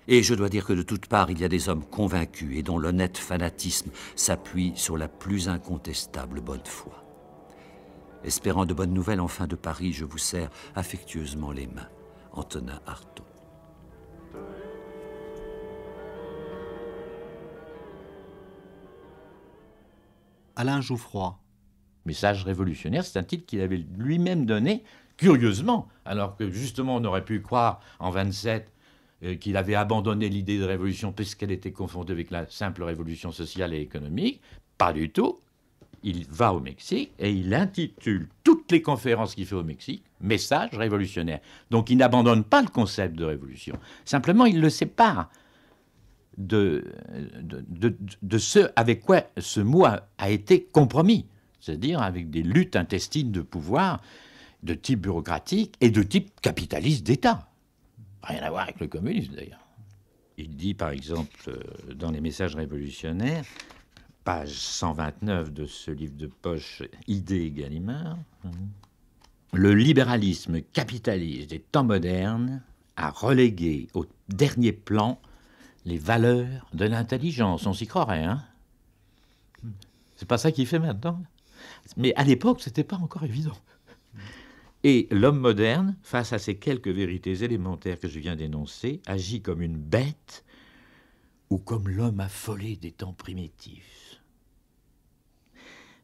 Et je dois dire que de toutes parts, il y a des hommes convaincus et dont l'honnête fanatisme s'appuie sur la plus incontestable bonne foi. Espérant de bonnes nouvelles enfin de Paris, je vous serre affectueusement les mains. Antonin Artaud. Alain Jouffroy. Message révolutionnaire, c'est un titre qu'il avait lui-même donné, curieusement, alors que justement on aurait pu croire en vingt-sept euh, qu'il avait abandonné l'idée de révolution puisqu'elle était confondue avec la simple révolution sociale et économique. Pas du tout. Il va au Mexique et il intitule toutes les conférences qu'il fait au Mexique « Message révolutionnaire ». Donc il n'abandonne pas le concept de révolution. Simplement, il le sépare de, de, de, de ce avec quoi ce mot a, a été compromis, c'est-à-dire avec des luttes intestines de pouvoir de type bureaucratique et de type capitaliste d'État. Rien à voir avec le communisme, d'ailleurs. Il dit, par exemple, dans les messages révolutionnaires, page cent vingt-neuf de ce livre de poche Idées Gallimard. Le libéralisme capitaliste des temps modernes a relégué au dernier plan les valeurs de l'intelligence. On s'y croirait, hein? C'est pas ça qu'il fait maintenant. Mais à l'époque, c'était pas encore évident. Et l'homme moderne, face à ces quelques vérités élémentaires que je viens d'énoncer, agit comme une bête ou comme l'homme affolé des temps primitifs.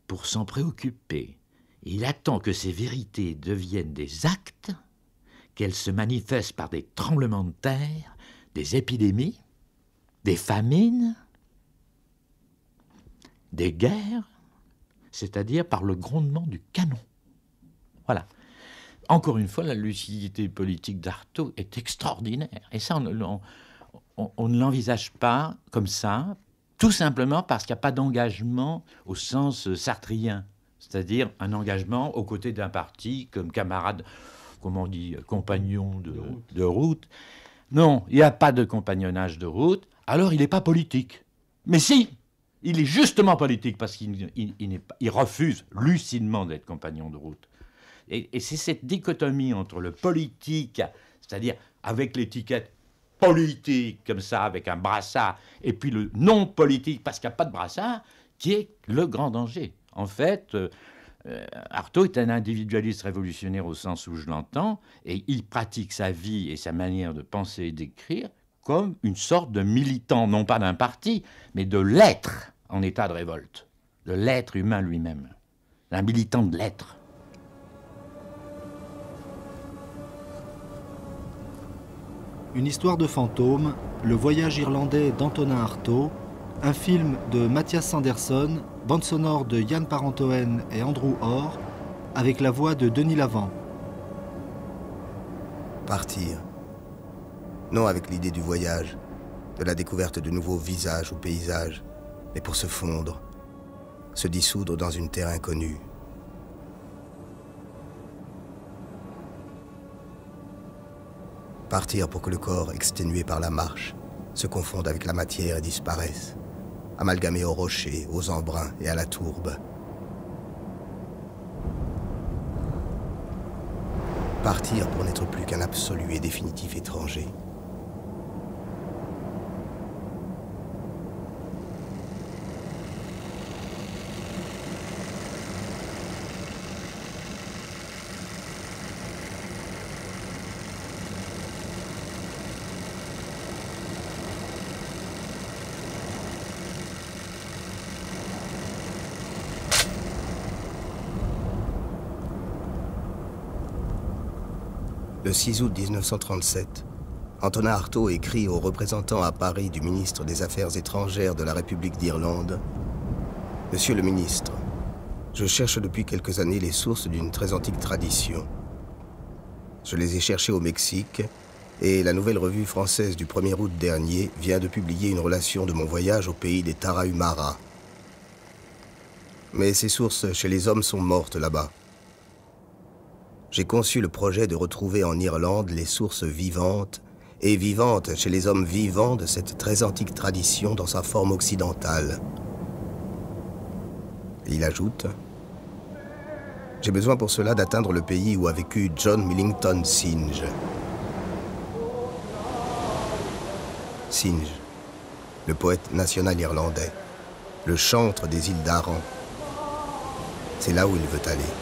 Pour s'en préoccuper, il attend que ces vérités deviennent des actes, qu'elles se manifestent par des tremblements de terre, des épidémies, des famines, des guerres, c'est-à-dire par le grondement du canon. Voilà. Encore une fois, la lucidité politique d'Artaud est extraordinaire. Et ça, on, on, on ne l'envisage pas comme ça, tout simplement parce qu'il n'y a pas d'engagement au sens sartrien, c'est-à-dire un engagement aux côtés d'un parti comme camarade, comment on dit, compagnon de, de, route. de route. Non, il n'y a pas de compagnonnage de route, alors il n'est pas politique. Mais si, Il est justement politique parce qu'il il, il, il refuse lucidement d'être compagnon de route. Et, et c'est cette dichotomie entre le politique, c'est-à-dire avec l'étiquette politique, comme ça, avec un brassard, et puis le non-politique, parce qu'il n'y a pas de brassard, qui est le grand danger. En fait, euh, Artaud est un individualiste révolutionnaire au sens où je l'entends, et il pratique sa vie et sa manière de penser et d'écrire comme une sorte de militant, non pas d'un parti, mais de l'être en état de révolte, de l'être humain lui-même, d'un militant de l'être. Une histoire de fantôme, le voyage irlandais d'Antonin Artaud, un film de Mathias Sanderson, bande sonore de Yann Parentoen et Andrew Orr, avec la voix de Denis Lavant. Partir. Non avec l'idée du voyage, de la découverte de nouveaux visages ou paysages, mais pour se fondre, se dissoudre dans une terre inconnue. Partir pour que le corps, exténué par la marche, se confonde avec la matière et disparaisse, amalgamé aux rochers, aux embruns et à la tourbe. Partir pour n'être plus qu'un absolu et définitif étranger. Le six août mille neuf cent trente-sept, Antonin Artaud écrit aux représentants à Paris du ministre des Affaires étrangères de la République d'Irlande. « Monsieur le ministre, je cherche depuis quelques années les sources d'une très antique tradition. Je les ai cherchées au Mexique et la Nouvelle Revue française du premier août dernier vient de publier une relation de mon voyage au pays des Tarahumara. Mais ces sources chez les hommes sont mortes là-bas. J'ai conçu le projet de retrouver en Irlande les sources vivantes et vivantes chez les hommes vivants de cette très antique tradition dans sa forme occidentale. » Il ajoute « J'ai besoin pour cela d'atteindre le pays où a vécu John Millington Synge. » Synge, le poète national irlandais, le chantre des îles d'Aran. C'est là où il veut aller.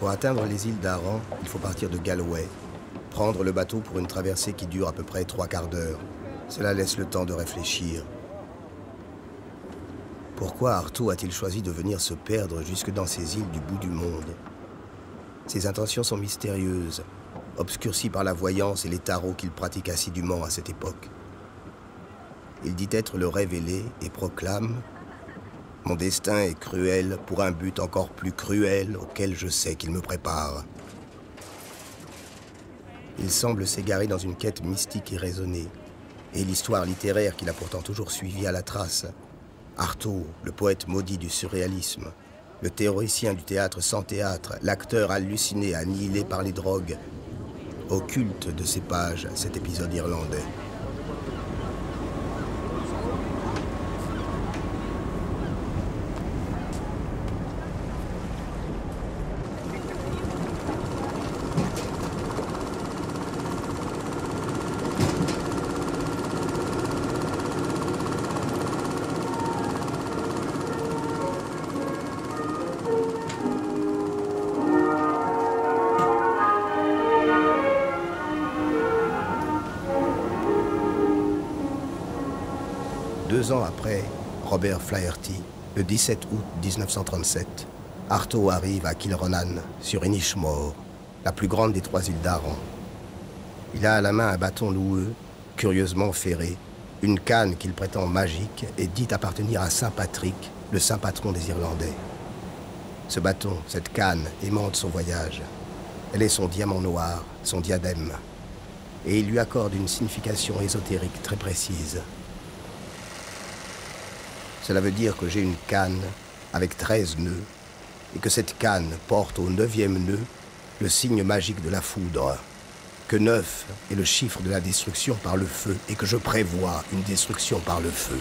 Pour atteindre les îles d'Aran, il faut partir de Galway, prendre le bateau pour une traversée qui dure à peu près trois quarts d'heure. Cela laisse le temps de réfléchir. Pourquoi Artaud a-t-il choisi de venir se perdre jusque dans ces îles du bout du monde? Ses intentions sont mystérieuses, obscurcies par la voyance et les tarots qu'il pratique assidûment à cette époque. Il dit être le révélé et proclame: mon destin est cruel pour un but encore plus cruel auquel je sais qu'il me prépare. Il semble s'égarer dans une quête mystique et raisonnée, et l'histoire littéraire qu'il a pourtant toujours suivie à la trace. Artaud, le poète maudit du surréalisme, le théoricien du théâtre sans théâtre, l'acteur halluciné, annihilé par les drogues, occulte de ses pages cet épisode irlandais. Deux ans après Robert Flaherty, le dix-sept août mille neuf cent trente-sept, Artaud arrive à Kilronan, sur Inishmore, la plus grande des trois îles d'Aran. Il a à la main un bâton noueux que curieusement ferrée, une canne qu'il prétend magique et dit appartenir à Saint Patrick, le saint patron des Irlandais. Ce bâton, cette canne, aimante son voyage. Elle est son diamant noir, son diadème. Et il lui accorde une signification ésotérique très précise. Cela veut dire que j'ai une canne avec treize nœuds et que cette canne porte au neuvième nœud le signe magique de la foudre, que neuf est le chiffre de la destruction par le feu et que je prévois une destruction par le feu.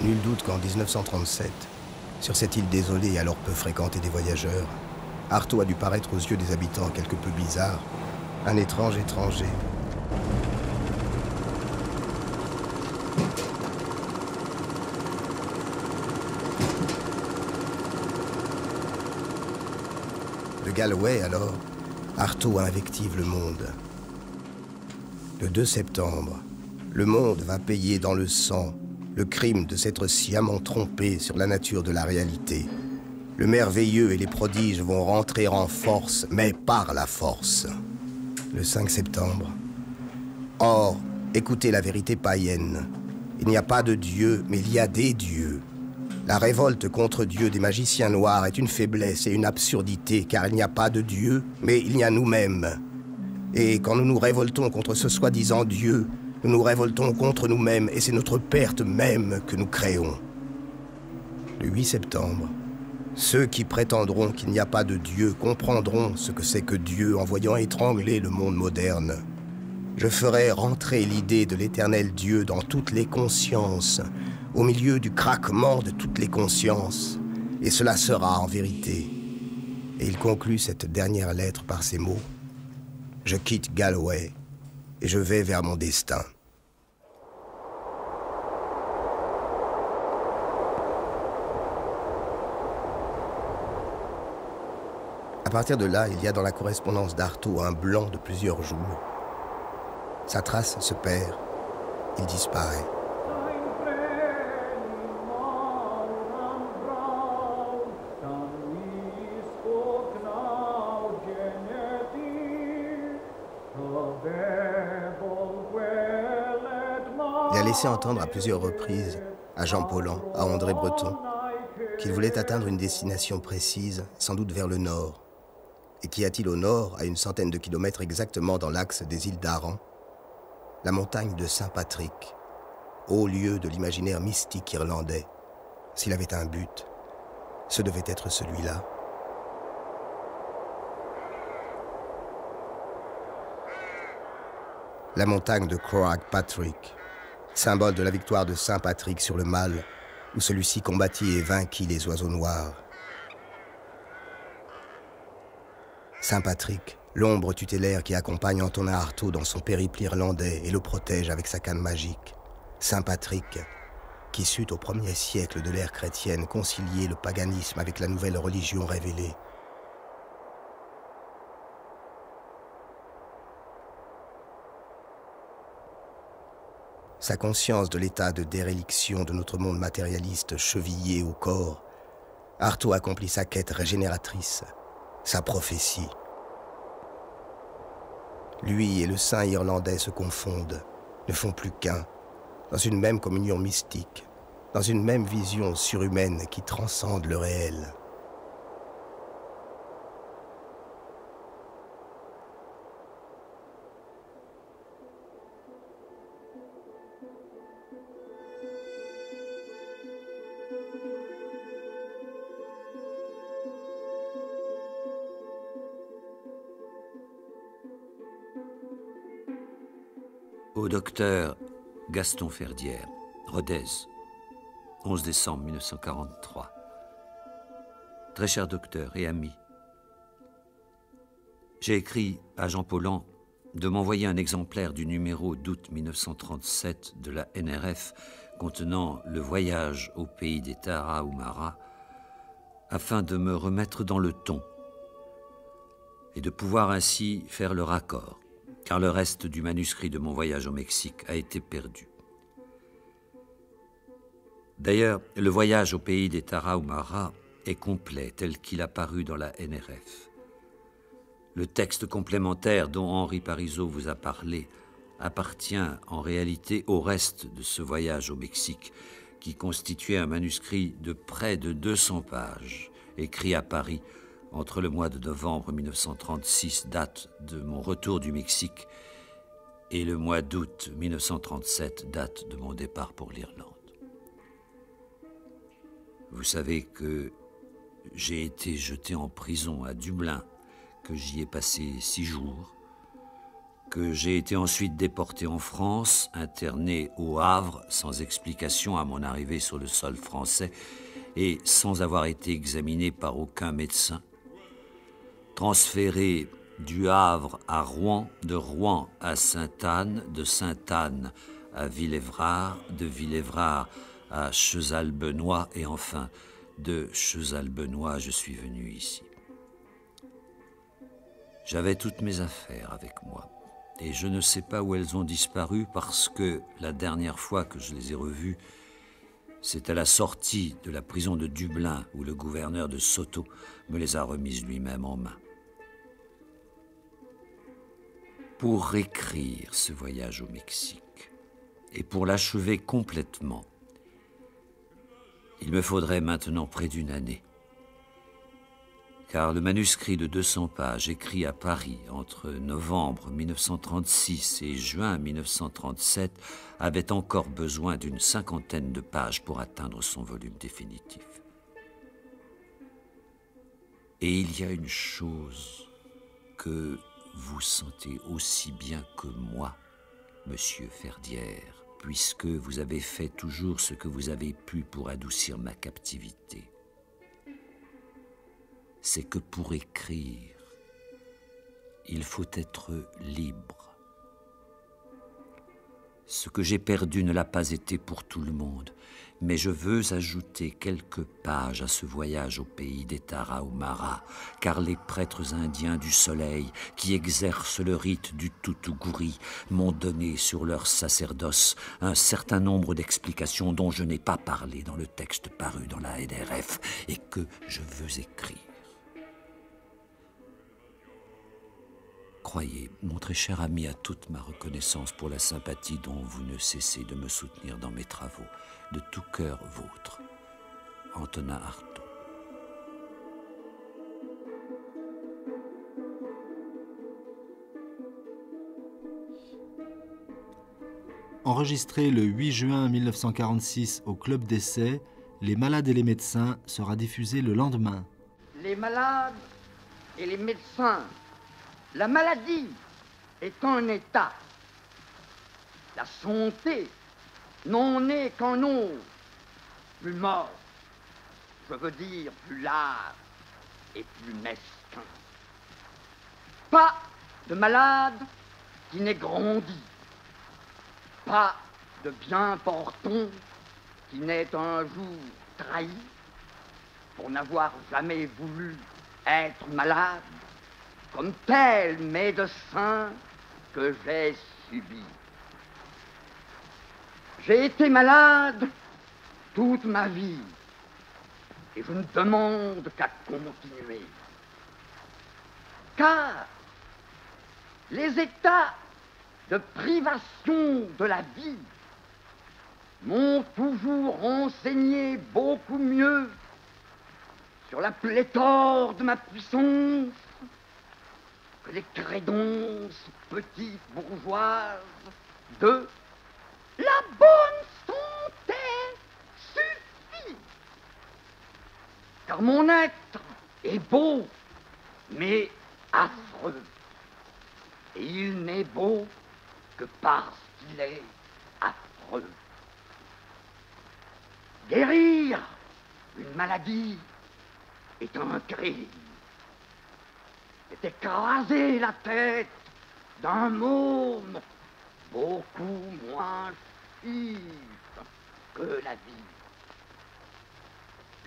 Nul doute qu'en mille neuf cent trente-sept, sur cette île désolée et alors peu fréquentée des voyageurs, Artaud a dû paraître aux yeux des habitants quelque peu bizarre, un étrange étranger. De Galway, alors, Artaud invective le monde. Le deux septembre, le monde va payer dans le sang le crime de s'être sciemment trompé sur la nature de la réalité. Le merveilleux et les prodiges vont rentrer en force, mais par la force. Le cinq septembre. Or, écoutez la vérité païenne. Il n'y a pas de Dieu, mais il y a des dieux. La révolte contre Dieu des magiciens noirs est une faiblesse et une absurdité, car il n'y a pas de Dieu, mais il y a nous-mêmes. Et quand nous nous révoltons contre ce soi-disant Dieu, nous nous révoltons contre nous-mêmes et c'est notre perte même que nous créons. Le huit septembre, ceux qui prétendront qu'il n'y a pas de Dieu comprendront ce que c'est que Dieu en voyant étrangler le monde moderne. Je ferai rentrer l'idée de l'éternel Dieu dans toutes les consciences, au milieu du craquement de toutes les consciences, et cela sera en vérité. Et il conclut cette dernière lettre par ces mots. « Je quitte Galway. » Et je vais vers mon destin. À partir de là, il y a dans la correspondance d'Artaud un blanc de plusieurs jours. Sa trace se perd, il disparaît. Laissé entendre à plusieurs reprises, à Jean Paulhan, à André Breton, qu'il voulait atteindre une destination précise, sans doute vers le nord. Et qu'y a-t-il au nord, à une centaine de kilomètres exactement dans l'axe des îles d'Aran? La montagne de Saint-Patrick, haut lieu de l'imaginaire mystique irlandais. S'il avait un but, ce devait être celui-là. La montagne de Croagh-Patrick, symbole de la victoire de Saint Patrick sur le mal, où celui-ci combattit et vainquit les oiseaux noirs. Saint Patrick, l'ombre tutélaire qui accompagne Antonin Artaud dans son périple irlandais et le protège avec sa canne magique. Saint Patrick, qui sut au premier siècle de l'ère chrétienne concilier le paganisme avec la nouvelle religion révélée. Sa conscience de l'état de déréliction de notre monde matérialiste chevillé au corps, Artaud accomplit sa quête régénératrice, sa prophétie. Lui et le saint irlandais se confondent, ne font plus qu'un, dans une même communion mystique, dans une même vision surhumaine qui transcende le réel. Au docteur Gaston Ferdière, Rodez, onze décembre mille neuf cent quarante-trois. Très cher docteur et ami, j'ai écrit à Jean Paulhan de m'envoyer un exemplaire du numéro d'août mille neuf cent trente-sept de la N R F contenant le voyage au pays des Tarahumara afin de me remettre dans le ton et de pouvoir ainsi faire le raccord, car le reste du manuscrit de mon voyage au Mexique a été perdu. D'ailleurs, le voyage au pays des Tarahumara est complet, tel qu'il a paru dans la N R F. Le texte complémentaire dont Henri Parizeau vous a parlé appartient en réalité au reste de ce voyage au Mexique, qui constituait un manuscrit de près de deux cents pages, écrit à Paris entre le mois de novembre mille neuf cent trente-six, date de mon retour du Mexique, et le mois d'août mille neuf cent trente-sept, date de mon départ pour l'Irlande. Vous savez que j'ai été jeté en prison à Dublin, que j'y ai passé six jours, que j'ai été ensuite déporté en France, interné au Havre, sans explication à mon arrivée sur le sol français et sans avoir été examiné par aucun médecin, transféré du Havre à Rouen, de Rouen à Sainte-Anne, de Sainte-Anne à Villévrard, de Villévrard à Chesalbenois, et enfin, de Chesalbenois, je suis venu ici. J'avais toutes mes affaires avec moi, et je ne sais pas où elles ont disparu, parce que la dernière fois que je les ai revues, c'est à la sortie de la prison de Dublin, où le gouverneur de Soto me les a remises lui-même en main. Pour réécrire ce voyage au Mexique, et pour l'achever complètement, il me faudrait maintenant près d'une année, car le manuscrit de deux cents pages écrit à Paris entre novembre mille neuf cent trente-six et juin mille neuf cent trente-sept avait encore besoin d'une cinquantaine de pages pour atteindre son volume définitif. Et il y a une chose que vous sentez aussi bien que moi, monsieur Ferdière, puisque vous avez fait toujours ce que vous avez pu pour adoucir ma captivité, c'est que pour écrire, il faut être libre. Ce que j'ai perdu ne l'a pas été pour tout le monde, mais je veux ajouter quelques pages à ce voyage au pays des Tarahumara, car les prêtres indiens du soleil, qui exercent le rite du Tutuguri, m'ont donné sur leur sacerdoce un certain nombre d'explications dont je n'ai pas parlé dans le texte paru dans la N R F et que je veux écrire. Croyez, mon très cher ami, à toute ma reconnaissance pour la sympathie dont vous ne cessez de me soutenir dans mes travaux, de tout cœur vôtre, Antonin Artaud. Enregistré le huit juin mille neuf cent quarante-six au Club d'essai, Les malades et les médecins sera diffusé le lendemain. Les malades et les médecins. La maladie est un état. La santé n'en est qu'un nom plus mort, je veux dire plus large et plus mesquin. Pas de malade qui n'ait grandi. Pas de bien portant qui n'ait un jour trahi pour n'avoir jamais voulu être malade, comme tel médecin que j'ai subi. J'ai été malade toute ma vie et je ne demande qu'à continuer. Car les états de privation de la vie m'ont toujours enseigné beaucoup mieux sur la pléthore de ma puissance que les crédences petites bourgeoises de la bonne santé suffit. Car mon être est beau, mais affreux. Et il n'est beau que parce qu'il est affreux. Guérir une maladie est un crime. C'est écraser la tête d'un môme beaucoup moins vif que la vie.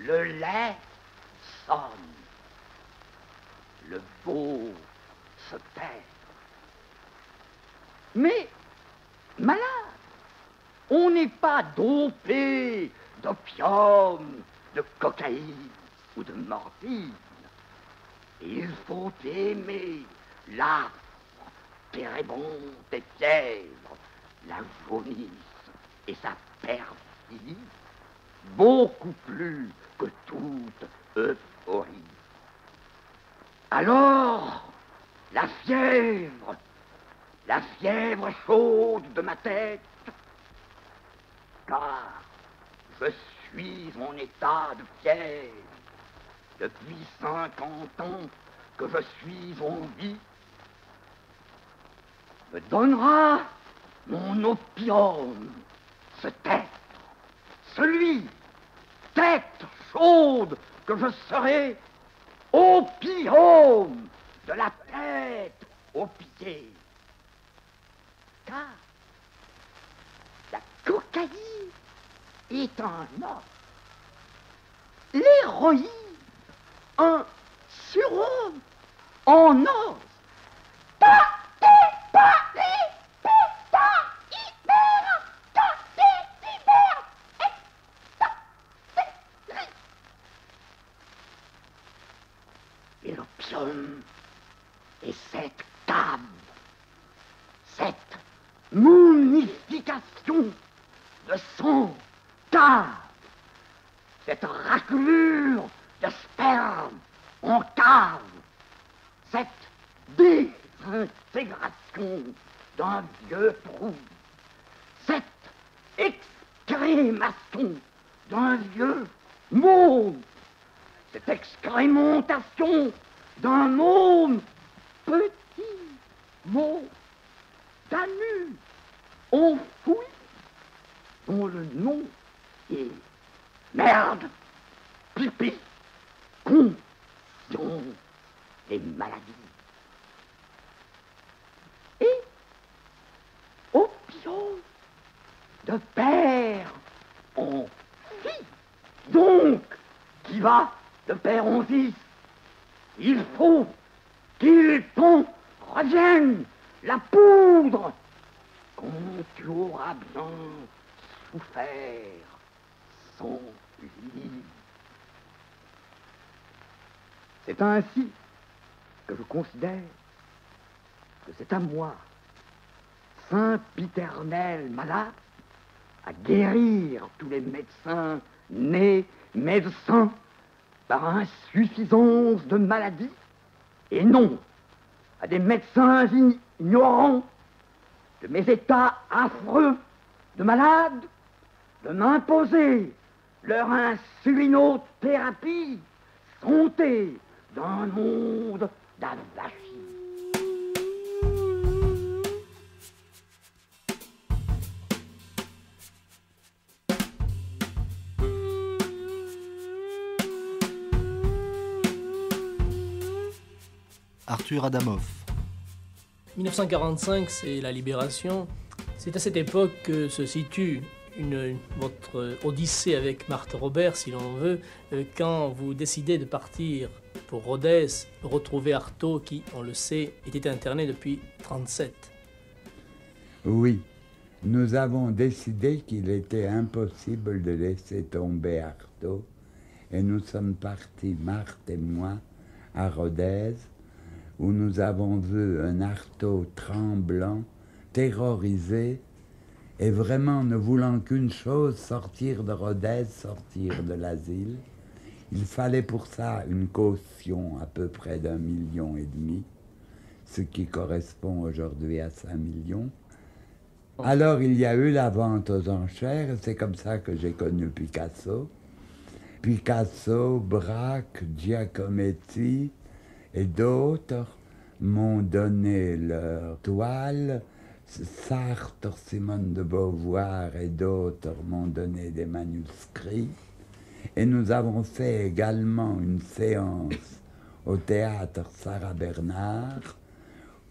Le lait sonne, le veau se tait. Mais malade, on n'est pas dopé d'opium, de cocaïne ou de morphine. Il faut aimer l'arbre, pérébonde et fièvre, la jaunisse et sa perfidie, beaucoup plus que toute euphorie. Alors, la fièvre, la fièvre chaude de ma tête, car je suis en état de fièvre. Depuis cinquante ans que je suis en vie, me donnera mon opium, ce tête, celui, tête chaude, que je serai opium, de la tête aux pieds. Car la cocaïne est un or, l'héroïne un surhomme en os. Et l'opium et cette table, cette momification de sang table, cette raclure de sperme en cave, cette désintégration d'un vieux trou, cette excrémation d'un vieux môme, cette excrémentation d'un môme, petit môme, d'anus enfoui, dont le nom est merde, pipi, con, don, des maladies. Et opium de père en fils, donc qui va de père en fils. Il faut qu'il t'en revienne la poudre quand tu auras bien souffert sans lit. C'est ainsi que je considère que c'est à moi, Saint-Piternel malade, à guérir tous les médecins nés médecins par insuffisance de maladie, et non à des médecins ignorants de mes états affreux de malade, de m'imposer leur insulinothérapie santé d'un monde d'avachis. Arthur Adamoff. mille neuf cent quarante-cinq, c'est la Libération. C'est à cette époque que se situe une, votre odyssée avec Marthe Robert, si l'on veut, quand vous décidez de partir pour Rodez, retrouver Artaud qui, on le sait, était interné depuis mille neuf cent trente-sept. Oui, nous avons décidé qu'il était impossible de laisser tomber Artaud et nous sommes partis, Marthe et moi, à Rodez, où nous avons vu un Artaud tremblant, terrorisé, et vraiment ne voulant qu'une chose, sortir de Rodez, sortir de l'asile. Il fallait pour ça une caution à peu près d'un million et demi, ce qui correspond aujourd'hui à cinq millions. Alors il y a eu la vente aux enchères, c'est comme ça que j'ai connu Picasso. Picasso, Braque, Giacometti et d'autres m'ont donné leur toile. Sartre, Simone de Beauvoir et d'autres m'ont donné des manuscrits. Et nous avons fait également une séance au théâtre Sarah Bernard,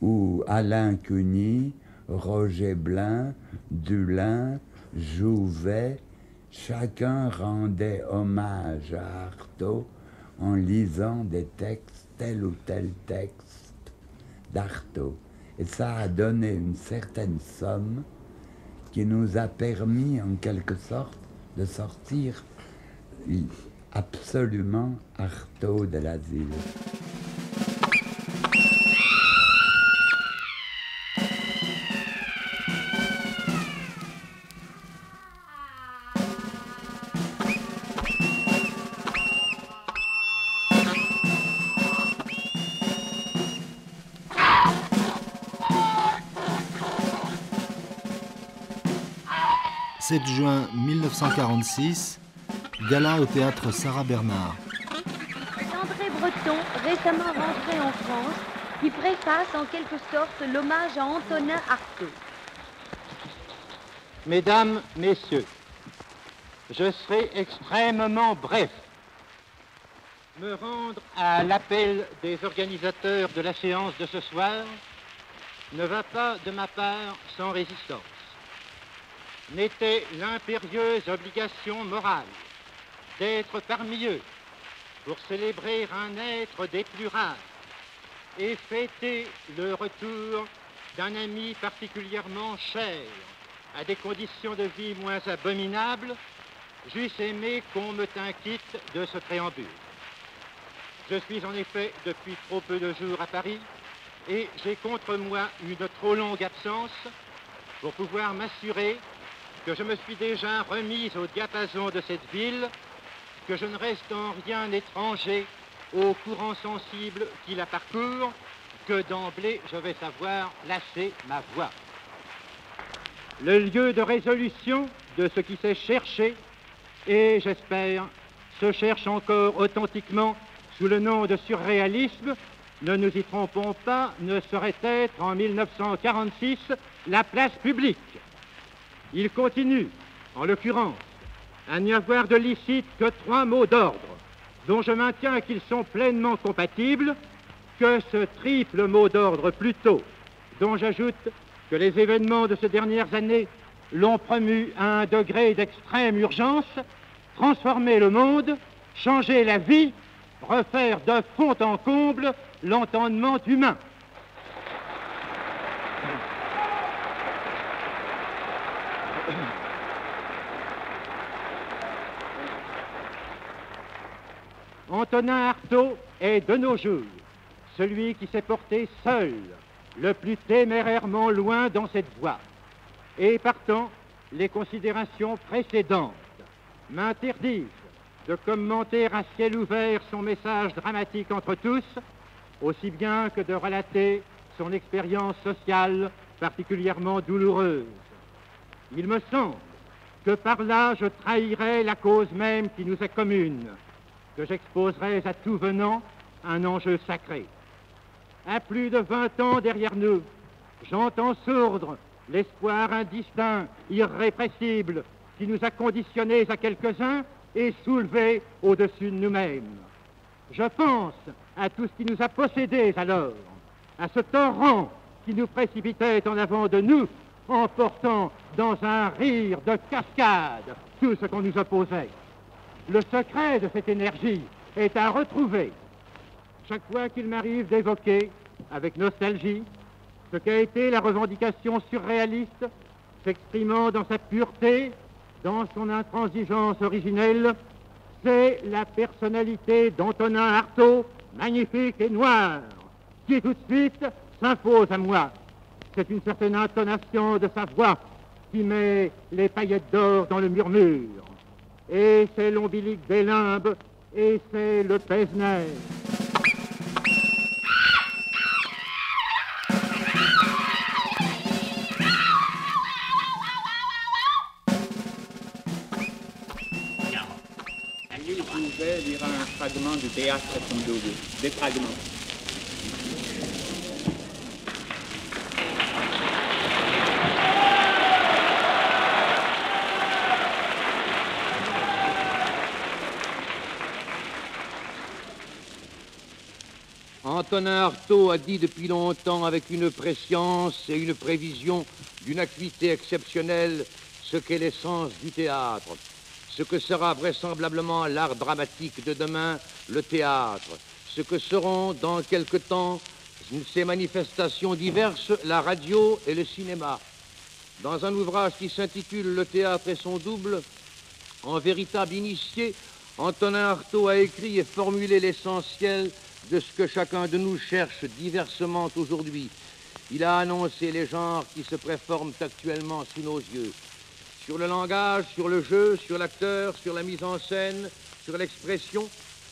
où Alain Cuny, Roger Blin, Dulin, Jouvet, chacun rendait hommage à Artaud en lisant des textes, tel ou tel texte d'Artaud. Et ça a donné une certaine somme qui nous a permis, en quelque sorte, de sortir absolument Artaud de l'asile. sept juin mille neuf cent quarante-six, gala au théâtre Sarah Bernard. C'est André Breton, récemment rentré en France, qui préface en quelque sorte l'hommage à Antonin Artaud. Mesdames, messieurs, je serai extrêmement bref. Me rendre à l'appel des organisateurs de la séance de ce soir ne va pas de ma part sans résistance. N'était l'impérieuse obligation morale d'être parmi eux pour célébrer un être des plus rares et fêter le retour d'un ami particulièrement cher à des conditions de vie moins abominables, j'eusse aimé qu'on me tînt quitte de ce préambule. Je suis en effet depuis trop peu de jours à Paris et j'ai contre moi une trop longue absence pour pouvoir m'assurer que je me suis déjà remise au diapason de cette ville, que je ne reste en rien étranger au courant sensible qui la parcourt, que d'emblée je vais savoir lasser ma voix. Le lieu de résolution de ce qui s'est cherché, et j'espère se cherche encore authentiquement sous le nom de surréalisme, ne nous y trompons pas, ne saurait être en mille neuf cent quarante-six la place publique. Il continue, en l'occurrence, à n'y avoir de licite que trois mots d'ordre, dont je maintiens qu'ils sont pleinement compatibles, que ce triple mot d'ordre plutôt, dont j'ajoute que les événements de ces dernières années l'ont promu à un degré d'extrême urgence, transformer le monde, changer la vie, refaire de fond en comble l'entendement humain. Antonin Artaud est de nos jours celui qui s'est porté seul, le plus témérairement loin dans cette voie. Et partant, les considérations précédentes m'interdisent de commenter à ciel ouvert son message dramatique entre tous, aussi bien que de relater son expérience sociale particulièrement douloureuse. Il me semble que par là je trahirais la cause même qui nous est commune, que j'exposerais à tout venant un enjeu sacré. À plus de vingt ans derrière nous, j'entends sourdre l'espoir indistinct, irrépressible, qui nous a conditionnés à quelques-uns et soulevés au-dessus de nous-mêmes. Je pense à tout ce qui nous a possédés alors, à ce torrent qui nous précipitait en avant de nous, emportant dans un rire de cascade tout ce qu'on nous opposait. Le secret de cette énergie est à retrouver. Chaque fois qu'il m'arrive d'évoquer, avec nostalgie, ce qu'a été la revendication surréaliste, s'exprimant dans sa pureté, dans son intransigeance originelle, c'est la personnalité d'Antonin Artaud, magnifique et noire, qui tout de suite s'impose à moi. C'est une certaine intonation de sa voix qui met les paillettes d'or dans le murmure. Et c'est l'ombilic des limbes, et c'est le pèse-nerf. Il pouvait lire un fragment du théâtre à son dos, des fragments. Antonin Artaud a dit depuis longtemps, avec une préscience et une prévision d'une acuité exceptionnelle, ce qu'est l'essence du théâtre, ce que sera vraisemblablement l'art dramatique de demain, le théâtre, ce que seront dans quelque temps ces manifestations diverses, la radio et le cinéma. Dans un ouvrage qui s'intitule « Le théâtre et son double », En véritable initié, Antonin Artaud a écrit et formulé l'essentiel de ce que chacun de nous cherche diversement aujourd'hui. Il a annoncé les genres qui se préforment actuellement sous nos yeux. Sur le langage, sur le jeu, sur l'acteur, sur la mise en scène, sur l'expression,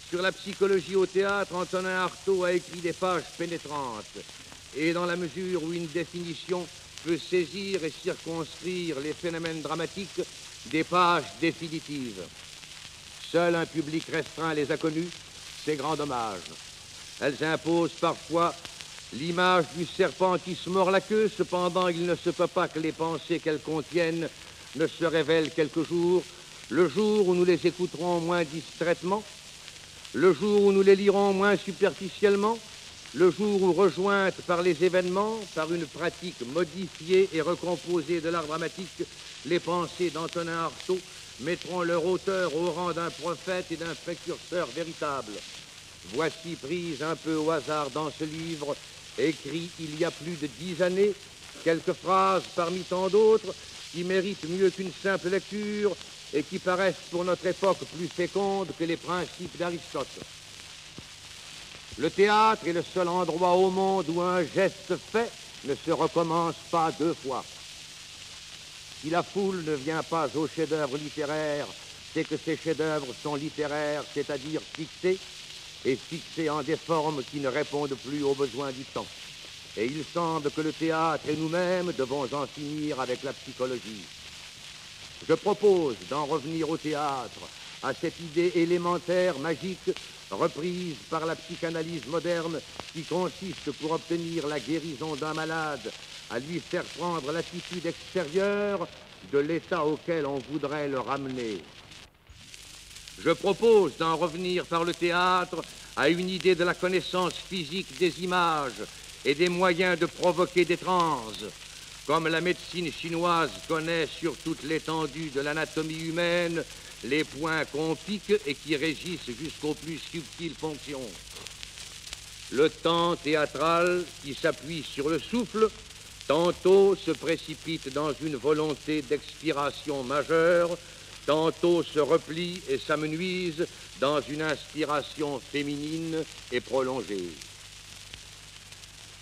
sur la psychologie au théâtre, Antonin Artaud a écrit des pages pénétrantes. Et dans la mesure où une définition peut saisir et circonscrire les phénomènes dramatiques, des pages définitives. Seul un public restreint les a connues, c'est grand dommage. Elles imposent parfois l'image du serpent qui se mord la queue, cependant il ne se peut pas que les pensées qu'elles contiennent ne se révèlent quelques jours, le jour où nous les écouterons moins distraitement, le jour où nous les lirons moins superficiellement, le jour où, rejointes par les événements, par une pratique modifiée et recomposée de l'art dramatique, les pensées d'Antonin Artaud mettront leur auteur au rang d'un prophète et d'un précurseur véritable. Voici prise un peu au hasard dans ce livre, écrit il y a plus de dix années, quelques phrases parmi tant d'autres qui méritent mieux qu'une simple lecture et qui paraissent pour notre époque plus fécondes que les principes d'Aristote. Le théâtre est le seul endroit au monde où un geste fait ne se recommence pas deux fois. Si la foule ne vient pas aux chefs-d'œuvre littéraires, c'est que ces chefs-d'œuvre sont littéraires, c'est-à-dire fixés, et fixés en des formes qui ne répondent plus aux besoins du temps. Et il semble que le théâtre et nous-mêmes devons en finir avec la psychologie. Je propose d'en revenir au théâtre, à cette idée élémentaire, magique, reprise par la psychanalyse moderne qui consiste pour obtenir la guérison d'un malade à lui faire prendre l'attitude extérieure de l'état auquel on voudrait le ramener. Je propose d'en revenir par le théâtre à une idée de la connaissance physique des images et des moyens de provoquer des transes, comme la médecine chinoise connaît sur toute l'étendue de l'anatomie humaine les points qu'on pique et qui régissent jusqu'aux plus subtiles fonctions. Le temps théâtral, qui s'appuie sur le souffle, tantôt se précipite dans une volonté d'expiration majeure, tantôt se replie et s'amenuise dans une inspiration féminine et prolongée.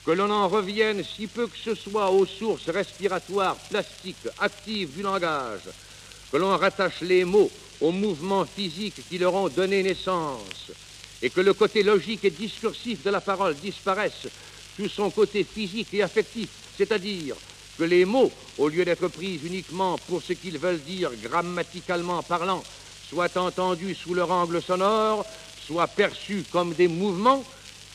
Que l'on en revienne si peu que ce soit aux sources respiratoires plastiques, actives du langage, que l'on rattache les mots aux mouvements physiques qui leur ont donné naissance, et que le côté logique et discursif de la parole disparaisse sous son côté physique et affectif, c'est-à-dire que les mots, au lieu d'être pris uniquement pour ce qu'ils veulent dire grammaticalement parlant, soient entendus sous leur angle sonore, soient perçus comme des mouvements,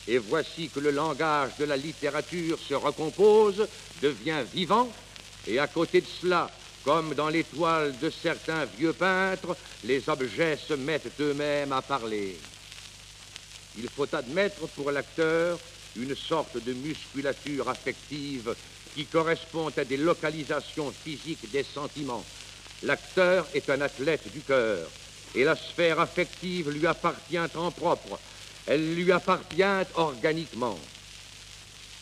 et voici que le langage de la littérature se recompose, devient vivant, et à côté de cela, comme dans les toiles de certains vieux peintres, les objets se mettent eux-mêmes à parler. Il faut admettre pour l'acteur une sorte de musculature affective qui correspond à des localisations physiques des sentiments. L'acteur est un athlète du cœur, et la sphère affective lui appartient en propre, elle lui appartient organiquement.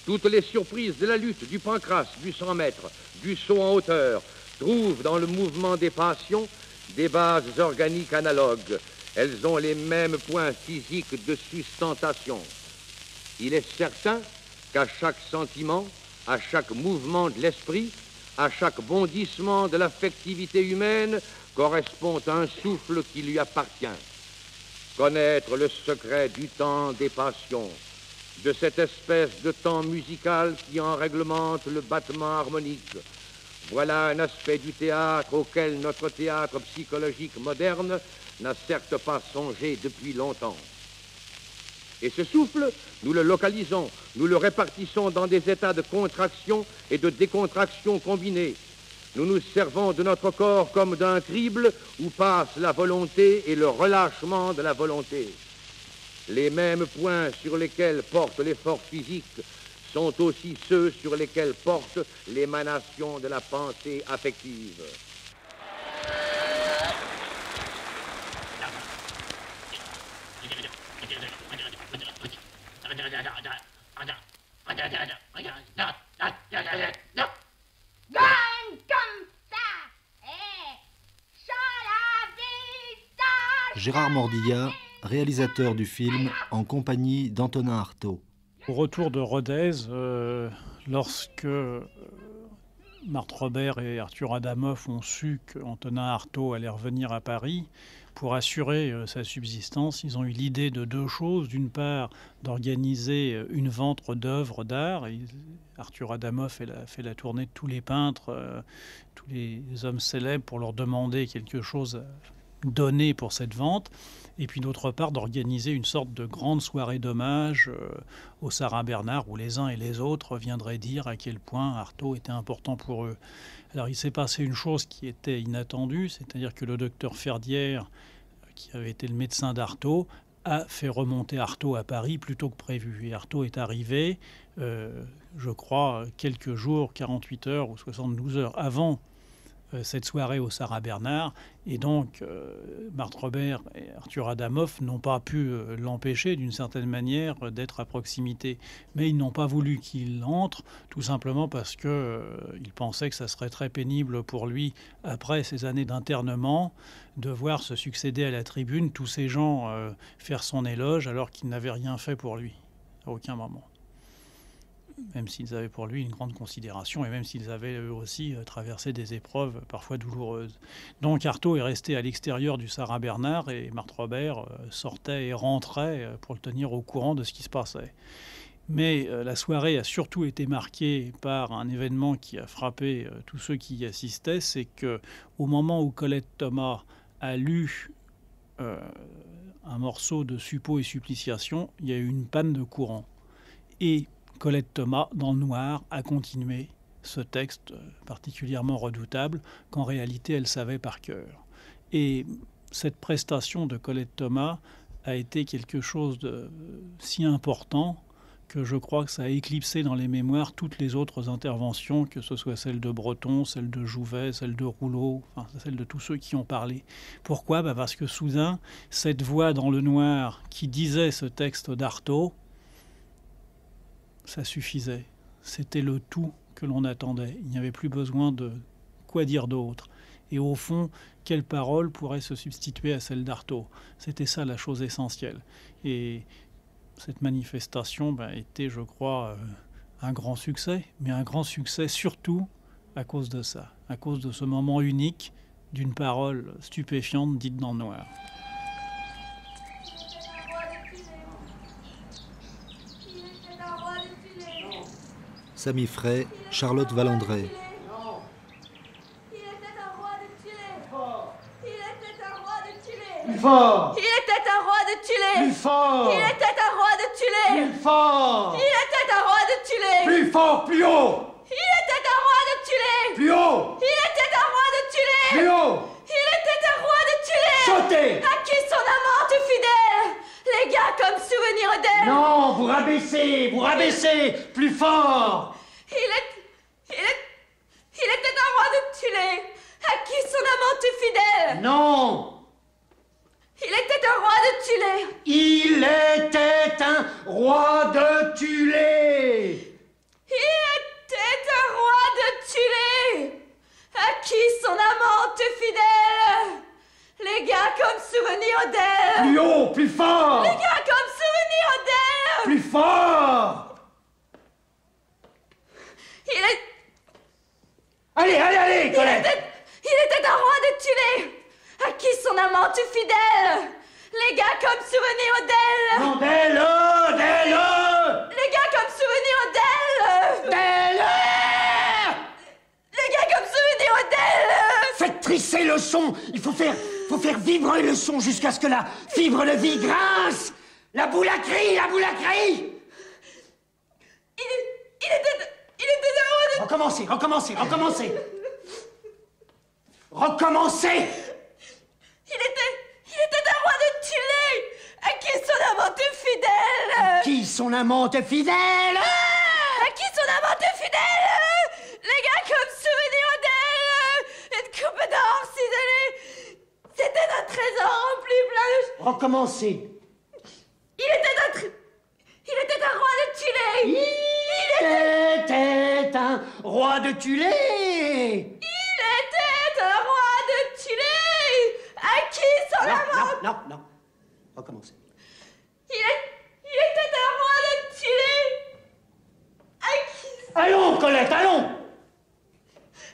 Toutes les surprises de la lutte, du pancrace, du cent mètres, du saut en hauteur, trouvent dans le mouvement des passions des bases organiques analogues. Elles ont les mêmes points physiques de sustentation. Il est certain qu'à chaque sentiment, à chaque mouvement de l'esprit, à chaque bondissement de l'affectivité humaine, correspond à un souffle qui lui appartient. Connaître le secret du temps des passions, de cette espèce de temps musical qui en réglemente le battement harmonique, voilà un aspect du théâtre auquel notre théâtre psychologique moderne n'a certes pas songé depuis longtemps. Et ce souffle, nous le localisons, nous le répartissons dans des états de contraction et de décontraction combinés. Nous nous servons de notre corps comme d'un crible où passent la volonté et le relâchement de la volonté. Les mêmes points sur lesquels porte l'effort physique sont aussi ceux sur lesquels porte l'émanation de la pensée affective. Comme ça, eh, chant la vie. Gérard Mordillat, réalisateur du film, en compagnie d'Antonin Artaud. Au retour de Rodez, euh, lorsque Marthe Robert et Arthur Adamoff ont su qu'Antonin Artaud allait revenir à Paris, pour assurer euh, sa subsistance, ils ont eu l'idée de deux choses. D'une part, d'organiser une vente d'œuvres d'art. Ils, Arthur Adamoff fait la, fait la tournée de tous les peintres, euh, tous les hommes célèbres, pour leur demander quelque chose donné pour cette vente. Et puis d'autre part, d'organiser une sorte de grande soirée d'hommage euh, au Sarah Bernard, où les uns et les autres viendraient dire à quel point Artaud était important pour eux. Alors il s'est passé une chose qui était inattendue, c'est-à-dire que le docteur Ferdière, qui avait été le médecin d'Artaud, a fait remonter Artaud à Paris plus tôt que prévu. Et Artaud est arrivé, euh, je crois, quelques jours, quarante-huit heures ou soixante-douze heures avant cette soirée au Sarah Bernard, et donc euh, Marthe Robert et Arthur Adamoff n'ont pas pu euh, l'empêcher d'une certaine manière euh, d'être à proximité, mais ils n'ont pas voulu qu'il entre, tout simplement parce que euh, ils pensaient que ça serait très pénible pour lui, après ces années d'internement, de voir se succéder à la tribune tous ces gens euh, faire son éloge alors qu'ils n'avaient rien fait pour lui, à aucun moment. Même s'ils avaient pour lui une grande considération et même s'ils avaient eux aussi traversé des épreuves parfois douloureuses. Donc Artaud est resté à l'extérieur du Sarah Bernard et Marthe Robert sortait et rentrait pour le tenir au courant de ce qui se passait. Mais la soirée a surtout été marquée par un événement qui a frappé tous ceux qui y assistaient, c'est que au moment où Colette Thomas a lu euh, un morceau de Suppôt et Suppliciation, il y a eu une panne de courant. Et Colette Thomas, dans le noir, a continué ce texte particulièrement redoutable qu'en réalité elle savait par cœur. Et cette prestation de Colette Thomas a été quelque chose de si important que je crois que ça a éclipsé dans les mémoires toutes les autres interventions, que ce soit celle de Breton, celle de Jouvet, celle de Rouleau, enfin celle de tous ceux qui ont parlé. Pourquoi ? Bah parce que soudain, cette voix dans le noir qui disait ce texte d'Artaud, ça suffisait. C'était le tout que l'on attendait. Il n'y avait plus besoin de quoi dire d'autre. Et au fond, quelle parole pourrait se substituer à celle d'Artaud? C'était ça la chose essentielle. Et cette manifestation ben, était, je crois, euh, un grand succès, mais un grand succès surtout à cause de ça, à cause de ce moment unique d'une parole stupéfiante dite dans le noir. Sami Frey, Charlotte Valandré. Il était un roi de Tulé. Il était un roi de Tulé. Plus fort. Il était un roi de Tulé. Plus fort. Il était un roi de Tulé. Plus fort. Il était un roi de Tulé. Plus fort, plus haut. Il était un roi de Tulé. Plus haut. Il était un roi de Tulé. Plus haut. Il était un roi de Tulé. Sautez. À qui son amante fidèle. Les gars comme souvenir d'elle. Non, vous rabaissez, vous rabaissez, plus fort. Il est, il est, il était un roi de Tulé, à qui son amante fidèle. Non. Il était un roi de Tulé. Il était un roi de Tulé. Il était un roi de Tulé, à qui son amante fidèle. Les gars comme souvenir d'elle. Plus haut, plus fort. Les gars comme souvenir d'elle. Plus fort. Il est... Allez, allez, allez, Colette. Il était, il était un roi de Tulé, à qui son amante fidèle. Les gars comme souvenir d'elle. Non, d'elle, d'elle. Les gars comme souvenir d'elle. D'elle. Les gars comme souvenir d'elle. Faites trisser le son. Il faut faire... Faut faire vivre le son jusqu'à ce que la fibre de vie grince. La boule à cri, la boule à cri. Il, il était... Il était un roi de... Recommencez, recommencez, recommencez. Recommencez. Il était... Il était un roi de Tulé, à qui son amante fidèle. À qui son amante fidèle. Ah, à qui son amante fidèle. Les gars comme souvenir d'elle. Une coupe d'or ciselée. C'était un trésor rempli plein de... Recommencez. Il était un... Tr... Il était un roi de Tulé. Il, Il était... était un roi de Tulé. Il était un roi de Tulé, à acquis sur non, la vente. Non, non, non. Recommencez. Il, est, il était à moi d'être tiré. Acquis. Allons, Colette, allons.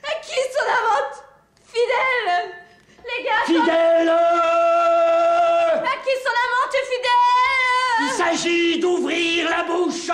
Acquis sur la vente. Fidèle. Les gars. Fidèle. Acquis sur la vente, fidèle. Il s'agit d'ouvrir la bouche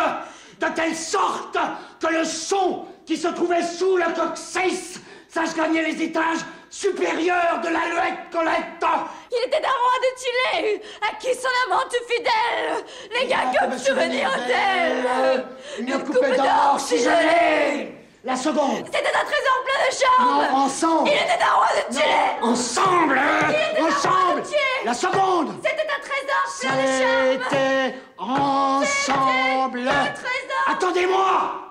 de telle sorte que le son qui se trouvait sous le coccyx sache gagner les étages supérieurs de l'alouette Colette. Il était d'un roi de Tillet, à qui son amante fidèle, les gars comme souvenir d'elle. Une coupe d'or ciselée. La seconde. C'était un trésor plein de charme. Non, ensemble. Il était un roi de Tillet. Ensemble. Il était ensemble. La seconde. C'était un trésor plein de charme. C'était ensemble. Attendez-moi.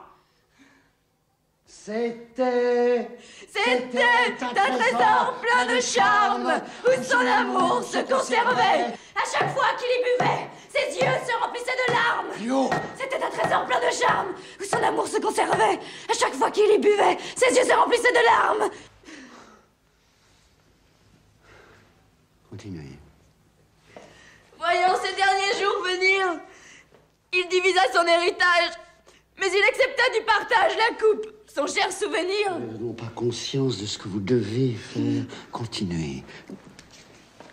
C'était... C'était un trésor plein de charme, où son amour se conservait. À chaque fois qu'il y buvait, ses yeux se remplissaient de larmes. C'était un trésor plein de charme, où son amour se conservait. À chaque fois qu'il y buvait, ses yeux se remplissaient de larmes. Continuez. Voyons ces derniers jours venir. Il divisa son héritage, mais il accepta du partage la coupe. Son cher souvenir. Nous n'avons pas conscience de ce que vous devez faire. Continuez.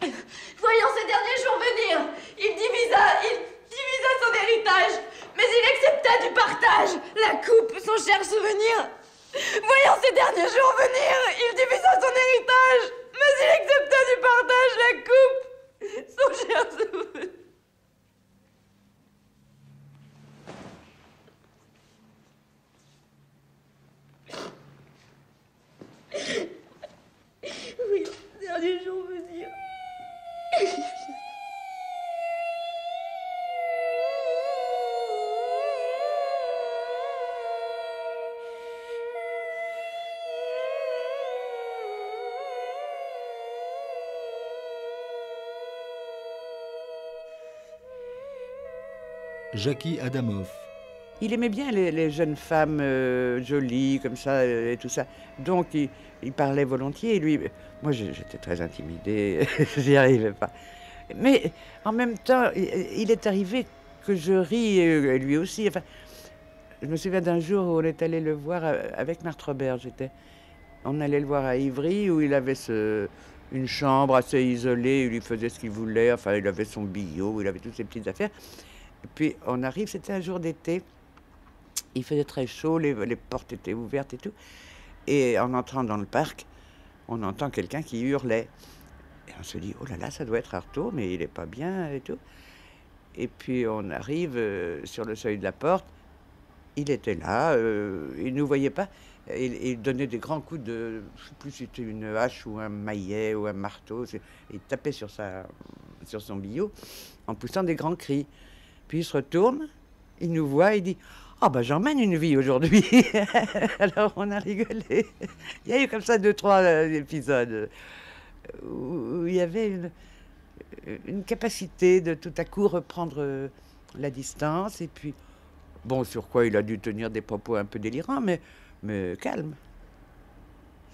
Voyons ces derniers jours venir. Il divisa, il divisa son héritage, mais il accepta du partage la coupe, son cher souvenir. Voyons ces derniers jours venir. Il divisa son héritage, mais il accepta du partage la coupe, son cher souvenir. Oui, dernier jour venir. Jackie Adamoff. Il aimait bien les, les jeunes femmes euh, jolies, comme ça, euh, et tout ça. Donc, il, il parlait volontiers. Et lui, moi, j'étais très intimidée, j'y arrivais pas. Mais en même temps, il, il est arrivé que je ris, et lui aussi. Enfin, je me souviens d'un jour où on est allé le voir avec Marthe Robert. J'étais, on allait le voir à Ivry, où il avait ce, une chambre assez isolée. Il lui faisait ce qu'il voulait. Enfin, il avait son billot, il avait toutes ses petites affaires. Et puis, on arrive, c'était un jour d'été. Il faisait très chaud, les, les portes étaient ouvertes et tout. Et en entrant dans le parc, on entend quelqu'un qui hurlait. Et on se dit, oh là là, ça doit être Artaud, mais il n'est pas bien et tout. Et puis on arrive euh, sur le seuil de la porte. Il était là, euh, il ne nous voyait pas. Il, il donnait des grands coups de... Je ne sais plus si c'était une hache ou un maillet ou un marteau. Il tapait sur, sa, sur son billot en poussant des grands cris. Puis il se retourne, il nous voit, il dit... « Ah ben, j'emmène une vie aujourd'hui !» Alors on a rigolé. Il y a eu comme ça deux, trois euh, épisodes où, où il y avait une, une capacité de tout à coup reprendre euh, la distance. Et puis, bon, sur quoi il a dû tenir des propos un peu délirants, mais, mais calme.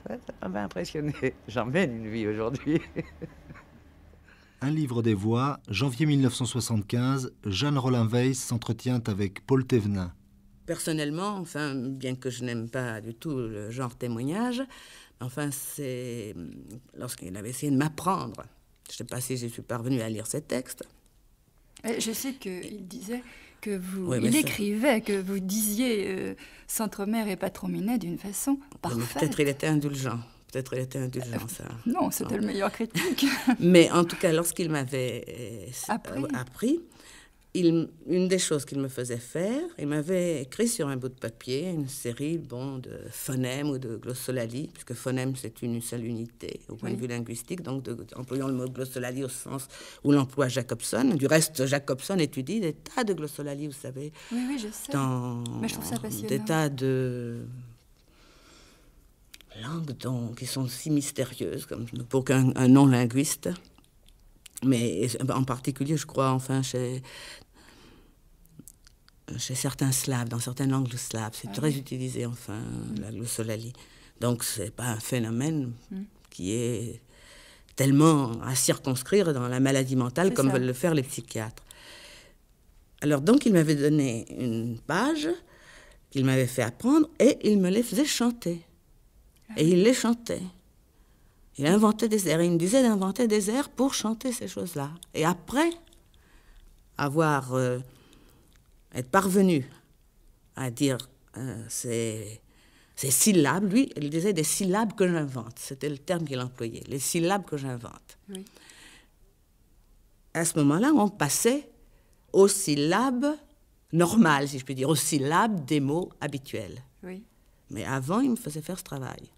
Ça, ça m'a impressionné. J'emmène une vie aujourd'hui. Un livre des voix, janvier mille neuf cent soixante-quinze, Jeanne Rollin-Weiss s'entretient avec Paul Thévenin. Personnellement, enfin, bien que je n'aime pas du tout le genre témoignage, enfin, c'est lorsqu'il avait essayé de m'apprendre. Je ne sais pas si je suis parvenue à lire ses textes. Je sais qu'il disait que vous... Oui, il écrivait, ça... que vous disiez euh, Centremère et Patrominet d'une façon parfaite. Peut-être il était indulgent. Peut-être il était indulgent, ça. Non, c'était le meilleur critique. Mais en tout cas, lorsqu'il m'avait appris... appris Il, une des choses qu'il me faisait faire, il m'avait écrit sur un bout de papier une série bon, de phonèmes ou de glossolalie, puisque phonème, c'est une seule unité au point oui. de vue linguistique, donc de, employant le mot glossolalie au sens où l'emploie Jacobson. Du reste, Jacobson étudie des tas de glossolalies, vous savez. Oui, oui, je sais. Dans Mais je trouve ça passionnant. Des tas de langues dont, qui sont si mystérieuses comme pour qu'un non-linguiste... Mais en particulier, je crois, enfin, chez, chez certains slaves, dans certaines langues slaves, c'est ah très oui. utilisé, enfin, mm. la glossolalie. Donc, c'est pas un phénomène mm. qui est tellement à circonscrire dans la maladie mentale comme ça. Veulent le faire les psychiatres. Alors donc il m'avait donné une page qu'il m'avait fait apprendre et il me les faisait chanter. Et il les chantait. Il inventait des airs. Il me disait d'inventer des airs pour chanter ces choses-là. Et après avoir euh, être parvenu à dire euh, ces, ces syllabes, lui, il disait des syllabes que j'invente. C'était le terme qu'il employait, les syllabes que j'invente. Oui. À ce moment-là, on passait aux syllabes normales, si je peux dire, aux syllabes des mots habituels. Oui. Mais avant, il me faisait faire ce travail.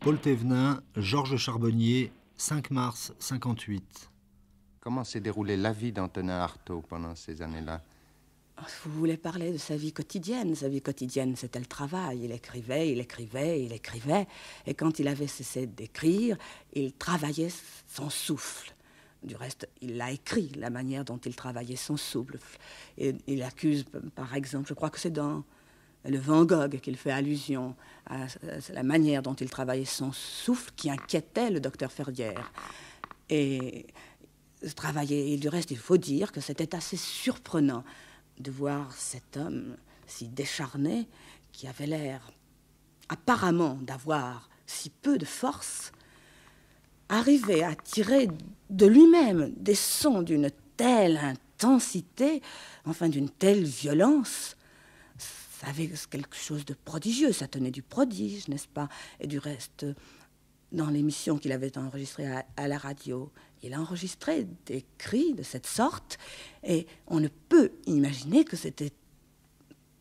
Paul Thévenin, Georges Charbonnier, cinq mars cinquante-huit. Comment s'est déroulée la vie d'Antonin Artaud pendant ces années-là? Vous voulez parler de sa vie quotidienne. Sa vie quotidienne, c'était le travail. Il écrivait, il écrivait, il écrivait. Et quand il avait cessé d'écrire, il travaillait son souffle. Du reste, il l'a écrit, la manière dont il travaillait son souffle. Et il accuse, par exemple, je crois que c'est dans... le Van Gogh qu'il fait allusion à la manière dont il travaillait son souffle qui inquiétait le docteur Ferrière. Et travailler, et du reste, il faut dire que c'était assez surprenant de voir cet homme si décharné, qui avait l'air apparemment d'avoir si peu de force, arriver à tirer de lui-même des sons d'une telle intensité, enfin d'une telle violence. Avec quelque chose de prodigieux, ça tenait du prodige, n'est-ce pas? Et du reste, dans l'émission qu'il avait enregistrée à, à la radio, il enregistrait des cris de cette sorte, et on ne peut imaginer que c'était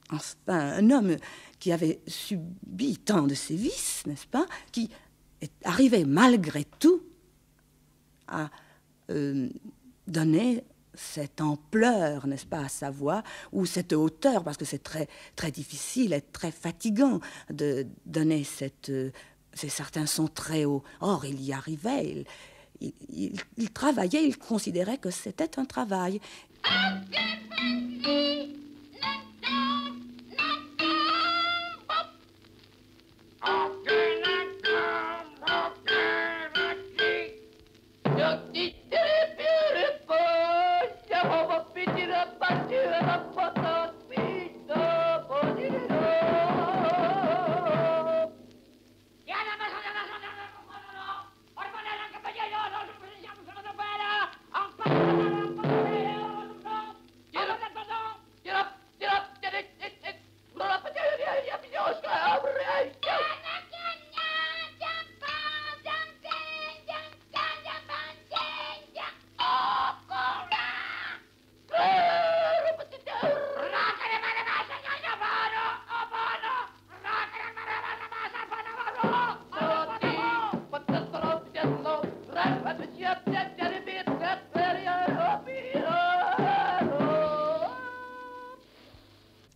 enfin un homme qui avait subi tant de sévices, n'est-ce pas, qui arrivait malgré tout à euh, donner... cette ampleur, n'est-ce pas, à sa voix, ou cette hauteur, parce que c'est très, très difficile et très fatigant de donner cette, euh, ces certains sons très hauts. Or, il y arrivait, il, il, il travaillait, il considérait que c'était un travail.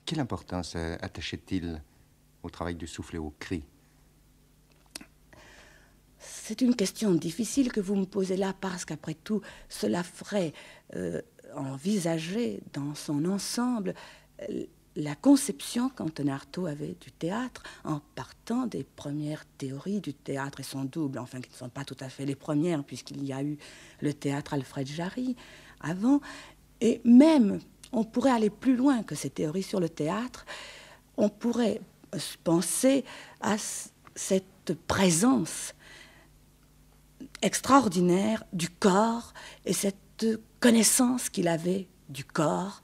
Quelle importance attachait-il au travail du souffle et au cri? C'est une question difficile que vous me posez là, parce qu'après tout, cela ferait euh, envisager dans son ensemble euh, la conception qu'Antonarto avait du théâtre en partant des premières théories du théâtre et son double, enfin qui ne sont pas tout à fait les premières puisqu'il y a eu le théâtre Alfred Jarry avant, et même on pourrait aller plus loin que ces théories sur le théâtre, on pourrait penser à cette présence extraordinaire du corps et cette connaissance qu'il avait du corps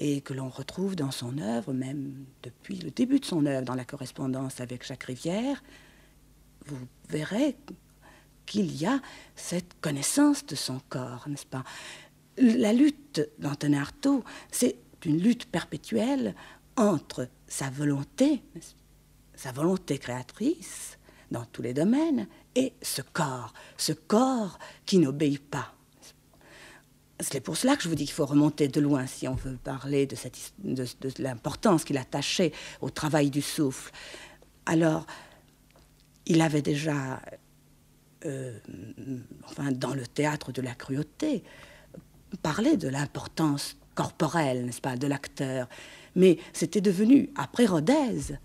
et que l'on retrouve dans son œuvre, même depuis le début de son œuvre, dans la correspondance avec Jacques Rivière, vous verrez qu'il y a cette connaissance de son corps, n'est-ce pas? La lutte d'Antonarto, c'est une lutte perpétuelle entre sa volonté, sa volonté créatrice, dans tous les domaines, et ce corps, ce corps qui n'obéit pas. C'est pour cela que je vous dis qu'il faut remonter de loin si on veut parler de, de, de l'importance qu'il attachait au travail du souffle. Alors, il avait déjà, euh, enfin, dans le théâtre de la cruauté, parlé de l'importance corporelle, n'est-ce pas, de l'acteur. Mais c'était devenu, après Rodez,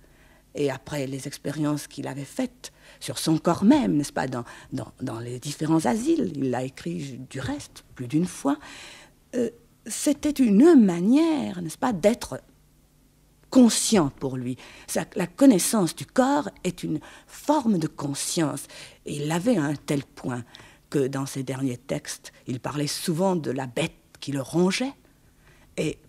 et après les expériences qu'il avait faites sur son corps même, n'est-ce pas, dans, dans, dans les différents asiles, il l'a écrit du reste plus d'une fois, euh, c'était une manière, n'est-ce pas, d'être conscient pour lui. Sa, la connaissance du corps est une forme de conscience, et il l'avait à un tel point que dans ses derniers textes, il parlait souvent de la bête qui le rongeait, et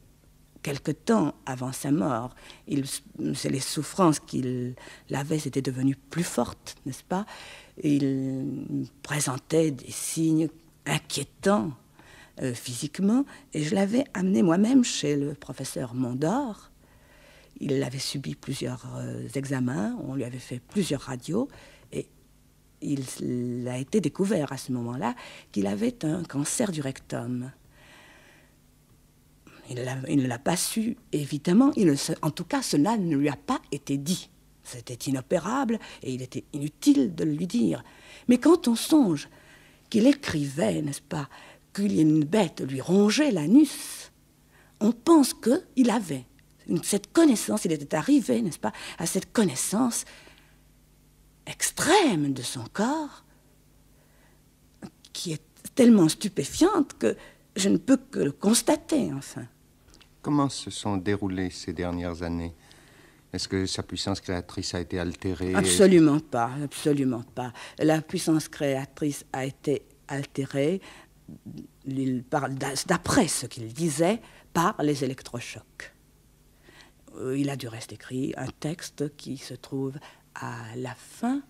quelque temps avant sa mort, il, les souffrances qu'il avait, c'était devenu plus fortes, n'est-ce pas? Il présentait des signes inquiétants euh, physiquement, et je l'avais amené moi-même chez le professeur Mondor. Il avait subi plusieurs euh, examens, on lui avait fait plusieurs radios, et il, il a été découvert à ce moment-là qu'il avait un cancer du rectum. Il ne l'a pas su, évidemment, il se, en tout cas, cela ne lui a pas été dit. C'était inopérable et il était inutile de le lui dire. Mais quand on songe qu'il écrivait, n'est-ce pas, qu'une bête lui rongeait l'anus, on pense qu'il avait une, cette connaissance, il était arrivé, n'est-ce pas, à cette connaissance extrême de son corps, qui est tellement stupéfiante que je ne peux que le constater, enfin. Comment se sont déroulées ces dernières années? Est-ce que sa puissance créatrice a été altérée? Absolument pas, absolument pas. La puissance créatrice a été altérée, il parle d'après ce qu'il disait, par les électrochocs. Il a du reste écrit un texte qui se trouve à la fin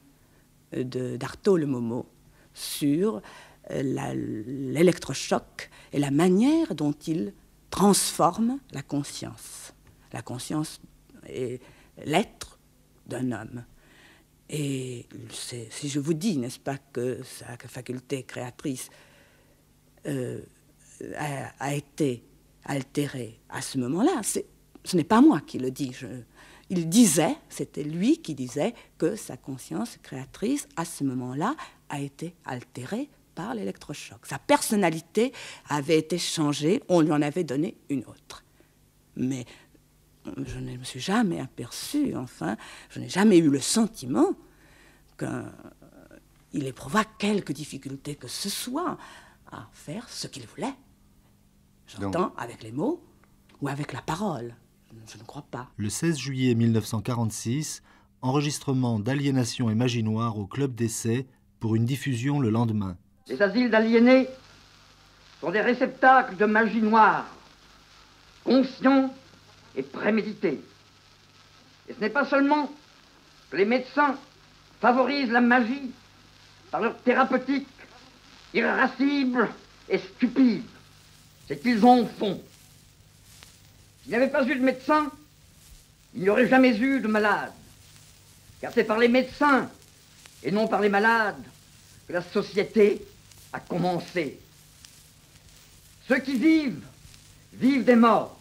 d'Artaud le Momo sur l'électrochoc et la manière dont il transforme la conscience. La conscience est l'être d'un homme. Et si je vous dis, n'est-ce pas, que sa faculté créatrice euh, a, a été altérée à ce moment-là, ce n'est pas moi qui le dis. Je, il disait, c'était lui qui disait que sa conscience créatrice, à ce moment-là, a été altérée par l'électrochoc. Sa personnalité avait été changée, on lui en avait donné une autre. Mais je ne me suis jamais aperçue, enfin, je n'ai jamais eu le sentiment qu'il éprouva quelque difficulté que ce soit à faire ce qu'il voulait. J'entends avec les mots ou avec la parole. Je ne crois pas. Le seize juillet mille neuf cent quarante-six, enregistrement d'Aliénation et Magie Noire au Club d'essai pour une diffusion le lendemain. Les asiles d'aliénés sont des réceptacles de magie noire, conscients et prémédités. Et ce n'est pas seulement que les médecins favorisent la magie par leur thérapeutique irascible et stupide, c'est qu'ils en font. S'il n'y avait pas eu de médecins, il n'y aurait jamais eu de malades, car c'est par les médecins et non par les malades que la société a commencé. Ceux qui vivent, vivent des morts.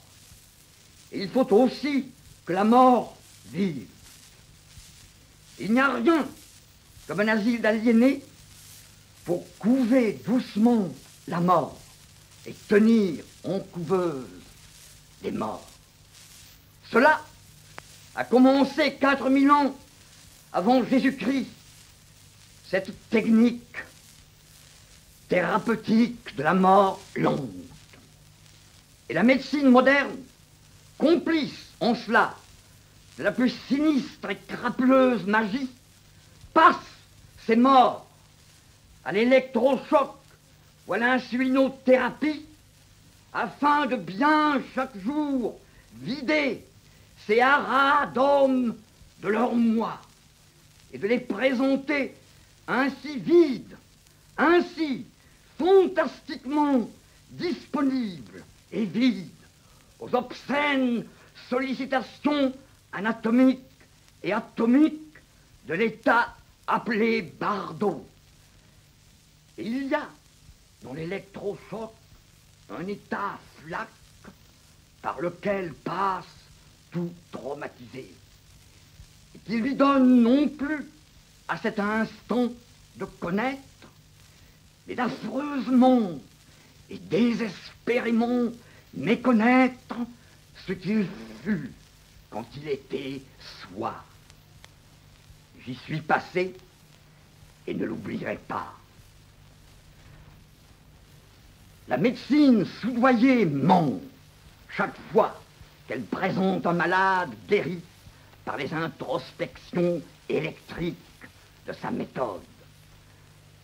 Et il faut aussi que la mort vive. Il n'y a rien comme un asile d'aliénés pour couver doucement la mort et tenir en couveuse les morts. Cela a commencé quatre mille ans avant Jésus-Christ. Cette technique thérapeutique de la mort lente et la médecine moderne, complice en cela de la plus sinistre et crapuleuse magie, passe ces morts à l'électrochoc ou à l'insulinothérapie afin de bien chaque jour vider ces haras d'hommes de leur moi et de les présenter ainsi vides, ainsi fantastiquement disponibles et vides aux obscènes sollicitations anatomiques et atomiques de l'état appelé bardo. Et il y a dans l'électrochoc un état flac par lequel passe tout traumatisé, et qui lui donne non plus à cet instant de connaître, mais d'affreusement et désespérément méconnaître ce qu'il fut quand il était soi. J'y suis passé et ne l'oublierai pas. La médecine soudoyée ment chaque fois qu'elle présente un malade guéri par les introspections électriques de sa méthode.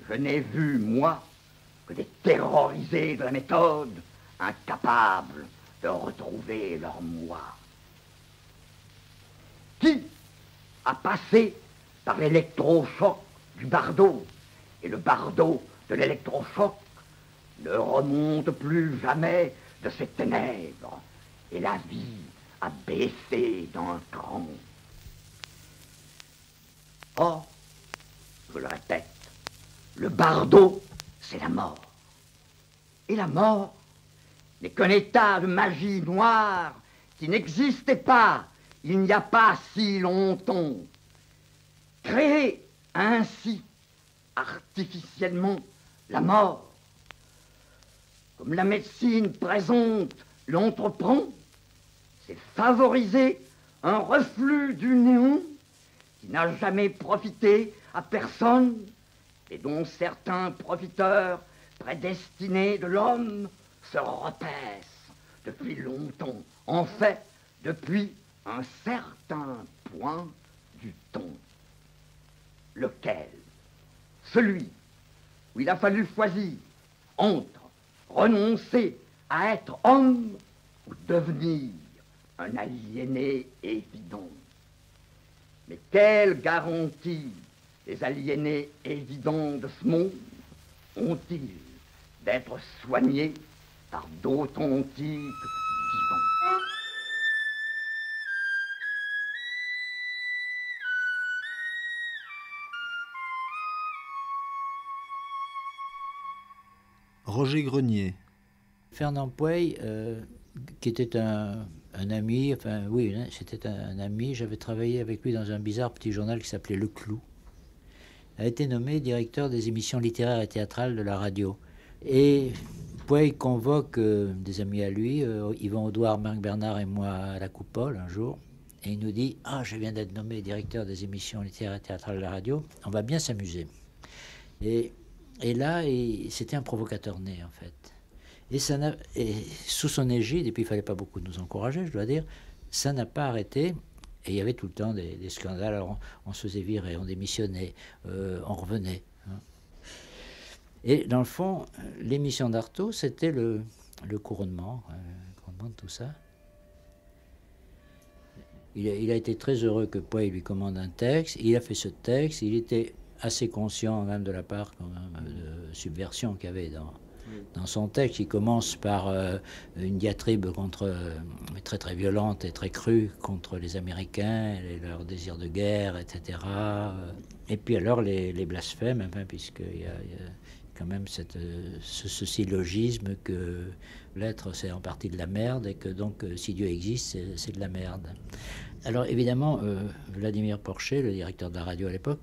Je n'ai vu, moi, que des terrorisés de la méthode, incapables de retrouver leur moi. Qui a passé par l'électrochoc du bardo et le bardo de l'électrochoc ne remonte plus jamais de ses ténèbres, et la vie a baissé d'un cran. Or, je le répète, le bardo, c'est la mort. Et la mort n'est qu'un état de magie noire qui n'existait pas il n'y a pas si longtemps. Créer ainsi, artificiellement, la mort, comme la médecine présente l'entreprend, c'est favoriser un reflux du néant qui n'a jamais profité à personne et dont certains profiteurs prédestinés de l'homme se repaissent depuis longtemps, en fait, depuis un certain point du temps. Lequel? Celui où il a fallu choisir entre renoncer à être homme ou devenir un aliéné évident. Mais quelle garantie les aliénés évidents de ce monde ont-ils d'être soignés par d'authentiques vivants? Roger Grenier. Fernand Pueil, euh, qui était un, un ami, enfin oui, c'était un, un ami, j'avais travaillé avec lui dans un bizarre petit journal qui s'appelait Le Clou, a été nommé directeur des émissions littéraires et théâtrales de la radio. Et Pueil convoque euh, des amis à lui, euh, Yvan Audouard, Marc Bernard et moi à la Coupole un jour, et il nous dit « Ah, je viens d'être nommé directeur des émissions littéraires et théâtrales de la radio, on va bien s'amuser. » Et Et là, c'était un provocateur né, en fait. Et, ça et sous son égide, et puis il ne fallait pas beaucoup nous encourager, je dois dire, ça n'a pas arrêté. Et il y avait tout le temps des, des scandales. Alors on, on se faisait virer, on démissionnait, euh, on revenait. Hein. Et dans le fond, l'émission d'Artaud, c'était le, le couronnement, euh, le couronnement de tout ça. Il a, il a été très heureux que Pueil lui commande un texte. Il a fait ce texte, il était assez conscient même de la part quand même, de subversion qu'il y avait dans, oui. dans son texte. Il commence par euh, une diatribe contre, très très violente et très crue contre les Américains et leur désir de guerre, et cetera. Et puis alors les, les blasphèmes, hein, puisqu'il y, y a quand même cette, ce, ce syllogisme que l'être c'est en partie de la merde et que donc si Dieu existe c'est de la merde. Alors évidemment euh, Vladimir Porcher, le directeur de la radio à l'époque,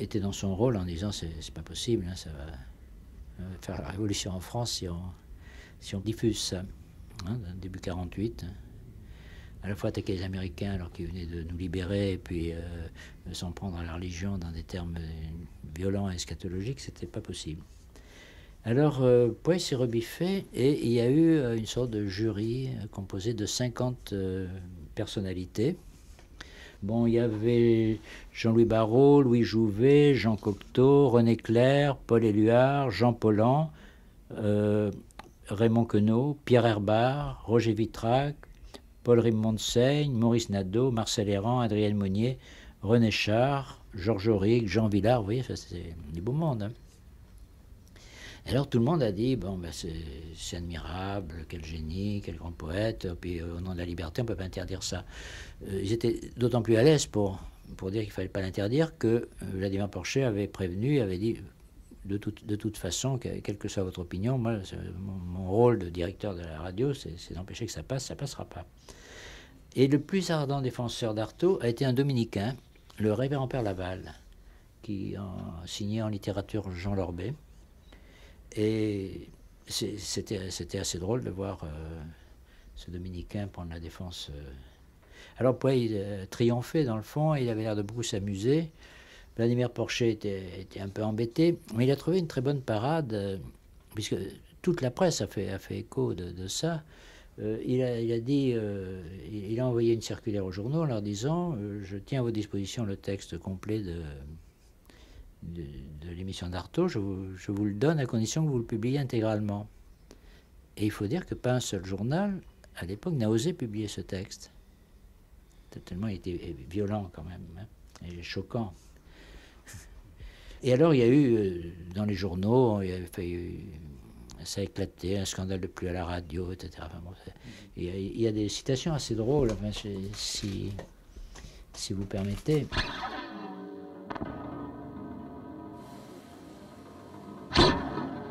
était dans son rôle en disant c'est pas possible, hein, ça va faire la révolution en France si on, si on diffuse ça, hein, début quarante-huit. à la fois attaquer les Américains alors qu'ils venaient de nous libérer, et puis euh, s'en prendre à la religion dans des termes violents et eschatologiques, c'était pas possible. Alors euh, Pueyo s'est rebiffé, et il y a eu euh, une sorte de jury euh, composé de cinquante euh, personnalités. Bon, il y avait Jean-Louis Barrault, Louis Jouvet, Jean Cocteau, René Clair, Paul Éluard, Jean Paulhan, euh, Raymond Queneau, Pierre Herbart, Roger Vitrac, Paul Rimond-Seigne, Maurice Nadeau, Marcel Herrand, Adrienne Monnier, René Char, Georges Auric, Jean Villard. Vous voyez, ça c'est du beau monde. Hein. Alors tout le monde a dit, bon, ben, c'est admirable, quel génie, quel grand poète, puis au nom de la liberté, on ne peut pas interdire ça. Euh, ils étaient d'autant plus à l'aise pour, pour dire qu'il ne fallait pas l'interdire que Vladimir Porcher avait prévenu, avait dit, de, tout, de toute façon, quelle que soit votre opinion, moi, mon, mon rôle de directeur de la radio, c'est d'empêcher que ça passe, ça ne passera pas. Et le plus ardent défenseur d'Artaud a été un dominicain, le révérend Père Laval, qui a signé en littérature Jean Lorbet. Et c'était assez drôle de voir euh, ce dominicain prendre la défense. Euh. Alors Pueyo euh, triomphait dans le fond, il avait l'air de beaucoup s'amuser. Vladimir Porcher était, était un peu embêté, mais il a trouvé une très bonne parade, euh, puisque toute la presse a fait, a fait écho de, de ça. Euh, il, a, il a dit, euh, il a envoyé une circulaire aux journaux en leur disant euh, « Je tiens à vos dispositions le texte complet de... » de, de l'émission d'Artaud, je, je vous le donne à condition que vous le publiez intégralement. Et il faut dire que pas un seul journal, à l'époque, n'a osé publier ce texte. Tellement il était violent quand même, hein, et choquant. Et alors il y a eu, dans les journaux, il y avait failli, ça a éclaté, un scandale de plus à la radio, et cetera. Enfin, bon, il, y a, il y a des citations assez drôles, enfin, si, si vous permettez.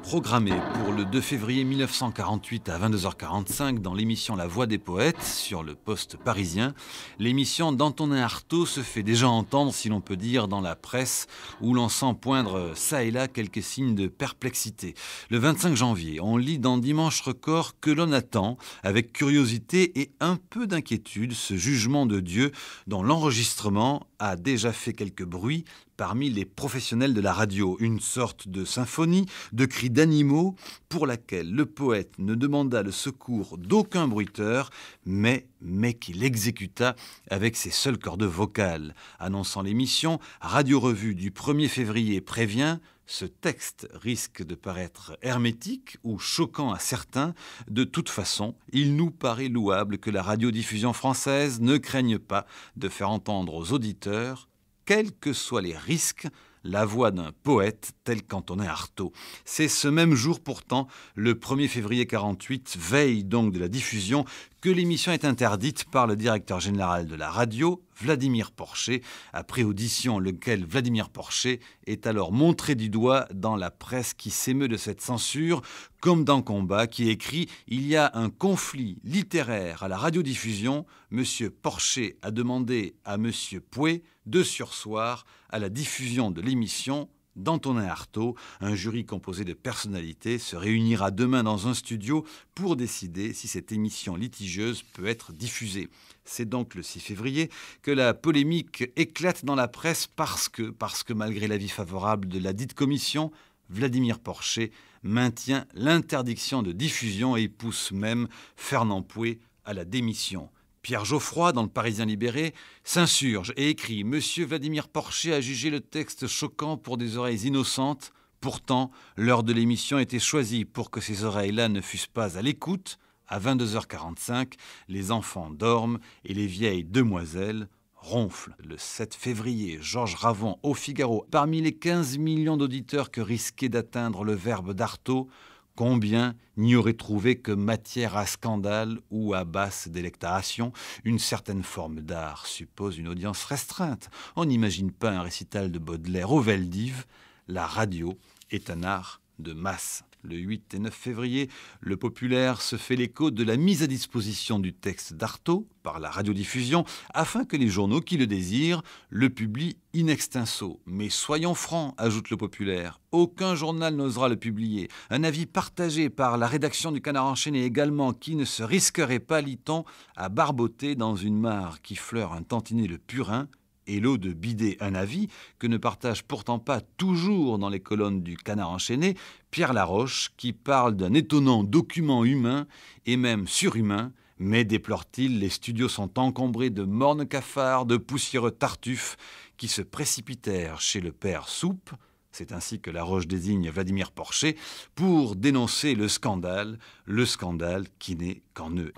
Programmé pour le deux février mille neuf cent quarante-huit à vingt-deux heures quarante-cinq dans l'émission La Voix des Poètes sur le Poste parisien, l'émission d'Antonin Artaud se fait déjà entendre, si l'on peut dire, dans la presse où l'on sent poindre ça et là quelques signes de perplexité. Le vingt-cinq janvier, on lit dans Dimanche Record que l'on attend avec curiosité et un peu d'inquiétude ce jugement de Dieu dont l'enregistrement a déjà fait quelques bruits parmi les professionnels de la radio, une sorte de symphonie, de cris d'animaux, pour laquelle le poète ne demanda le secours d'aucun bruiteur, mais, mais qu'il exécuta avec ses seules cordes vocales. Annonçant l'émission, Radio Revue du premier février prévient « Ce texte risque de paraître hermétique ou choquant à certains. De toute façon, il nous paraît louable que la radiodiffusion française ne craigne pas de faire entendre aux auditeurs » quels que soient les risques, la voix d'un poète tel qu'Antonin Artaud. C'est ce même jour pourtant, le premier février quarante-huit, veille donc de la diffusion, que l'émission est interdite par le directeur général de la radio, Vladimir Porcher, après audition lequel Vladimir Porcher est alors montré du doigt dans la presse qui s'émeut de cette censure, comme dans Combat qui écrit « Il y a un conflit littéraire à la radiodiffusion, Monsieur Porcher a demandé à Monsieur Pueyo de surseoir à la diffusion de l'émission » d'Antonin Artaud. Un jury composé de personnalités se réunira demain dans un studio pour décider si cette émission litigieuse peut être diffusée. C'est donc le six février que la polémique éclate dans la presse parce que, parce que malgré l'avis favorable de la dite commission, Vladimir Porcher maintient l'interdiction de diffusion et pousse même Fernand Pueyo à la démission. Pierre Geoffroy, dans le Parisien libéré, s'insurge et écrit « Monsieur Vladimir Porcher a jugé le texte choquant pour des oreilles innocentes. Pourtant, l'heure de l'émission était choisie pour que ces oreilles-là ne fussent pas à l'écoute. À vingt-deux heures quarante-cinq, les enfants dorment et les vieilles demoiselles ronflent. » Le sept février, Georges Ravon au Figaro. Parmi les quinze millions d'auditeurs que risquait d'atteindre le verbe d'Artaud, combien n'y aurait trouvé que matière à scandale ou à basse délectation? Une certaine forme d'art suppose une audience restreinte. On n'imagine pas un récital de Baudelaire aux Veldives. La radio est un art de masse. Le huit et neuf février, Le Populaire se fait l'écho de la mise à disposition du texte d'Artaud par la radiodiffusion afin que les journaux qui le désirent le publient in extenso. Mais soyons francs, ajoute Le Populaire, aucun journal n'osera le publier. Un avis partagé par la rédaction du Canard enchaîné également, qui ne se risquerait pas, lit-on, à barboter dans une mare qui fleure un tantinet le purin et l'eau de bidet, un avis que ne partage pourtant pas toujours dans les colonnes du Canard enchaîné Pierre Laroche, qui parle d'un étonnant document humain et même surhumain. Mais, déplore-t-il, les studios sont encombrés de mornes cafards, de poussiéreux tartuffes qui se précipitèrent chez le père Soupe, c'est ainsi que Laroche désigne Vladimir Porcher, pour dénoncer le scandale, le scandale qui n'est qu'en eux.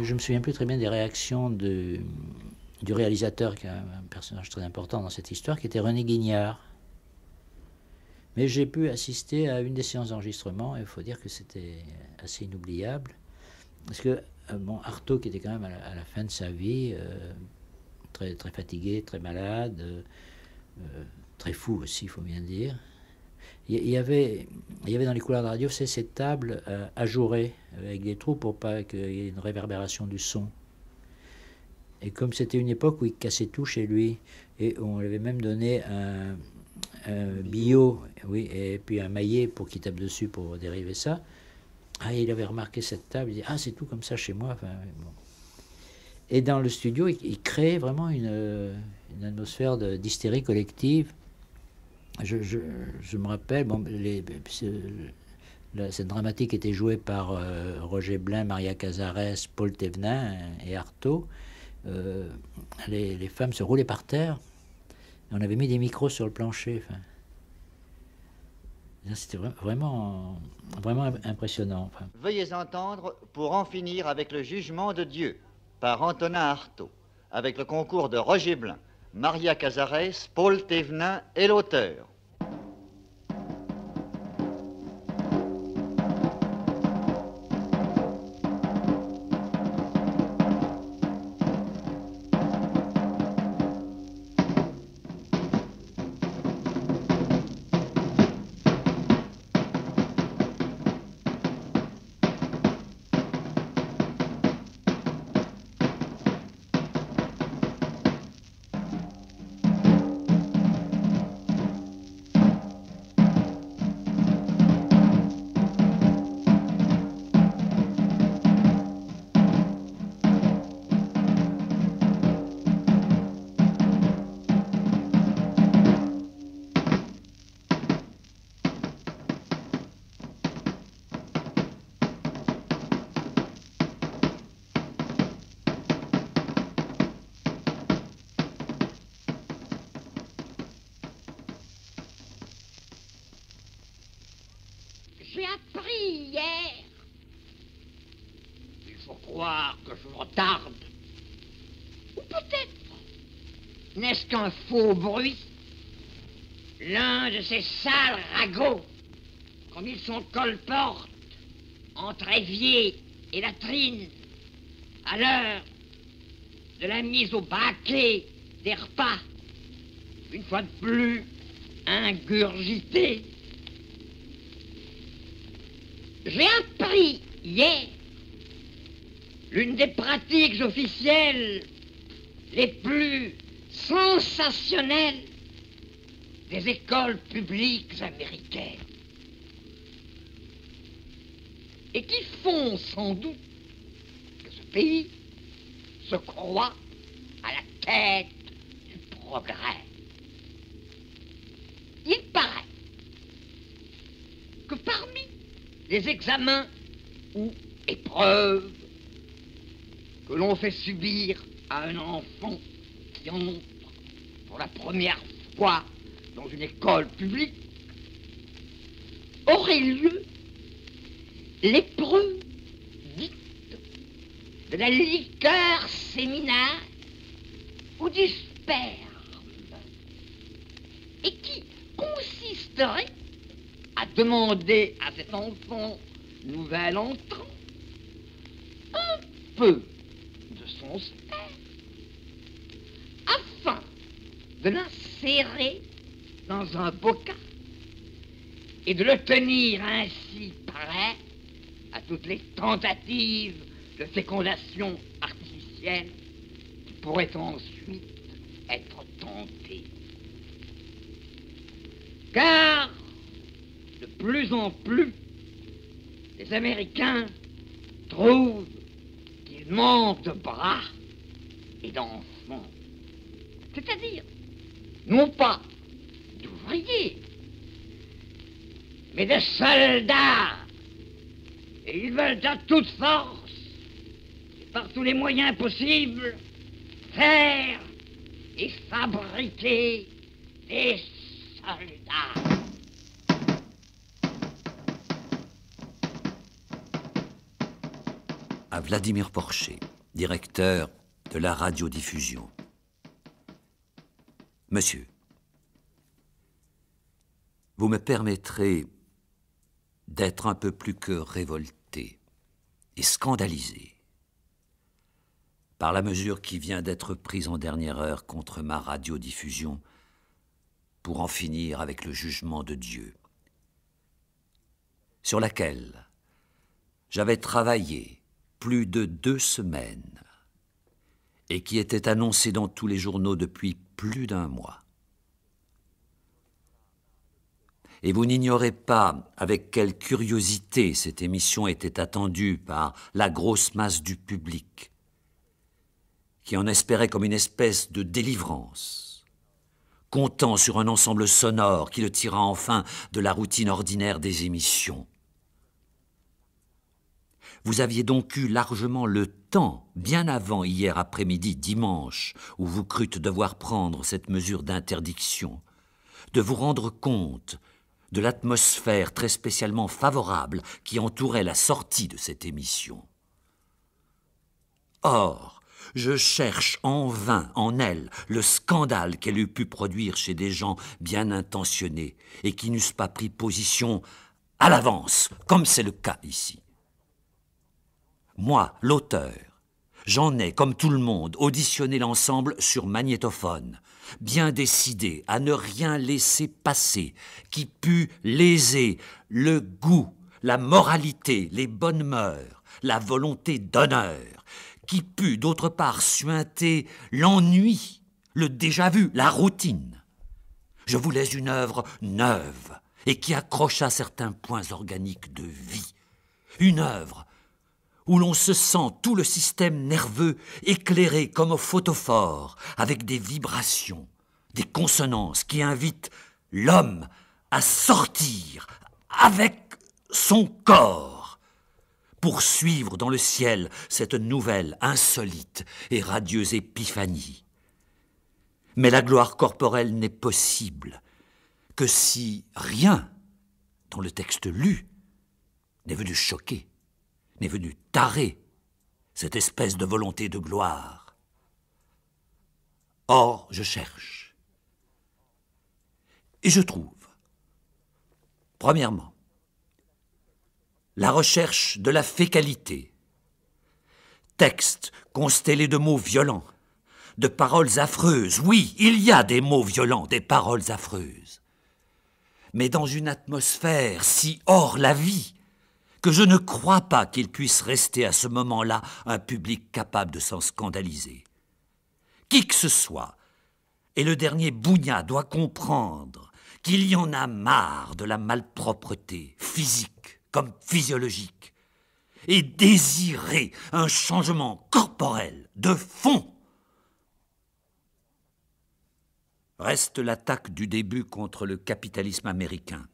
Je me souviens plus très bien des réactions de, du réalisateur, qui est un personnage très important dans cette histoire, qui était René Guignard. Mais j'ai pu assister à une des séances d'enregistrement, et il faut dire que c'était assez inoubliable. Parce que bon, Artaud, qui était quand même à la, à la fin de sa vie, euh, très, très fatigué, très malade, euh, très fou aussi, il faut bien dire, il y avait, il y avait dans les couloirs de radio cette table euh, ajourée avec des trous pour pas qu'il y ait une réverbération du son. Et comme c'était une époque où il cassait tout chez lui, et on lui avait même donné un, un billot, oui, et puis un maillet pour qu'il tape dessus pour dériver ça, ah, il avait remarqué cette table, il dit « Ah, c'est tout comme ça chez moi enfin, ». Bon. Et dans le studio, il, il créait vraiment une, une atmosphère d'hystérie collective. Je, je, je me rappelle, bon, les, la, cette dramatique était jouée par euh, Roger Blin, Maria Cazares, Paul Thévenin et Artaud. Euh, les, les femmes se roulaient par terre. On avait mis des micros sur le plancher. C'était vra vraiment, vraiment impressionnant. Fin. Veuillez entendre Pour en finir avec le jugement de Dieu, par Antonin Artaud, avec le concours de Roger Blin, Maria Cazares, Paul Thévenin est l'auteur. J'ai appris hier. Il faut croire que je m'en tarde. Ou peut-être n'est-ce qu'un faux bruit, l'un de ces sales ragots, comme ils sont colportes, entre évier et latrine, à l'heure de la mise au baquet des repas, une fois de plus ingurgité. J'ai appris hier l'une des pratiques officielles les plus sensationnelles des écoles publiques américaines et qui font sans doute que ce pays se croit à la tête du progrès. Il paraît que parmi les examens ou épreuves que l'on fait subir à un enfant qui entre pour la première fois dans une école publique, aurait lieu l'épreuve dite de la liqueur séminaire ou du sperme, et qui consisterait à demander à cet enfant nouvel entrant un peu de son sperme, de l'insérer dans un bocal et de le tenir ainsi prêt à toutes les tentatives de fécondation artificielle qui pourraient ensuite être tentées. Car, de plus en plus, les Américains trouvent qu'ils manquent de bras et d'enfants. C'est-à-dire, non pas d'ouvriers, mais de soldats. Et ils veulent à toute force, et par tous les moyens possibles, faire et fabriquer des soldats. À Vladimir Porcher, directeur de la radiodiffusion. Monsieur, vous me permettrez d'être un peu plus que révolté et scandalisé par la mesure qui vient d'être prise en dernière heure contre ma radiodiffusion pour en finir avec le jugement de Dieu, sur laquelle j'avais travaillé plus de deux semaines et qui était annoncée dans tous les journaux depuis plus d'un mois. Et vous n'ignorez pas avec quelle curiosité cette émission était attendue par la grosse masse du public, qui en espérait comme une espèce de délivrance, comptant sur un ensemble sonore qui le tira enfin de la routine ordinaire des émissions. Vous aviez donc eu largement le temps, bien avant hier après-midi, dimanche, où vous crûtes devoir prendre cette mesure d'interdiction, de vous rendre compte de l'atmosphère très spécialement favorable qui entourait la sortie de cette émission. Or, je cherche en vain en elle le scandale qu'elle eût pu produire chez des gens bien intentionnés et qui n'eussent pas pris position à l'avance, comme c'est le cas ici. Moi, l'auteur, j'en ai, comme tout le monde, auditionné l'ensemble sur magnétophone, bien décidé à ne rien laisser passer qui pût léser le goût, la moralité, les bonnes mœurs, la volonté d'honneur, qui pût d'autre part suinter l'ennui, le déjà-vu, la routine. Je voulais une œuvre neuve et qui accrochât certains points organiques de vie. Une œuvre où l'on se sent tout le système nerveux éclairé comme au photophore, avec des vibrations, des consonances qui invitent l'homme à sortir avec son corps pour suivre dans le ciel cette nouvelle, insolite et radieuse épiphanie. Mais la gloire corporelle n'est possible que si rien, dans le texte lu, n'est venu choquer, n'est venu tarer cette espèce de volonté de gloire. Or, je cherche. Et je trouve, premièrement, la recherche de la fécalité. Texte constellé de mots violents, de paroles affreuses. Oui, il y a des mots violents, des paroles affreuses. Mais dans une atmosphère si hors la vie, que je ne crois pas qu'il puisse rester à ce moment-là un public capable de s'en scandaliser. Qui que ce soit, et le dernier bougnat doit comprendre qu'il y en a marre de la malpropreté, physique comme physiologique, et désirer un changement corporel de fond. Reste l'attaque du début contre le capitalisme américain.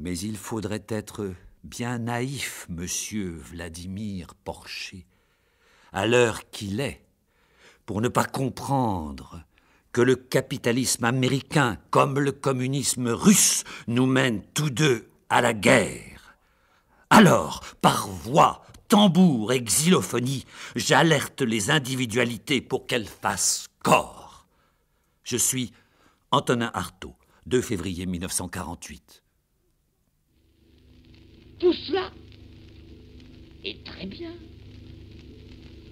Mais il faudrait être bien naïf, monsieur Vladimir Porcher, à l'heure qu'il est, pour ne pas comprendre que le capitalisme américain, comme le communisme russe, nous mène tous deux à la guerre. Alors, par voix, tambour et xylophonie, j'alerte les individualités pour qu'elles fassent corps. Je suis Antonin Artaud, deux février mille neuf cent quarante-huit. Tout cela est très bien,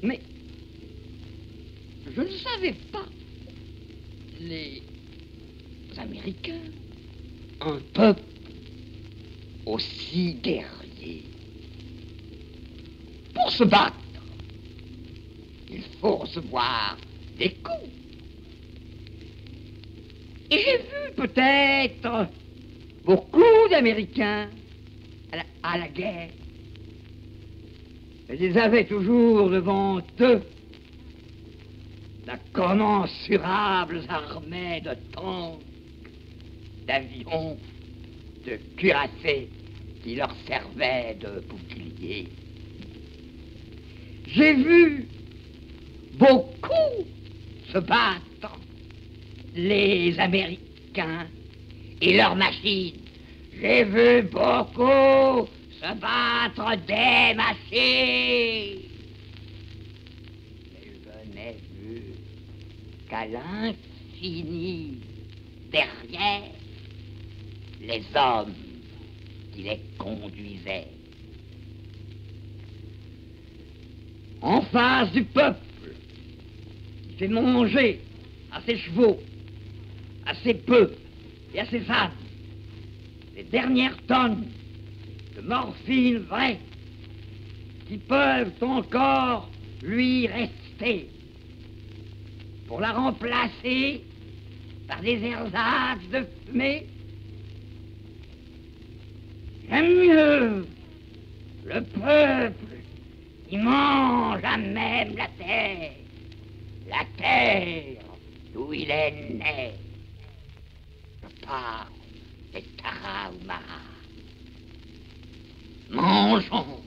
mais je ne savais pas les Américains, un peuple aussi guerrier. Pour se battre, il faut recevoir des coups. Et j'ai vu peut-être beaucoup d'Américains à la, à la guerre. Mais ils avaient toujours devant eux d'incommensurables armées de tanks, d'avions, de cuirassés qui leur servaient de boucliers. J'ai vu beaucoup se battre les Américains et leurs machines. J'ai vu beaucoup se battre des machines. Mais je n'ai vu qu'à l'infini derrière les hommes qui les conduisaient. En face du peuple, qui fait manger à ses chevaux, à ses bœufs et à ses ânes, les dernières tonnes de morphine vraie qui peuvent encore lui rester, pour la remplacer par des ersatz de fumée. J'aime mieux le peuple qui mange à même la terre, la terre d'où il est né. Je parle des Tarahumara. Mangeons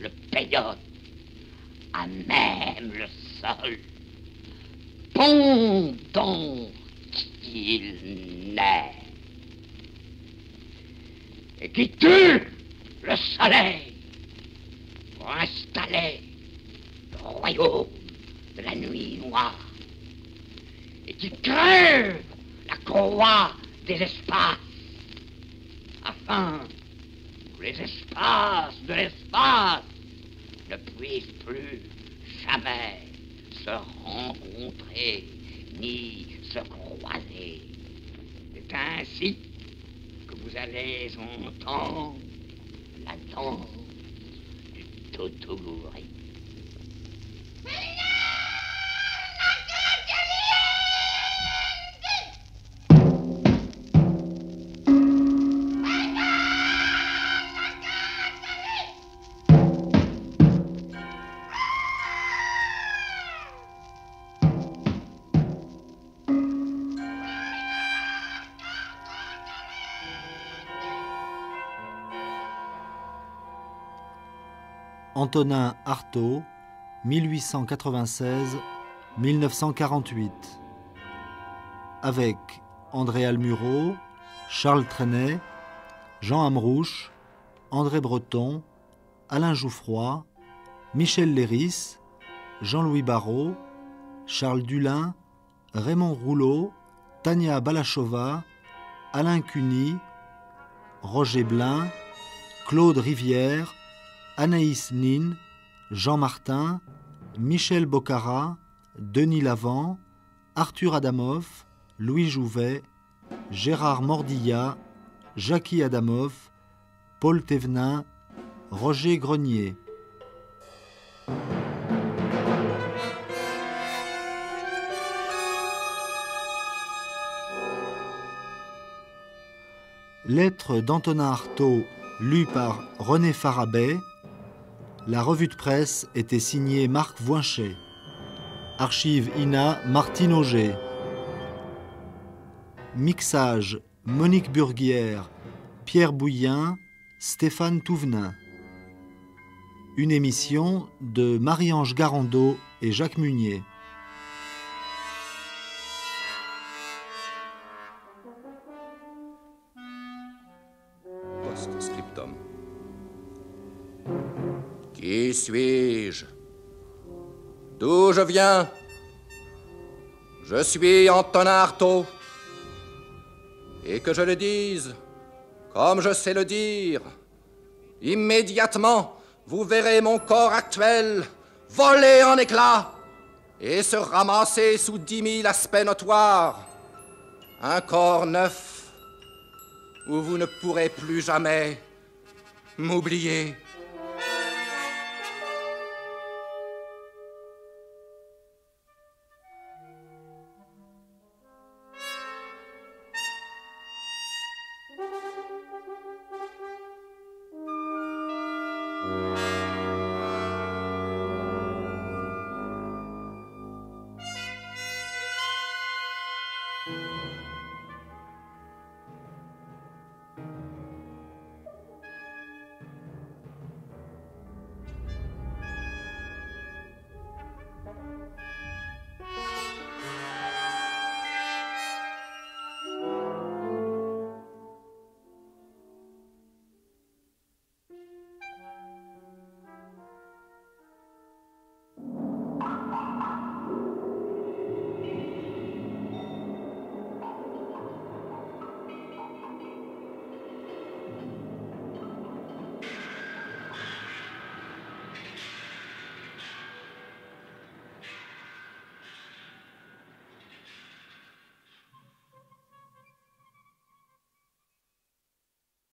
le peyote à même le sol, pendant qu'il naît, et qui tue le soleil pour installer le royaume de la nuit noire, et qui crève la croix des espaces, afin que les espaces de l'espace ne puissent plus jamais se rencontrer ni se croiser. C'est ainsi que vous allez entendre la danse du Totouri. Antonin Artaud, mille huit cent quatre-vingt-seize à mille neuf cent quarante-huit. Avec André Almuro, Charles Trenet, Jean Amrouche, André Breton, Alain Jouffroy, Michel Léris, Jean-Louis Barrault, Charles Dulin, Raymond Rouleau, Tania Balachova, Alain Cuny, Roger Blin, Claude Rivière, Anaïs Nin, Jean Martin, Michel Bocara, Denis Lavant, Arthur Adamoff, Louis Jouvet, Gérard Mordillat, Jackie Adamoff, Paul Thévenin, Roger Grenier. Lettre d'Antonin Artaud, lue par René Farabet. La revue de presse était signée Marc Voinchet. Archives I N A, Martine Auger. Mixage, Monique Burguière, Pierre Bouillin, Stéphane Touvenin. Une émission de Marie-Ange Garando et Jacques Munier. Post-scriptum. Qui suis-je? D'où je viens? Je suis Antonin Artaud. Et que je le dise, comme je sais le dire, immédiatement, vous verrez mon corps actuel voler en éclats et se ramasser sous dix mille aspects notoires, un corps neuf où vous ne pourrez plus jamais m'oublier. Thank you.